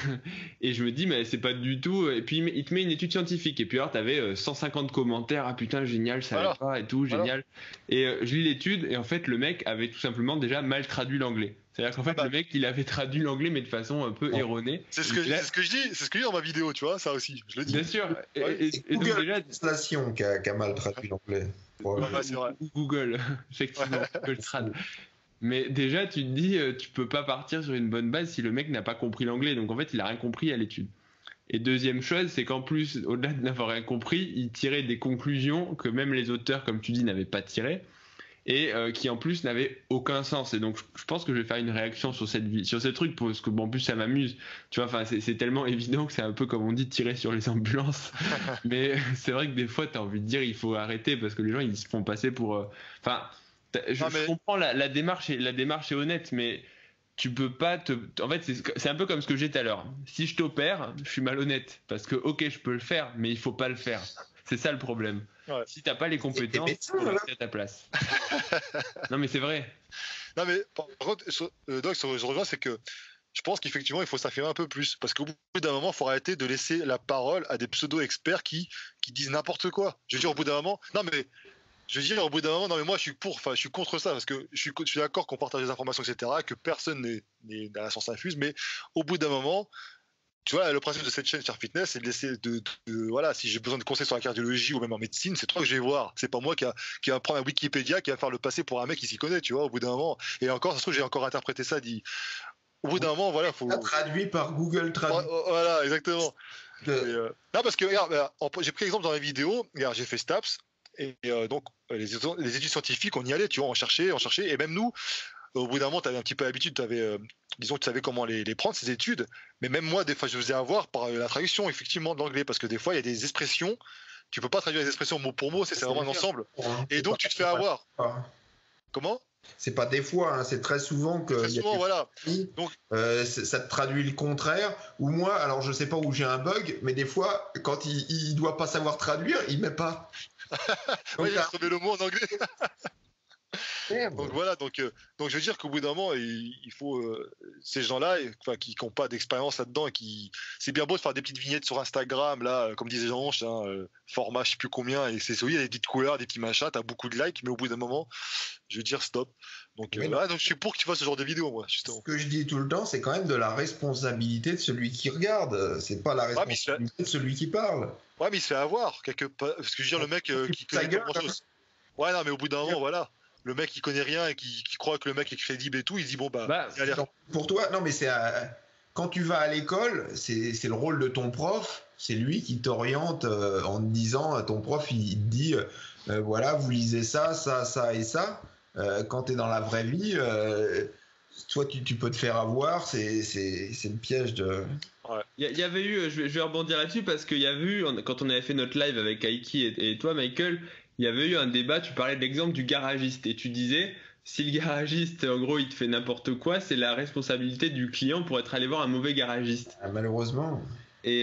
je me dis mais c'est pas du tout, et puis il te met une étude scientifique et puis alors t'avais 150 commentaires, ah putain génial, ça va pas et tout, génial, et je lis l'étude et en fait le mec avait tout simplement déjà mal traduit l'anglais, c'est-à-dire qu'en fait le mec il avait traduit l'anglais mais de façon un peu erronée. C'est ce que je dis dans ma vidéo, tu vois, ça aussi je le dis bien sûr. Et donc déjà station qui a mal traduit l'anglais, Google effectivement, Google Trad. Mais déjà, tu te dis, tu peux pas partir sur une bonne base si le mec n'a pas compris l'anglais. Donc en fait, il a rien compris à l'étude. Et deuxième chose, c'est qu'en plus, au-delà de n'avoir rien compris, il tirait des conclusions que même les auteurs, comme tu dis, n'avaient pas tirées et qui en plus n'avaient aucun sens. Et donc, je pense que je vais faire une réaction sur ce truc parce que bon, en plus, ça m'amuse. Tu vois, enfin, c'est tellement évident que c'est un peu comme on dit, tirer sur les ambulances. Mais c'est vrai que des fois, t'as envie de dire, il faut arrêter parce que les gens, ils se font passer pour. Je comprends la démarche est honnête, mais tu peux pas te. En fait, c'est un peu comme ce que j'ai tout à l'heure. Si je t'opère, je suis malhonnête parce que ok, je peux le faire, mais il faut pas le faire. C'est ça le problème. Ouais. Si t'as pas les compétences, tu peux rester à ta place. Non mais c'est vrai. Non mais par contre, Doc, ce que je rejoins, c'est que je pense qu'effectivement, il faut s'affirmer un peu plus parce qu'au bout d'un moment, il faut arrêter de laisser la parole à des pseudo-experts qui disent n'importe quoi. Je veux dire, au bout d'un moment, au bout d'un moment, non mais moi je suis contre ça parce que je suis d'accord qu'on partage des informations, etc., que personne n'est à la science infuse, mais au bout d'un moment, tu vois, le principe de cette chaîne Cher Fitness, c'est de laisser voilà, si j'ai besoin de conseils sur la cardiologie ou même en médecine, c'est toi que je vais voir, c'est pas moi qui va prendre un Wikipédia, qui va faire le passer pour un mec qui s'y connaît, tu vois, au bout d'un moment. Et encore, ça se trouve, j'ai encore interprété ça, au bout d'un moment, voilà, faut. Traduit par Google Traduit. Voilà, exactement. Non, parce que regarde, j'ai pris l'exemple dans la vidéo. Regarde, j'ai fait STAPS et donc les études scientifiques, on y allait, tu vois, on cherchait, et même nous, au bout d'un moment, t'avais un petit peu l'habitude, disons, tu savais comment les prendre, ces études. Mais même moi, des fois, je faisais avoir par la traduction, effectivement, de l'anglais, parce que des fois, il y a des expressions, tu peux pas traduire les expressions mot pour mot, c'est vraiment un ensemble. Et donc, tu te fais avoir. Comment ? C'est pas des fois, hein, c'est très souvent que. Très souvent, voilà. Donc, ça te traduit le contraire. Ou moi, alors je sais pas où j'ai un bug, mais des fois, quand il doit pas savoir traduire, il met pas. Oui, il a trouvé le mot en anglais. Donc voilà, donc je veux dire qu'au bout d'un moment, il faut ces gens-là, qui n'ont pas d'expérience là-dedans, et qui c'est bien beau de faire des petites vignettes sur Instagram, là, comme disait Jean-Anche, hein, format je sais plus combien, et c'est solide, des petites couleurs, des petits machins, t'as beaucoup de likes, mais au bout d'un moment, je veux dire stop. Donc, voilà, donc je suis pour que tu fasses ce genre de vidéo, moi. Justement. Ce que je dis tout le temps, c'est quand même de la responsabilité de celui qui regarde. C'est pas la responsabilité de celui qui parle. Ouais, mais il se fait avoir quelque part. Parce que je veux dire, le mec qui connaît pas grand-chose. Ouais, non, mais au bout d'un moment, voilà. Le mec qui connaît rien et qui croit que le mec est crédible et tout, il se dit bon bah il a l'air. Pour toi, non mais c'est quand tu vas à l'école, c'est le rôle de ton prof, c'est lui qui t'oriente en te disant, ton prof il te dit voilà vous lisez ça, ça, ça et ça. Quand t'es dans la vraie vie, toi tu peux te faire avoir, c'est le piège de. Il y avait eu, je vais rebondir là-dessus parce qu'il y avait eu quand on avait fait notre live avec Aiki et toi Michael. Il y avait eu un débat, tu parlais de l'exemple du garagiste et tu disais, si le garagiste, en gros, il te fait n'importe quoi, c'est la responsabilité du client pour être allé voir un mauvais garagiste. Ah, malheureusement. Et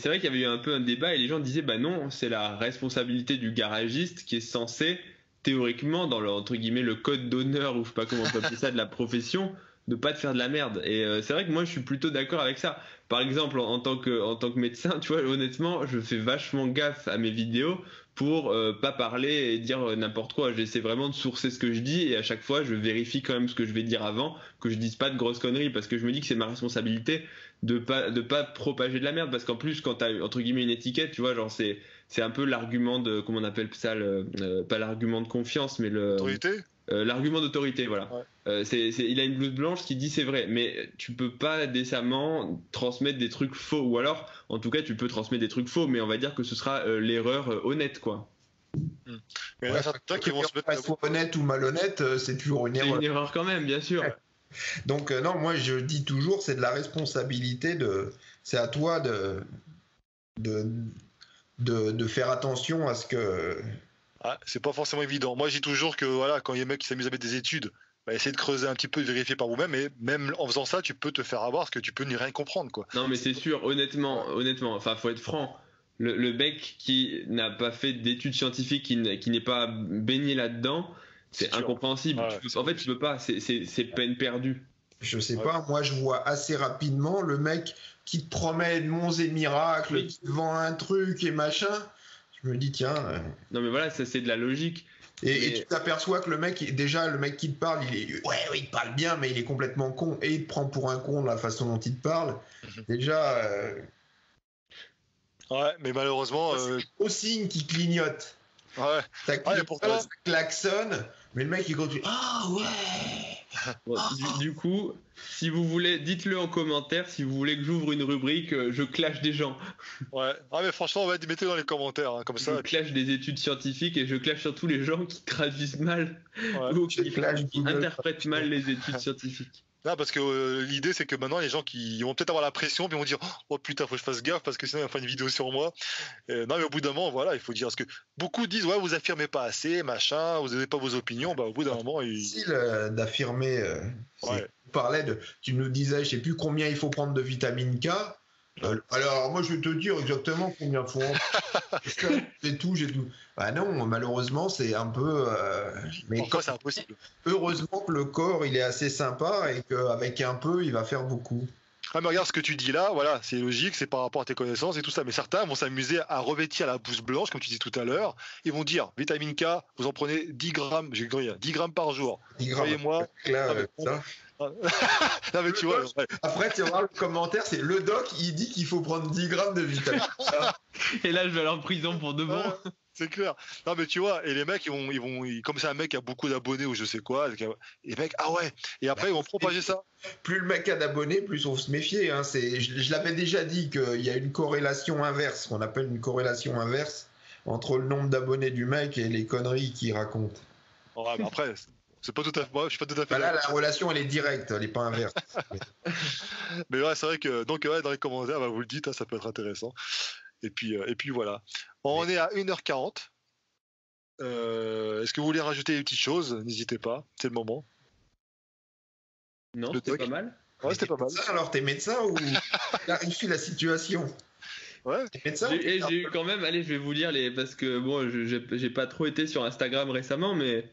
c'est vrai qu'il y avait eu un peu un débat et les gens disaient, bah non, c'est la responsabilité du garagiste qui est censé, théoriquement, dans le, entre guillemets, le code d'honneur ou je sais pas comment on peut appeler ça, de la profession, de pas te faire de la merde. Et c'est vrai que moi, je suis plutôt d'accord avec ça. Par exemple, en tant que médecin, tu vois, honnêtement, je fais vachement gaffe à mes vidéos pour pas parler et dire n'importe quoi. J'essaie vraiment de sourcer ce que je dis et à chaque fois je vérifie quand même ce que je vais dire avant, que je dise pas de grosses conneries, parce que je me dis que c'est ma responsabilité de pas propager de la merde, parce qu'en plus quand t'as entre guillemets une étiquette, tu vois, genre c'est un peu l'argument de, comment on appelle ça, pas l'argument de confiance mais l'autorité. L'argument d'autorité, voilà. Ouais. Il a une blouse blanche qui dit c'est vrai, mais tu peux pas décemment transmettre des trucs faux, ou alors en tout cas tu peux transmettre des trucs faux, mais on va dire que ce sera l'erreur honnête, quoi. Mais là, certains qui vont se mettre honnête ou malhonnête, c'est toujours une erreur. C'est une erreur quand même, bien sûr. Ouais. Donc non, moi je dis toujours, c'est de la responsabilité de, c'est à toi de faire attention à ce que. Ah, c'est pas forcément évident. Moi, je dis toujours que voilà, quand il y a des mecs qui s'amusent à mettre des études, bah, essayez de creuser un petit peu, de vérifier par vous-même. Et même en faisant ça, tu peux te faire avoir parce que tu peux n'y rien comprendre, quoi. Non, mais c'est sûr. Honnêtement, enfin, faut être franc. Le mec qui n'a pas fait d'études scientifiques, qui n'est pas baigné là-dedans, c'est incompréhensible. Ouais. En fait, tu peux pas. C'est peine perdue. Je sais pas. Moi, je vois assez rapidement le mec qui te promet de monts et miracles, qui te vend un truc et machin. Je me dis tiens. Non mais voilà, ça c'est de la logique. Et tu t'aperçois que le mec qui te parle, il parle bien, mais il est complètement con et il te prend pour un con de la façon dont il te parle. Déjà. Ouais, mais malheureusement. C'est au signe qui clignote. Ouais. Ça klaxonne, mais le mec il continue. Ah ouais. Bon, du coup, si vous voulez, dites-le en commentaire. Si vous voulez que j'ouvre une rubrique, je clash des gens. Ouais. Ah mais franchement, mettez dans les commentaires, hein, comme ça. Je clash des études scientifiques et je clash surtout les gens qui traduisent mal ou qui interprètent mal les études scientifiques. Non, parce que l'idée c'est que maintenant les gens qui vont peut-être avoir la pression, puis vont dire oh putain faut que je fasse gaffe parce que sinon il va faire une vidéo sur moi. Non mais au bout d'un moment voilà, il faut dire, parce que beaucoup disent ouais vous affirmez pas assez machin, vous n'avez pas vos opinions, bah au bout d'un moment il. C'est difficile d'affirmer. Tu nous disais je sais plus combien il faut prendre de vitamine K. Alors moi je vais te dire exactement combien faut. j'ai tout. Ah non, malheureusement c'est un peu. Mais c'est impossible. Heureusement que le corps il est assez sympa et qu'avec un peu il va faire beaucoup. Ah mais regarde ce que tu dis là, voilà, c'est logique, c'est par rapport à tes connaissances et tout ça. Mais certains vont s'amuser à revêtir la blouse blanche comme tu dis tout à l'heure. Ils vont dire vitamine K, vous en prenez 10 grammes, 10 grammes par jour. 10 grammes. Croyez-moi. Non, mais tu vois, après, tu vas voir le commentaire, c'est le doc, il dit qu'il faut prendre 10 grammes de vitamine. Et là, je vais aller en prison pour 2 mois. C'est clair. Non, mais tu vois, et les mecs, comme c'est un mec qui a beaucoup d'abonnés ou je sais quoi, les mecs, ah ouais, et après, ils vont propager ça. Plus le mec a d'abonnés, plus on se méfiait. Hein. Je l'avais déjà dit qu'il y a une corrélation inverse, qu'on appelle une corrélation inverse, entre le nombre d'abonnés du mec et les conneries qu'il raconte. Ouais, mais après, c'est pas tout à fait. Moi, je suis pas tout à fait. Là, la relation, elle est directe, elle est pas inverse. Mais ouais, c'est vrai que donc ouais, dans les commentaires, bah, vous le dites, hein, ça peut être intéressant. Et puis voilà. On est à 1h40. Est-ce que vous voulez rajouter des petites choses? N'hésitez pas, c'est le moment. Non, c'était pas mal. Ouais, c'était pas mal. Alors, t'es médecin ou clarifie la situation? Ouais. J'ai eu quand même. Allez, je vais vous lire les parce que bon, j'ai pas trop été sur Instagram récemment, mais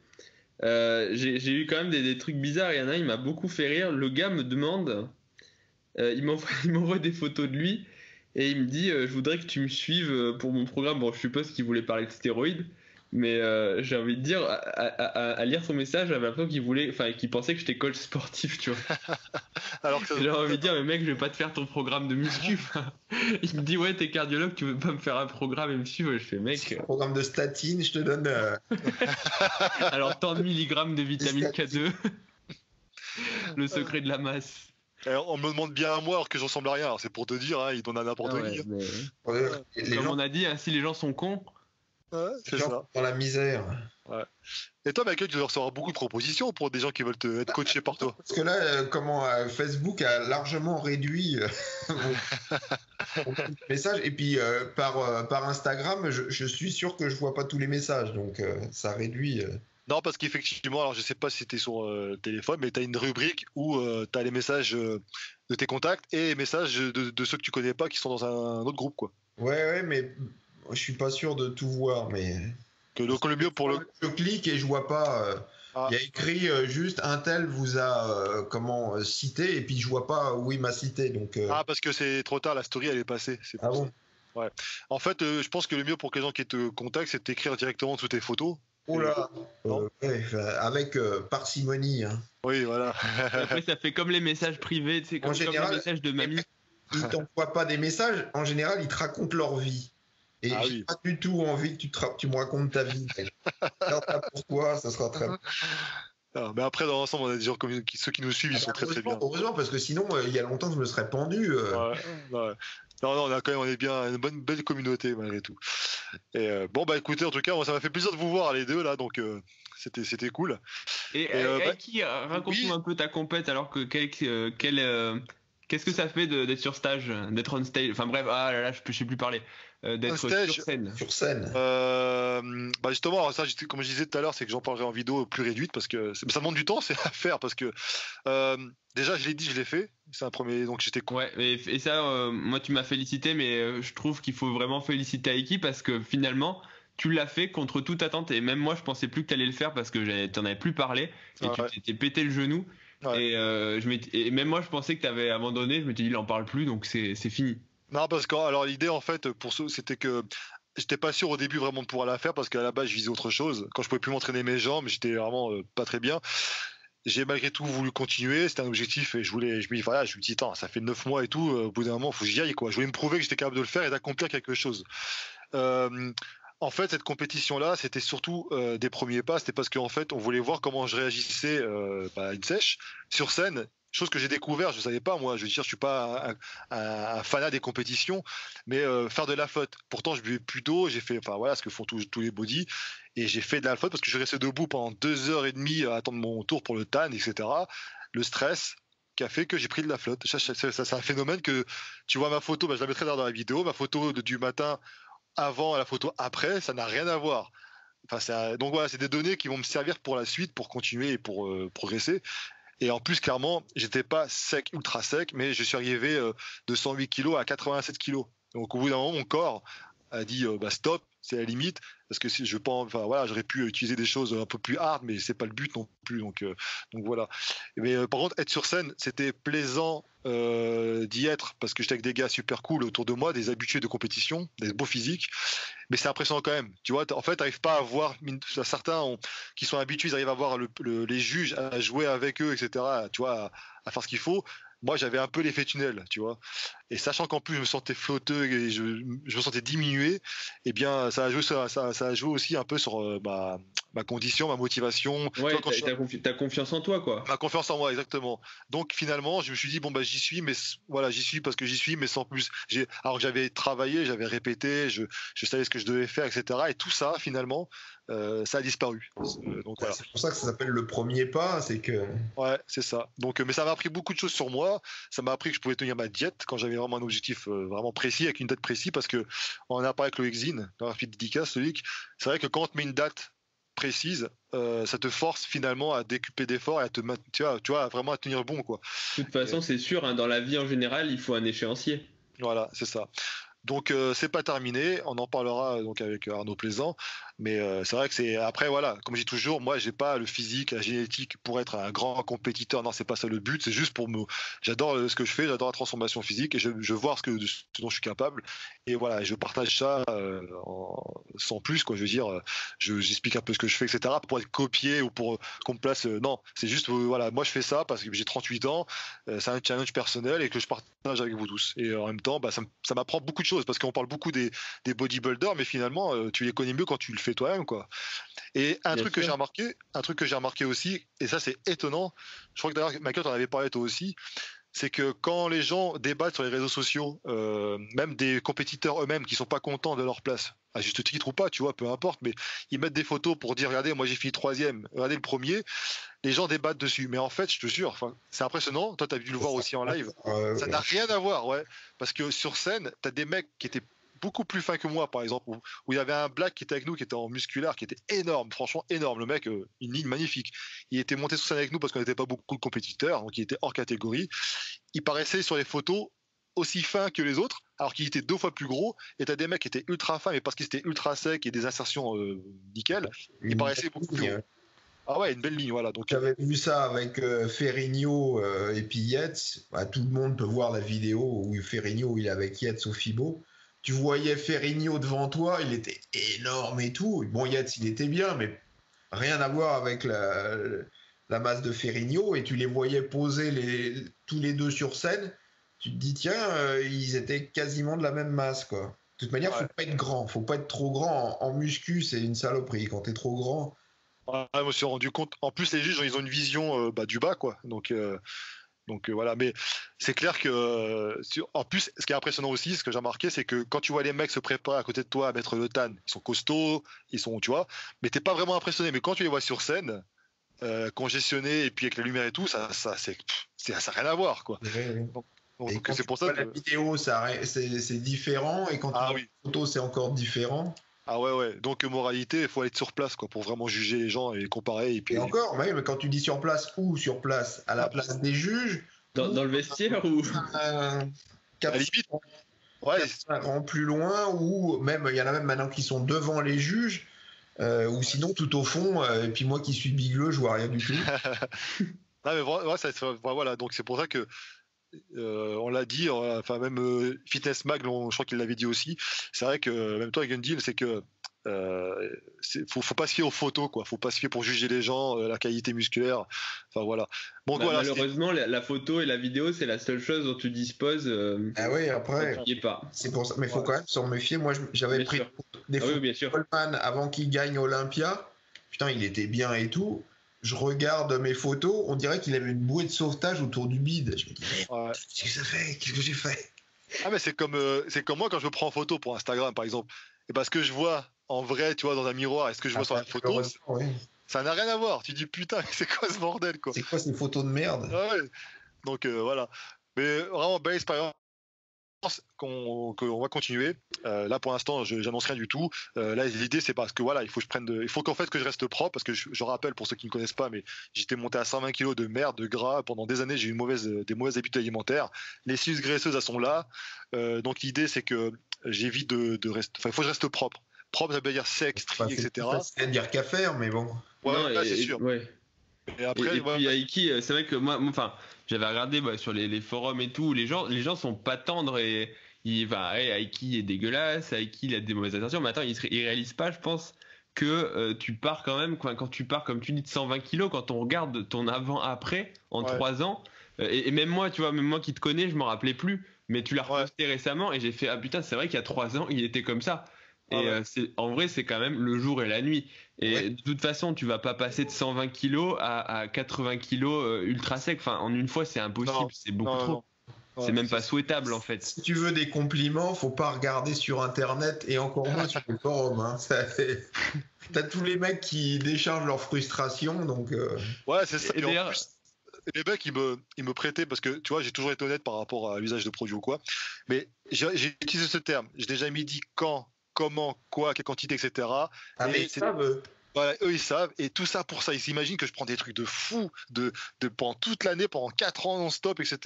j'ai eu quand même des trucs bizarres. Il y en a un, il m'a beaucoup fait rire. Le gars me demande, il m'envoie des photos de lui et il me dit, je voudrais que tu me suives pour mon programme. Bon, je suppose qu'il voulait parler de stéroïdes, mais j'ai envie de dire à lire son message, j'avais l'impression qu'il pensait que j'étais coach sportif, tu vois. Alors que j'avais envie de dire, mais mec, je vais pas te faire ton programme de muscu. Il me dit, ouais, t'es cardiologue, tu veux pas me faire un programme et me suivre? Je fais, mec, un programme de statine, je te donne alors tant de milligrammes de vitamine K2. Le secret de la masse. On me demande bien à moi alors que je ressemble à rien. C'est pour te dire, hein, ils donnent à n'importe qui. Mais... Comme on a dit, hein, si les gens sont cons, ouais, c'est ça. Dans la misère. Ouais. Et toi, Michael, tu dois recevoir beaucoup de propositions pour des gens qui veulent être coachés par toi. Parce que là, Facebook a largement réduit mon message. Et puis, par Instagram, je suis sûr que je vois pas tous les messages. Donc, ça réduit. Non, parce qu'effectivement, alors je sais pas si tu es sur téléphone, mais tu as une rubrique où tu as les messages de tes contacts et les messages de ceux que tu connais pas qui sont dans un autre groupe, quoi. Ouais, mais... Je suis pas sûr de tout voir, mais donc le mieux pour le. Je clique et je vois pas. Il y a écrit juste un tel vous a cité et puis je vois pas où il m'a cité, donc. Ah, parce que c'est trop tard, la story elle est passée. C'est ah bon. Ça. Ouais. En fait, je pense que le mieux pour que les gens qui te contactent, c'est de t'écrire directement sous tes photos. Oula. Ouais, avec parcimonie. Hein. Oui, voilà. Après, ça fait comme les messages privés, c'est comme les messages de mamie. Ils t'envoient pas des messages. En général, ils te racontent leur vie. Et j'ai pas du tout envie que tu me racontes ta vie. Pourquoi, ça sera très bien. Non, mais après, dans l'ensemble, on a des gens comme ceux qui nous suivent, ils sont très très bien. Heureusement, parce que sinon, il y a longtemps, je me serais pendu. Ouais. Non, on est bien une belle communauté malgré tout. Et bon, bah écoutez, en tout cas, ça m'a fait plaisir de vous voir les deux là, donc c'était cool. Raconte-nous un peu ta compète, alors que qu'est-ce que ça fait d'être sur stage, d'être on stage, enfin bref, ah là là, je sais plus parler. D'être sur scène. Bah justement, ça, comme je disais tout à l'heure, c'est que j'en parlerai en vidéo plus réduite parce que ça demande du temps, c'est à faire parce que déjà je l'ai fait, c'est un premier, donc j'étais content. Ouais, et ça, moi tu m'as félicité, mais je trouve qu'il faut vraiment féliciter Aiki parce que finalement tu l'as fait contre toute attente et même moi je pensais plus que tu allais le faire parce que t'en avais plus parlé et tu t'étais pété le genou. Ouais. Et même moi je pensais que tu avais abandonné, je me suis dit il en parle plus donc c'est fini. Non, parce que alors l'idée en fait c'était que j'étais pas sûr au début vraiment de pouvoir la faire parce qu'à la base je visais autre chose. Quand je pouvais plus m'entraîner mes jambes, j'étais vraiment pas très bien. J'ai malgré tout voulu continuer, c'était un objectif et je me dis attends, ça fait 9 mois et tout, au bout d'un moment faut que j'y aille, quoi. Je voulais me prouver que j'étais capable de le faire et d'accomplir quelque chose. En fait, cette compétition-là, c'était surtout des premiers pas. C'était parce qu'en fait, on voulait voir comment je réagissais à une sèche sur scène. Chose que j'ai découvert, je ne savais pas moi. Je veux dire, je suis pas un fanat des compétitions, mais faire de la faute. Pourtant, je buvais plus d'eau. J'ai fait, ce que font tous les bodies, et j'ai fait de la faute parce que je restais debout pendant 2h30 à attendre mon tour pour le tan, etc. Le stress qui a fait que j'ai pris de la flotte. C'est un phénomène que tu vois ma photo, je la mettrai dans la vidéo. Ma photo du matin. Avant à la photo après, ça n'a rien à voir. Donc voilà, c'est des données qui vont me servir pour la suite, pour continuer et pour progresser. Et en plus, clairement, j'étais pas sec, ultra sec, mais je suis arrivé de 108 kilos à 87 kilos. Donc au bout d'un moment, mon corps a dit stop, c'est la limite, parce que j'aurais pu utiliser des choses un peu plus hard, mais c'est pas le but non plus. Donc voilà. Mais par contre, être sur scène, c'était plaisant. D'y être parce que j'étais avec des gars super cool autour de moi, des habitués de compétition, des beaux physiques, mais c'est impressionnant quand même. Tu vois, en fait, t'arrives pas à voir, certains qui sont habitués, ils arrivent à voir les juges, à jouer avec eux, etc. Tu vois, à faire ce qu'il faut. Moi, j'avais un peu l'effet tunnel, tu vois. Et sachant qu'en plus je me sentais flotteux et je me sentais diminué, eh bien ça a joué aussi un peu sur ma condition, ma motivation. Ouais, toi, ta confiance en toi, quoi. Ma confiance en moi, exactement. Donc finalement, je me suis dit bon bah j'y suis, mais voilà, j'y suis parce que j'y suis, mais sans plus. Alors que j'avais travaillé, j'avais répété, je savais ce que je devais faire, etc. Et tout ça finalement, ça a disparu. Donc voilà. C'est pour ça que ça s'appelle le premier pas, c'est que. Ouais, c'est ça. Donc, mais ça m'a appris beaucoup de choses sur moi. Ça m'a appris que je pouvais tenir ma diète quand j'avais vraiment un objectif vraiment précis, avec une date précise, parce que on a parlé avec le Exine, dans la petite dédicace, c'est vrai que quand on te met une date précise, ça te force finalement à décuper d'efforts et à te maintenir, tu vois, vraiment à tenir bon, quoi. De toute façon, c'est sûr, hein, dans la vie en général, il faut un échéancier. Voilà, c'est ça. Donc c'est pas terminé, on en parlera donc avec Arnaud Plaisant, mais c'est vrai que c'est après voilà, comme je dis toujours, moi j'ai pas le physique, la génétique pour être un grand compétiteur, non c'est pas ça le but, c'est juste pour me, j'adore ce que je fais, j'adore la transformation physique et je vois ce dont je suis capable et voilà, je partage ça sans plus quoi, je veux dire, j'explique un peu ce que je fais etc pour être copié ou pour qu'on me place, non c'est juste voilà, moi je fais ça parce que j'ai 38 ans, c'est un challenge personnel et que je partage avec vous tous et en même temps bah, ça m'apprend beaucoup de choses. Parce qu'on parle beaucoup des bodybuilders, mais finalement, tu les connais mieux quand tu le fais toi-même, quoi. Et un truc que j'ai remarqué aussi, et ça c'est étonnant, je crois que d'ailleurs Michael t'en avait parlé toi aussi, c'est que quand les gens débattent sur les réseaux sociaux, même des compétiteurs eux-mêmes qui sont pas contents de leur place, à juste titre ou pas, tu vois, peu importe, mais ils mettent des photos pour dire regardez, moi j'ai fini 3e, regardez le premier. Les gens débattent dessus, mais en fait, je te jure, c'est impressionnant. Toi, tu as dû le voir aussi en live. Ça n'a rien à voir, ouais. Parce que sur scène, tu as des mecs qui étaient beaucoup plus fins que moi, par exemple, où il y avait un black qui était avec nous, qui était en musculaire, qui était énorme, franchement énorme. Le mec, une ligne magnifique. Il était monté sur scène avec nous parce qu'on n'était pas beaucoup de compétiteurs, donc il était hors catégorie. Il paraissait sur les photos aussi fin que les autres, alors qu'il était 2 fois plus gros, et t'as des mecs qui étaient ultra fins, mais parce qu'ils étaient ultra secs et des insertions nickel, ils paraissaient beaucoup plus gros. Ah ouais, une belle ligne, voilà. Donc j'avais vu ça avec Ferrigno et puis Yates. Bah, tout le monde peut voir la vidéo où Ferrigno il est avec Yates au Fibo. Tu voyais Ferrigno devant toi, il était énorme et tout. Bon, Yates il était bien, mais rien à voir avec la masse de Ferrigno. Et tu les voyais poser tous les deux sur scène. Tu te dis tiens, ils étaient quasiment de la même masse, quoi. De toute manière, ouais. Faut pas être grand, faut pas être trop grand. En muscu, c'est une saloperie quand t'es trop grand. Ah, je me suis rendu compte. En plus, les juges, ils ont une vision du bas, quoi. Donc voilà. Mais c'est clair que, en plus, ce qui est impressionnant aussi, ce que j'ai remarqué, c'est que quand tu vois les mecs se préparer à côté de toi à mettre le tan, ils sont costauds, ils sont, tu vois. Mais t'es pas vraiment impressionné. Mais quand tu les vois sur scène, congestionnés et puis avec la lumière et tout, ça n'a rien à voir, quoi. Ouais. Donc c'est pour ça que la vidéo, c'est différent, et quand tu vois la photo, c'est encore différent. Ah ouais. Donc moralité, il faut aller sur place, quoi, pour vraiment juger les gens et comparer. Et puis encore, mais quand tu dis sur place, où sur place, à la place des juges, dans le vestiaire ou à limite, ouais, rang plus loin, ou même il y en a même maintenant qui sont devant les juges, ou sinon tout au fond. Et puis moi qui suis bigleux, je vois rien du tout. Non mais ouais, voilà, donc c'est pour ça que. On l'a dit, enfin même Fitness Mag, je crois qu'il l'avait dit aussi. C'est vrai que même toi, Gundill, c'est que faut pas se fier aux photos, quoi. Faut pas se fier pour juger les gens, la qualité musculaire. Enfin voilà. Bon, voilà, malheureusement, la photo et la vidéo, c'est la seule chose dont tu disposes. Ah oui, après. C'est pour ça. Mais faut quand même s'en méfier. Moi, j'avais pris des photos de Coleman avant qu'il gagne Olympia. Putain, il était bien et tout. Je regarde mes photos, on dirait qu'il avait une bouée de sauvetage autour du bide. Je me dis, ouais. Qu'est-ce que ça fait? Qu'est-ce que j'ai fait? Ah mais c'est comme moi quand je me prends en photo pour Instagram par exemple. Et parce que je vois en vrai, tu vois, dans un miroir, et ce que je vois sur la photo, ça n'a rien à voir. Tu dis putain, c'est quoi ce bordel, quoi? C'est quoi ces photos de merde? Ouais. Donc voilà. Mais vraiment belle expérience. Qu'on va continuer. Là pour l'instant, j'annonce rien du tout. Là l'idée c'est parce que voilà, il faut qu'en fait que je reste propre parce que je rappelle pour ceux qui ne connaissent pas, mais j'étais monté à 120 kg de merde, de gras pendant des années. J'ai eu des mauvaises habitudes alimentaires. Les cellules graisseuses elles sont là. Donc l'idée c'est que j'évite de rester. Enfin il faut que je reste propre. Propre ça veut dire sec, strié, etc. C'est à dire qu'à faire, mais bon. Ouais, non, là, c'est sûr. Ouais. Et après, puis Aiki, c'est vrai que moi, enfin, j'avais regardé sur les forums et tout, les gens sont pas tendres et ils hey, Aiki est dégueulasse, Aiki il a des mauvaises intentions, mais attends, ils réalisent pas, je pense, que tu pars quand même, quand tu pars comme tu dis de 120 kilos, quand on regarde ton avant-après en 3 ans, Et même moi, tu vois, même moi qui te connais, je m'en rappelais plus. Mais tu l'as reposté récemment et j'ai fait, ah putain, c'est vrai qu'il y a 3 ans, il était comme ça. Et c'est, en vrai, c'est quand même le jour et la nuit. Et de toute façon, tu vas pas passer de 120 kilos à 80 kilos ultra sec. Enfin, en une fois, c'est impossible. Non, c'est beaucoup trop. Non, c'est même pas souhaitable, en fait. Si tu veux des compliments, faut pas regarder sur Internet et encore moins sur les forums. Hein. Ça fait... T'as tous les mecs qui déchargent leur frustration, donc. Ouais, c'est ça. Et d'ailleurs... Les mecs, ils me prêtaient, parce que tu vois, j'ai toujours été honnête par rapport à l'usage de produits ou quoi, mais j'ai utilisé ce terme. J'ai déjà mis dit quand, comment, quoi, quelle quantité, etc. Ah, mais ils savent. Voilà, eux, ils savent. Et tout ça pour ça. Ils s'imaginent que je prends des trucs de fou pendant toute l'année, pendant 4 ans non-stop, etc.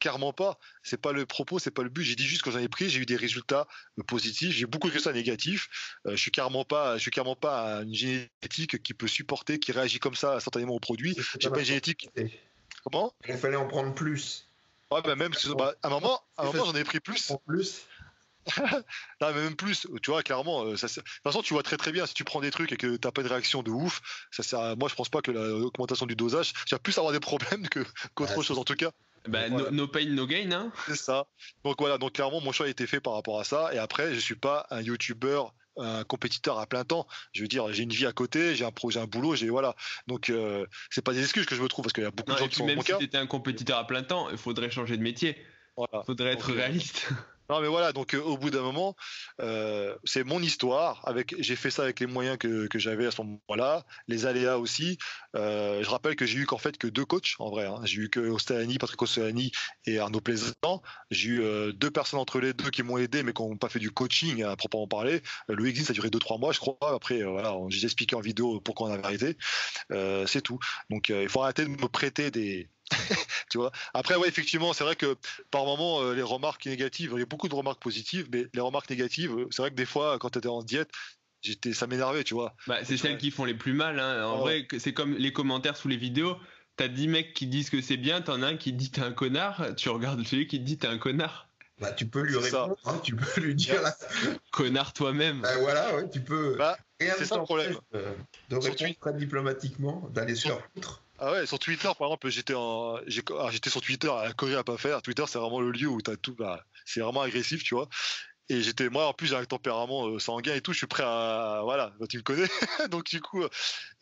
Clairement pas. C'est pas le propos, c'est pas le but. J'ai dit juste que j'en ai pris, j'ai eu des résultats positifs. J'ai beaucoup de résultats négatifs. Je suis clairement pas une génétique qui peut supporter, qui réagit comme ça certainement aux produits. J'ai pas une génétique. Comment ? Il fallait en prendre plus. Ouais, bah, même à un moment j'en ai pris plus. Non, mais même plus, tu vois, clairement, ça, de toute façon, tu vois très bien. Si tu prends des trucs et que t'as pas de réaction de ouf, ça sert à... Moi, je pense pas que l'augmentation du dosage, tu vas plus avoir des problèmes qu'autre chose, en tout cas. Bah, voilà. No pain, no gain, hein. C'est ça. Donc voilà, donc clairement, mon choix a été fait par rapport à ça. Et après, je suis pas un youtubeur, un compétiteur à plein temps. Je veux dire, j'ai une vie à côté, j'ai un projet, un boulot, j'ai voilà. Donc c'est pas des excuses que je me trouve, parce qu'il y a beaucoup de gens qui sont dans mon cas. Même si t'étais un compétiteur à plein temps, il faudrait changer de métier. Voilà. Faudrait être réaliste. Non mais voilà, donc au bout d'un moment, c'est mon histoire. J'ai fait ça avec les moyens que j'avais à ce moment-là, les aléas aussi. Je rappelle que j'ai eu qu'en fait que 2 coachs en vrai. Hein. J'ai eu que Patrick Ostellani et Arnaud Plaisant. J'ai eu 2 personnes entre les deux qui m'ont aidé, mais qui n'ont pas fait du coaching à proprement parler. Le exit, ça a duré 2-3 mois, je crois. Après, voilà, j'ai expliqué en vidéo pourquoi on avait arrêté. C'est tout. Donc il faut arrêter de me prêter des... Tu vois. Après, ouais, effectivement, c'est vrai que par moments, les remarques négatives, il y a beaucoup de remarques positives, mais les remarques négatives, c'est vrai que des fois, quand t'étais en diète, ça m'énervait, tu vois. Bah, c'est celles qui font les plus mal, hein. En vrai, c'est comme les commentaires sous les vidéos. T'as 10 mecs qui disent que c'est bien, t'en as un qui dit t'es un connard, tu regardes celui qui dit t'es un connard. Bah, tu peux lui répondre, hein, tu peux lui dire connard toi-même. Bah, voilà, ouais, tu peux. Bah, rien c'est ça le problème. De répondre très diplomatiquement, d'aller sur l'autre. Ah ouais, sur Twitter par exemple, j'étais sur Twitter, la connerie à pas faire. Twitter, c'est vraiment le lieu où t'as tout, bah, c'est vraiment agressif, tu vois. Et moi en plus, j'ai un tempérament sanguin et tout, je suis prêt à, voilà, tu me connais. Donc du coup,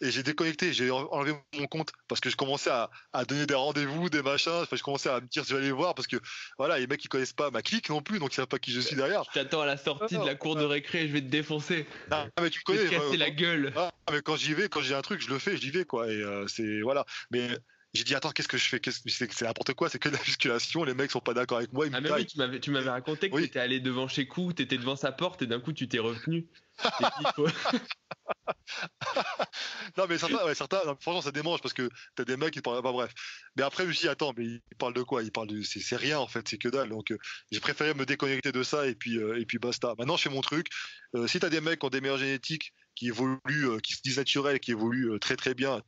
et j'ai déconnecté, j'ai enlevé mon compte parce que je commençais à donner des rendez-vous, des machins, enfin, je commençais à me dire si je vais aller voir, parce que voilà, les mecs, ils connaissent pas ma clique non plus, donc ils savent pas qui je suis derrière. Je t'attends à la sortie de la cour de récré, je vais te défoncer. Ah mais tu me connais, je vais te casser la gueule. Ah mais quand j'y vais, quand j'ai un truc, je le fais, j'y vais quoi, et c'est voilà, mais j'ai dit attends, qu'est-ce que je fais, c'est n'importe quoi, c'est que de la musculation, les mecs sont pas d'accord avec moi, ils me taillent. Tu m'avais raconté que t'étais allé devant chez Cou, t'étais devant sa porte et d'un coup tu t'es revenu. Et puis, non mais certains non, franchement ça démange, parce que t'as des mecs qui parlent pas, bref. Mais après je me suis dit attends, mais ils parlent de quoi, ils parlent de c'est rien en fait, c'est que dalle. Donc j'ai préféré me déconnecter de ça et puis basta. Maintenant je fais mon truc. Si t'as des mecs qui ont des meilleures génétiques, qui évoluent, qui se disent naturels, qui évoluent très très bien,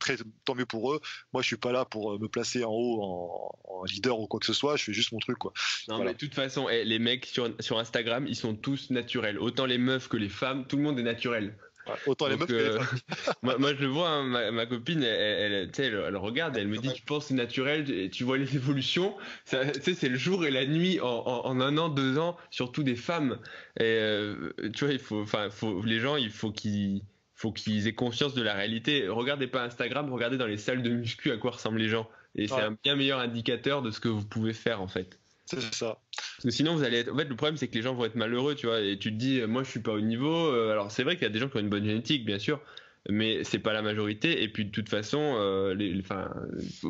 tant mieux pour eux. Moi je suis pas là pour me placer en haut en leader ou quoi que ce soit, je fais juste mon truc quoi. Non voilà. Mais de toute façon, les mecs sur Instagram, ils sont tous naturels, autant les meufs que les femmes, tout le monde est naturel. Ouais, autant donc, les meufs que les femmes. moi je le vois, hein, ma copine, elle regarde, elle me dit tu penses c'est naturel, et tu vois les évolutions, tu sais, c'est le jour et la nuit en 1 an, 2 ans, surtout des femmes. Et tu vois, il faut qu'ils aient conscience de la réalité. Regardez pas Instagram, regardez dans les salles de muscu à quoi ressemblent les gens, et c'est un bien meilleur indicateur de ce que vous pouvez faire en fait. C'est ça. Parce que sinon vous allez être... En fait le problème c'est que les gens vont être malheureux, tu vois, et tu te dis moi je suis pas au niveau. Alors c'est vrai qu'il y a des gens qui ont une bonne génétique bien sûr, mais c'est pas la majorité. Et puis de toute façon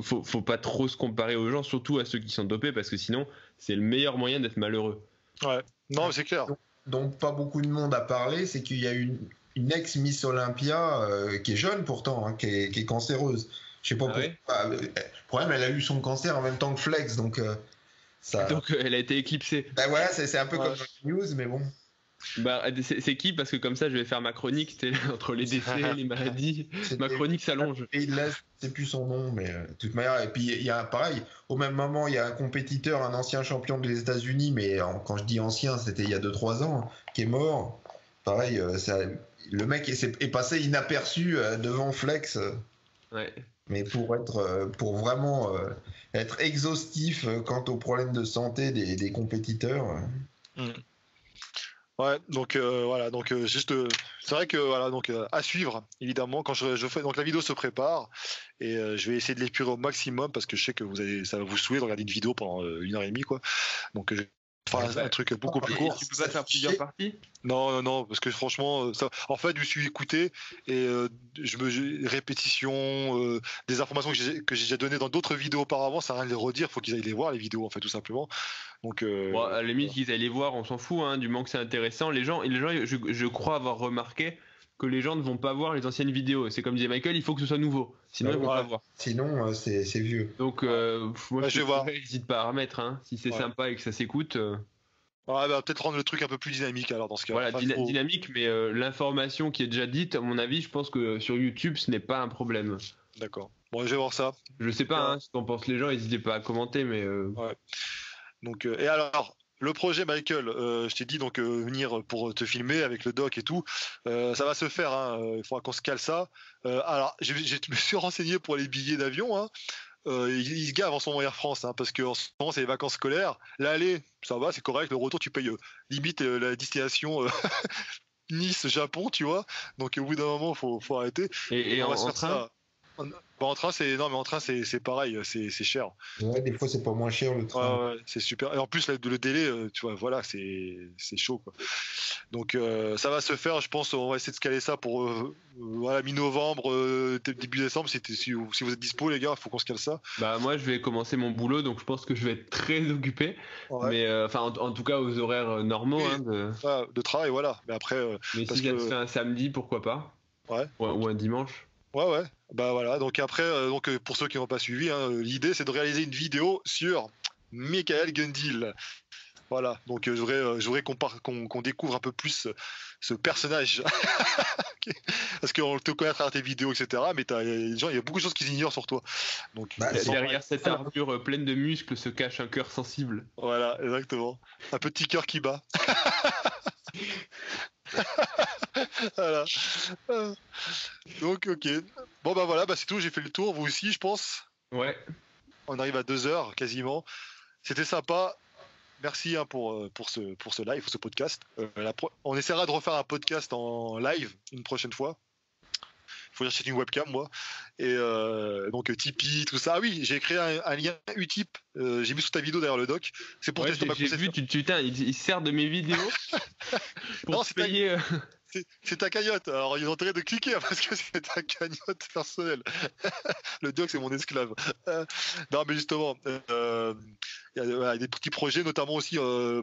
faut pas trop se comparer aux gens, surtout à ceux qui sont dopés, parce que sinon c'est le meilleur moyen d'être malheureux. Ouais, non c'est clair. Donc pas beaucoup de monde à parler, c'est qu'il y a une ex-Miss Olympia qui est jeune pourtant, hein, qui est cancéreuse. Je sais pas pourquoi. Le problème, elle a eu son cancer en même temps que Flex, donc... Ça... Donc elle a été éclipsée. Bah voilà, c'est un peu comme dans les news, mais bon. Bah c'est qui, parce que comme ça je vais faire ma chronique, entre les décès, les maladies, ma chronique s'allonge. Et là, c'est plus son nom, mais de toute manière. Et puis il y a pareil, au même moment il y a un compétiteur, un ancien champion des États-Unis, mais quand je dis ancien, c'était il y a 2-3 ans, qui est mort. Pareil, le mec est passé inaperçu devant Flex. Ouais. Mais pour vraiment être exhaustif quant aux problèmes de santé des compétiteurs. Ouais, donc voilà, donc juste, c'est vrai que voilà, donc à suivre évidemment quand je fais, donc la vidéo se prépare et je vais essayer de l'épurer au maximum parce que je sais que vous allez, ça va vous saouler de regarder une vidéo pendant 1h30 quoi, donc je vais faire un truc beaucoup plus court. Tu peux pas faire plusieurs parties ? Non, parce que franchement, ça, en fait, je me suis écouté et répétition, des informations que j'ai déjà données dans d'autres vidéos auparavant, ça n'a rien de les redire, faut qu'ils aillent les voir les vidéos en fait tout simplement. Donc, bon, à la limite, qu'ils aillent les voir, on s'en fout, hein, du moment que c'est intéressant. Les gens je crois avoir remarqué que les gens ne vont pas voir les anciennes vidéos. C'est comme disait Michael, il faut que ce soit nouveau. Sinon, ils ne vont pas voir. Sinon, c'est vieux. Donc, moi, je n'hésite pas à remettre. Hein. Si c'est sympa et que ça s'écoute. Ouais, bah, peut-être rendre le truc un peu plus dynamique alors dans ce cas. Voilà, enfin, dynamique, mais l'information qui est déjà dite, à mon avis, je pense que sur YouTube, ce n'est pas un problème. D'accord. Bon, je vais voir ça. Je ne sais pas hein, ce qu'en pensent les gens. N'hésitez pas à commenter, mais... Ouais. Donc, et alors, le projet Michael, je t'ai dit donc venir pour te filmer avec le doc et tout, ça va se faire, hein, il faudra qu'on se cale ça. Alors, je me suis renseigné pour les billets d'avion, hein. Ils se gavent en ce moment Air France, hein, parce qu'en ce moment c'est les vacances scolaires, l'aller, ça va, c'est correct, le retour tu payes limite la destination Nice, Japon, tu vois, donc au bout d'un moment faut arrêter. Et on va se faire ça. En train, c'est non, mais en train, c'est pareil, c'est cher. Ouais, des fois, c'est pas moins cher le train. Ouais, c'est super. Et en plus, le délai, tu vois, voilà, c'est chaud, quoi. Donc, ça va se faire, je pense. On va essayer de se caler ça pour voilà, mi-novembre, début décembre. Si vous êtes dispo, les gars, il faut qu'on se cale ça. Bah, moi, je vais commencer mon boulot, donc je pense que je vais être très occupé. Ouais. Mais enfin, en tout cas, aux horaires normaux oui, hein, de travail, voilà. Mais après, mais parce si que... c'est un samedi, pourquoi pas. Ouais. Ou un dimanche. Ouais. Bah voilà, donc après, pour ceux qui n'ont pas suivi, hein, l'idée c'est de réaliser une vidéo sur Michael Gundill. Voilà, donc je voudrais qu'on découvre un peu plus ce personnage. Parce qu'on te connaît à travers tes vidéos, etc. Mais il y a beaucoup de choses qu'ils ignorent sur toi. Donc, derrière cette armure pleine de muscles se cache un cœur sensible. Voilà, exactement. Un petit cœur qui bat. Voilà. Donc ok. Bon bah voilà, bah c'est tout, j'ai fait le tour, vous aussi je pense. Ouais. On arrive à 2 heures quasiment. C'était sympa. Merci hein, pour ce live, pour ce podcast. On essaiera de refaire un podcast en live une prochaine fois. Il faut que j'achète une webcam moi. Et donc Tipeee, tout ça. Ah oui, j'ai créé un lien Utip. J'ai mis sous ta vidéo derrière le doc. C'est pour tester ma conception. J'ai vu, putain, il sert de mes vidéos. Pour non, payer. C'est ta cagnotte. Alors, ils ont intérêt de cliquer parce que c'est ta cagnotte personnelle. Le doc, c'est mon esclave. Non, mais justement, il y a des petits projets, notamment aussi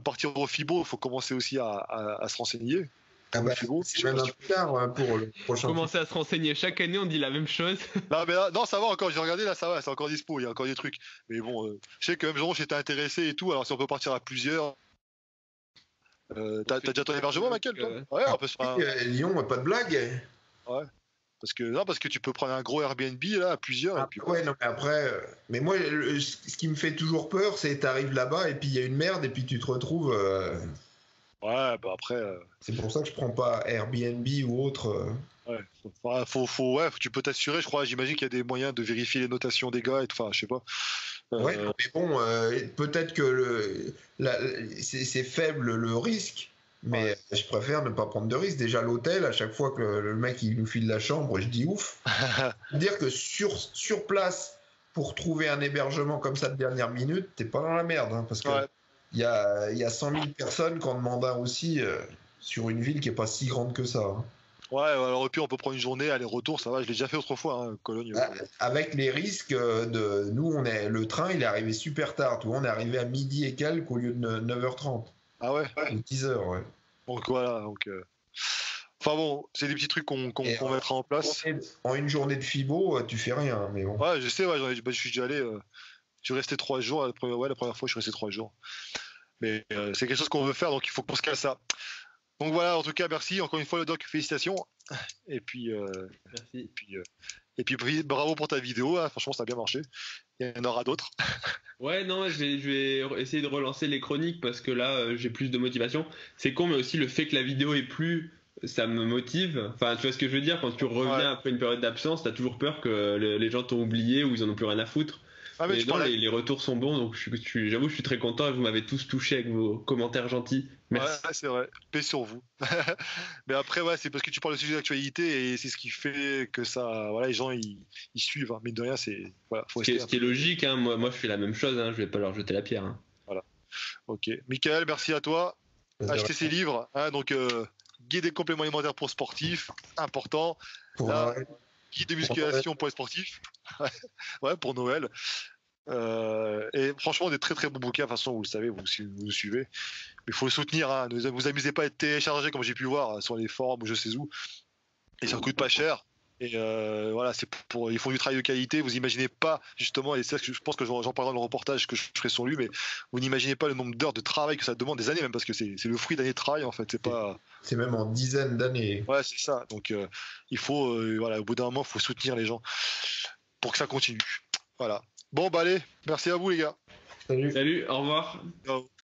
partir au Fibo. Il faut commencer aussi à se renseigner. Ah bah, c'est même plus tard hein, pour le prochain. Commencer à se renseigner. Chaque année, on dit la même chose. Non, mais là, non, ça va encore. J'ai regardé là, ça va. C'est encore dispo. Il y a encore des trucs. Mais bon, je sais que même genre, j'étais intéressé et tout. Alors, si on peut partir à plusieurs. T'as déjà ton hébergement, Michael toi ouais, on peut se faire Lyon, pas de blague. Ouais. Parce que tu peux prendre un gros Airbnb là à plusieurs. Ah, et puis, ouais, non, mais après. Mais moi, ce qui me fait toujours peur, c'est t'arrives là-bas et puis il y a une merde et puis tu te retrouves. Ouais, bah après. C'est pour ça que je prends pas Airbnb ou autre. Ouais, tu peux t'assurer, je crois. J'imagine qu'il y a des moyens de vérifier les notations des gars, enfin, je sais pas. Ouais, mais bon, peut-être que c'est faible le risque, mais ouais. Je préfère ne pas prendre de risque. Déjà, l'hôtel, à chaque fois que le mec il nous file la chambre, je dis ouf. Dire que sur place, pour trouver un hébergement comme ça de dernière minute, t'es pas dans la merde, hein, parce que. Ouais. Il y a 100 000 personnes qui en demandent un aussi sur une ville qui n'est pas si grande que ça. Hein. Ouais, alors et puis on peut prendre une journée, aller-retour, ça va, je l'ai déjà fait autrefois, hein, Cologne. Avec les risques de. Nous, le train, il est arrivé super tard, tu vois, on est arrivé à midi et quelques au lieu de 9h30. Ah ouais, ouais. 10h, ouais. Donc voilà, donc. Enfin bon, c'est des petits trucs qu'on mettra en place. En une journée de Fibo, tu fais rien, mais bon. Ouais, je sais, ouais, je suis déjà allé. Je suis resté 3 jours, la première fois je suis resté 3 jours. Mais c'est quelque chose qu'on veut faire, donc il faut qu'on se casse ça. Donc voilà, en tout cas, merci encore une fois le doc, félicitations. Et puis, merci. Et puis bravo pour ta vidéo, hein. Franchement ça a bien marché. Il y en aura d'autres. Ouais, non, je vais essayer de relancer les chroniques parce que là j'ai plus de motivation. C'est con, mais aussi le fait que la vidéo est plus ça me motive. Enfin, tu vois ce que je veux dire, quand tu reviens après une période d'absence, t'as toujours peur que les gens t'ont oublié ou ils en ont plus rien à foutre. Ah mais non, les retours sont bons, donc j'avoue, je suis très content et vous m'avez tous touché avec vos commentaires gentils. Merci. Ouais, c'est vrai. Paix sur vous. Mais après, ouais, c'est parce que tu parles de sujet d'actualité et c'est ce qui fait que ça, voilà, les gens ils suivent. Hein. Mais de rien, c'est voilà. Faut ce qui est logique. Hein. Moi, je fais la même chose. Hein. Je vais pas leur jeter la pierre. Hein. Voilà. Ok. Michael, merci à toi. Achetez ces livres. Hein, donc, guide des compléments alimentaires pour sportifs, important. Là, guide des musculations pour les sportifs. Ouais, pour Noël. Et franchement, des très très bons bouquins. De toute façon, vous le savez, vous le suivez. Mais il faut le soutenir. Hein. Ne vous amusez pas à être téléchargé, comme j'ai pu voir sur les forums ou je sais où. Et ça ne coûte pas cher. Et voilà, c'est pour, ils font du travail de qualité. Vous n'imaginez pas, justement, et c'est ce que je pense que j'en parlerai dans le reportage que je ferai sur lui, mais vous n'imaginez pas le nombre d'heures de travail que ça demande, des années même, parce que c'est le fruit d'années de travail en fait. C'est même en dizaines d'années. Ouais, c'est ça. Donc il faut, voilà, au bout d'un moment, il faut soutenir les gens pour que ça continue. Voilà. Bon, bah allez, merci à vous les gars. Salut. Salut, au revoir. Ciao.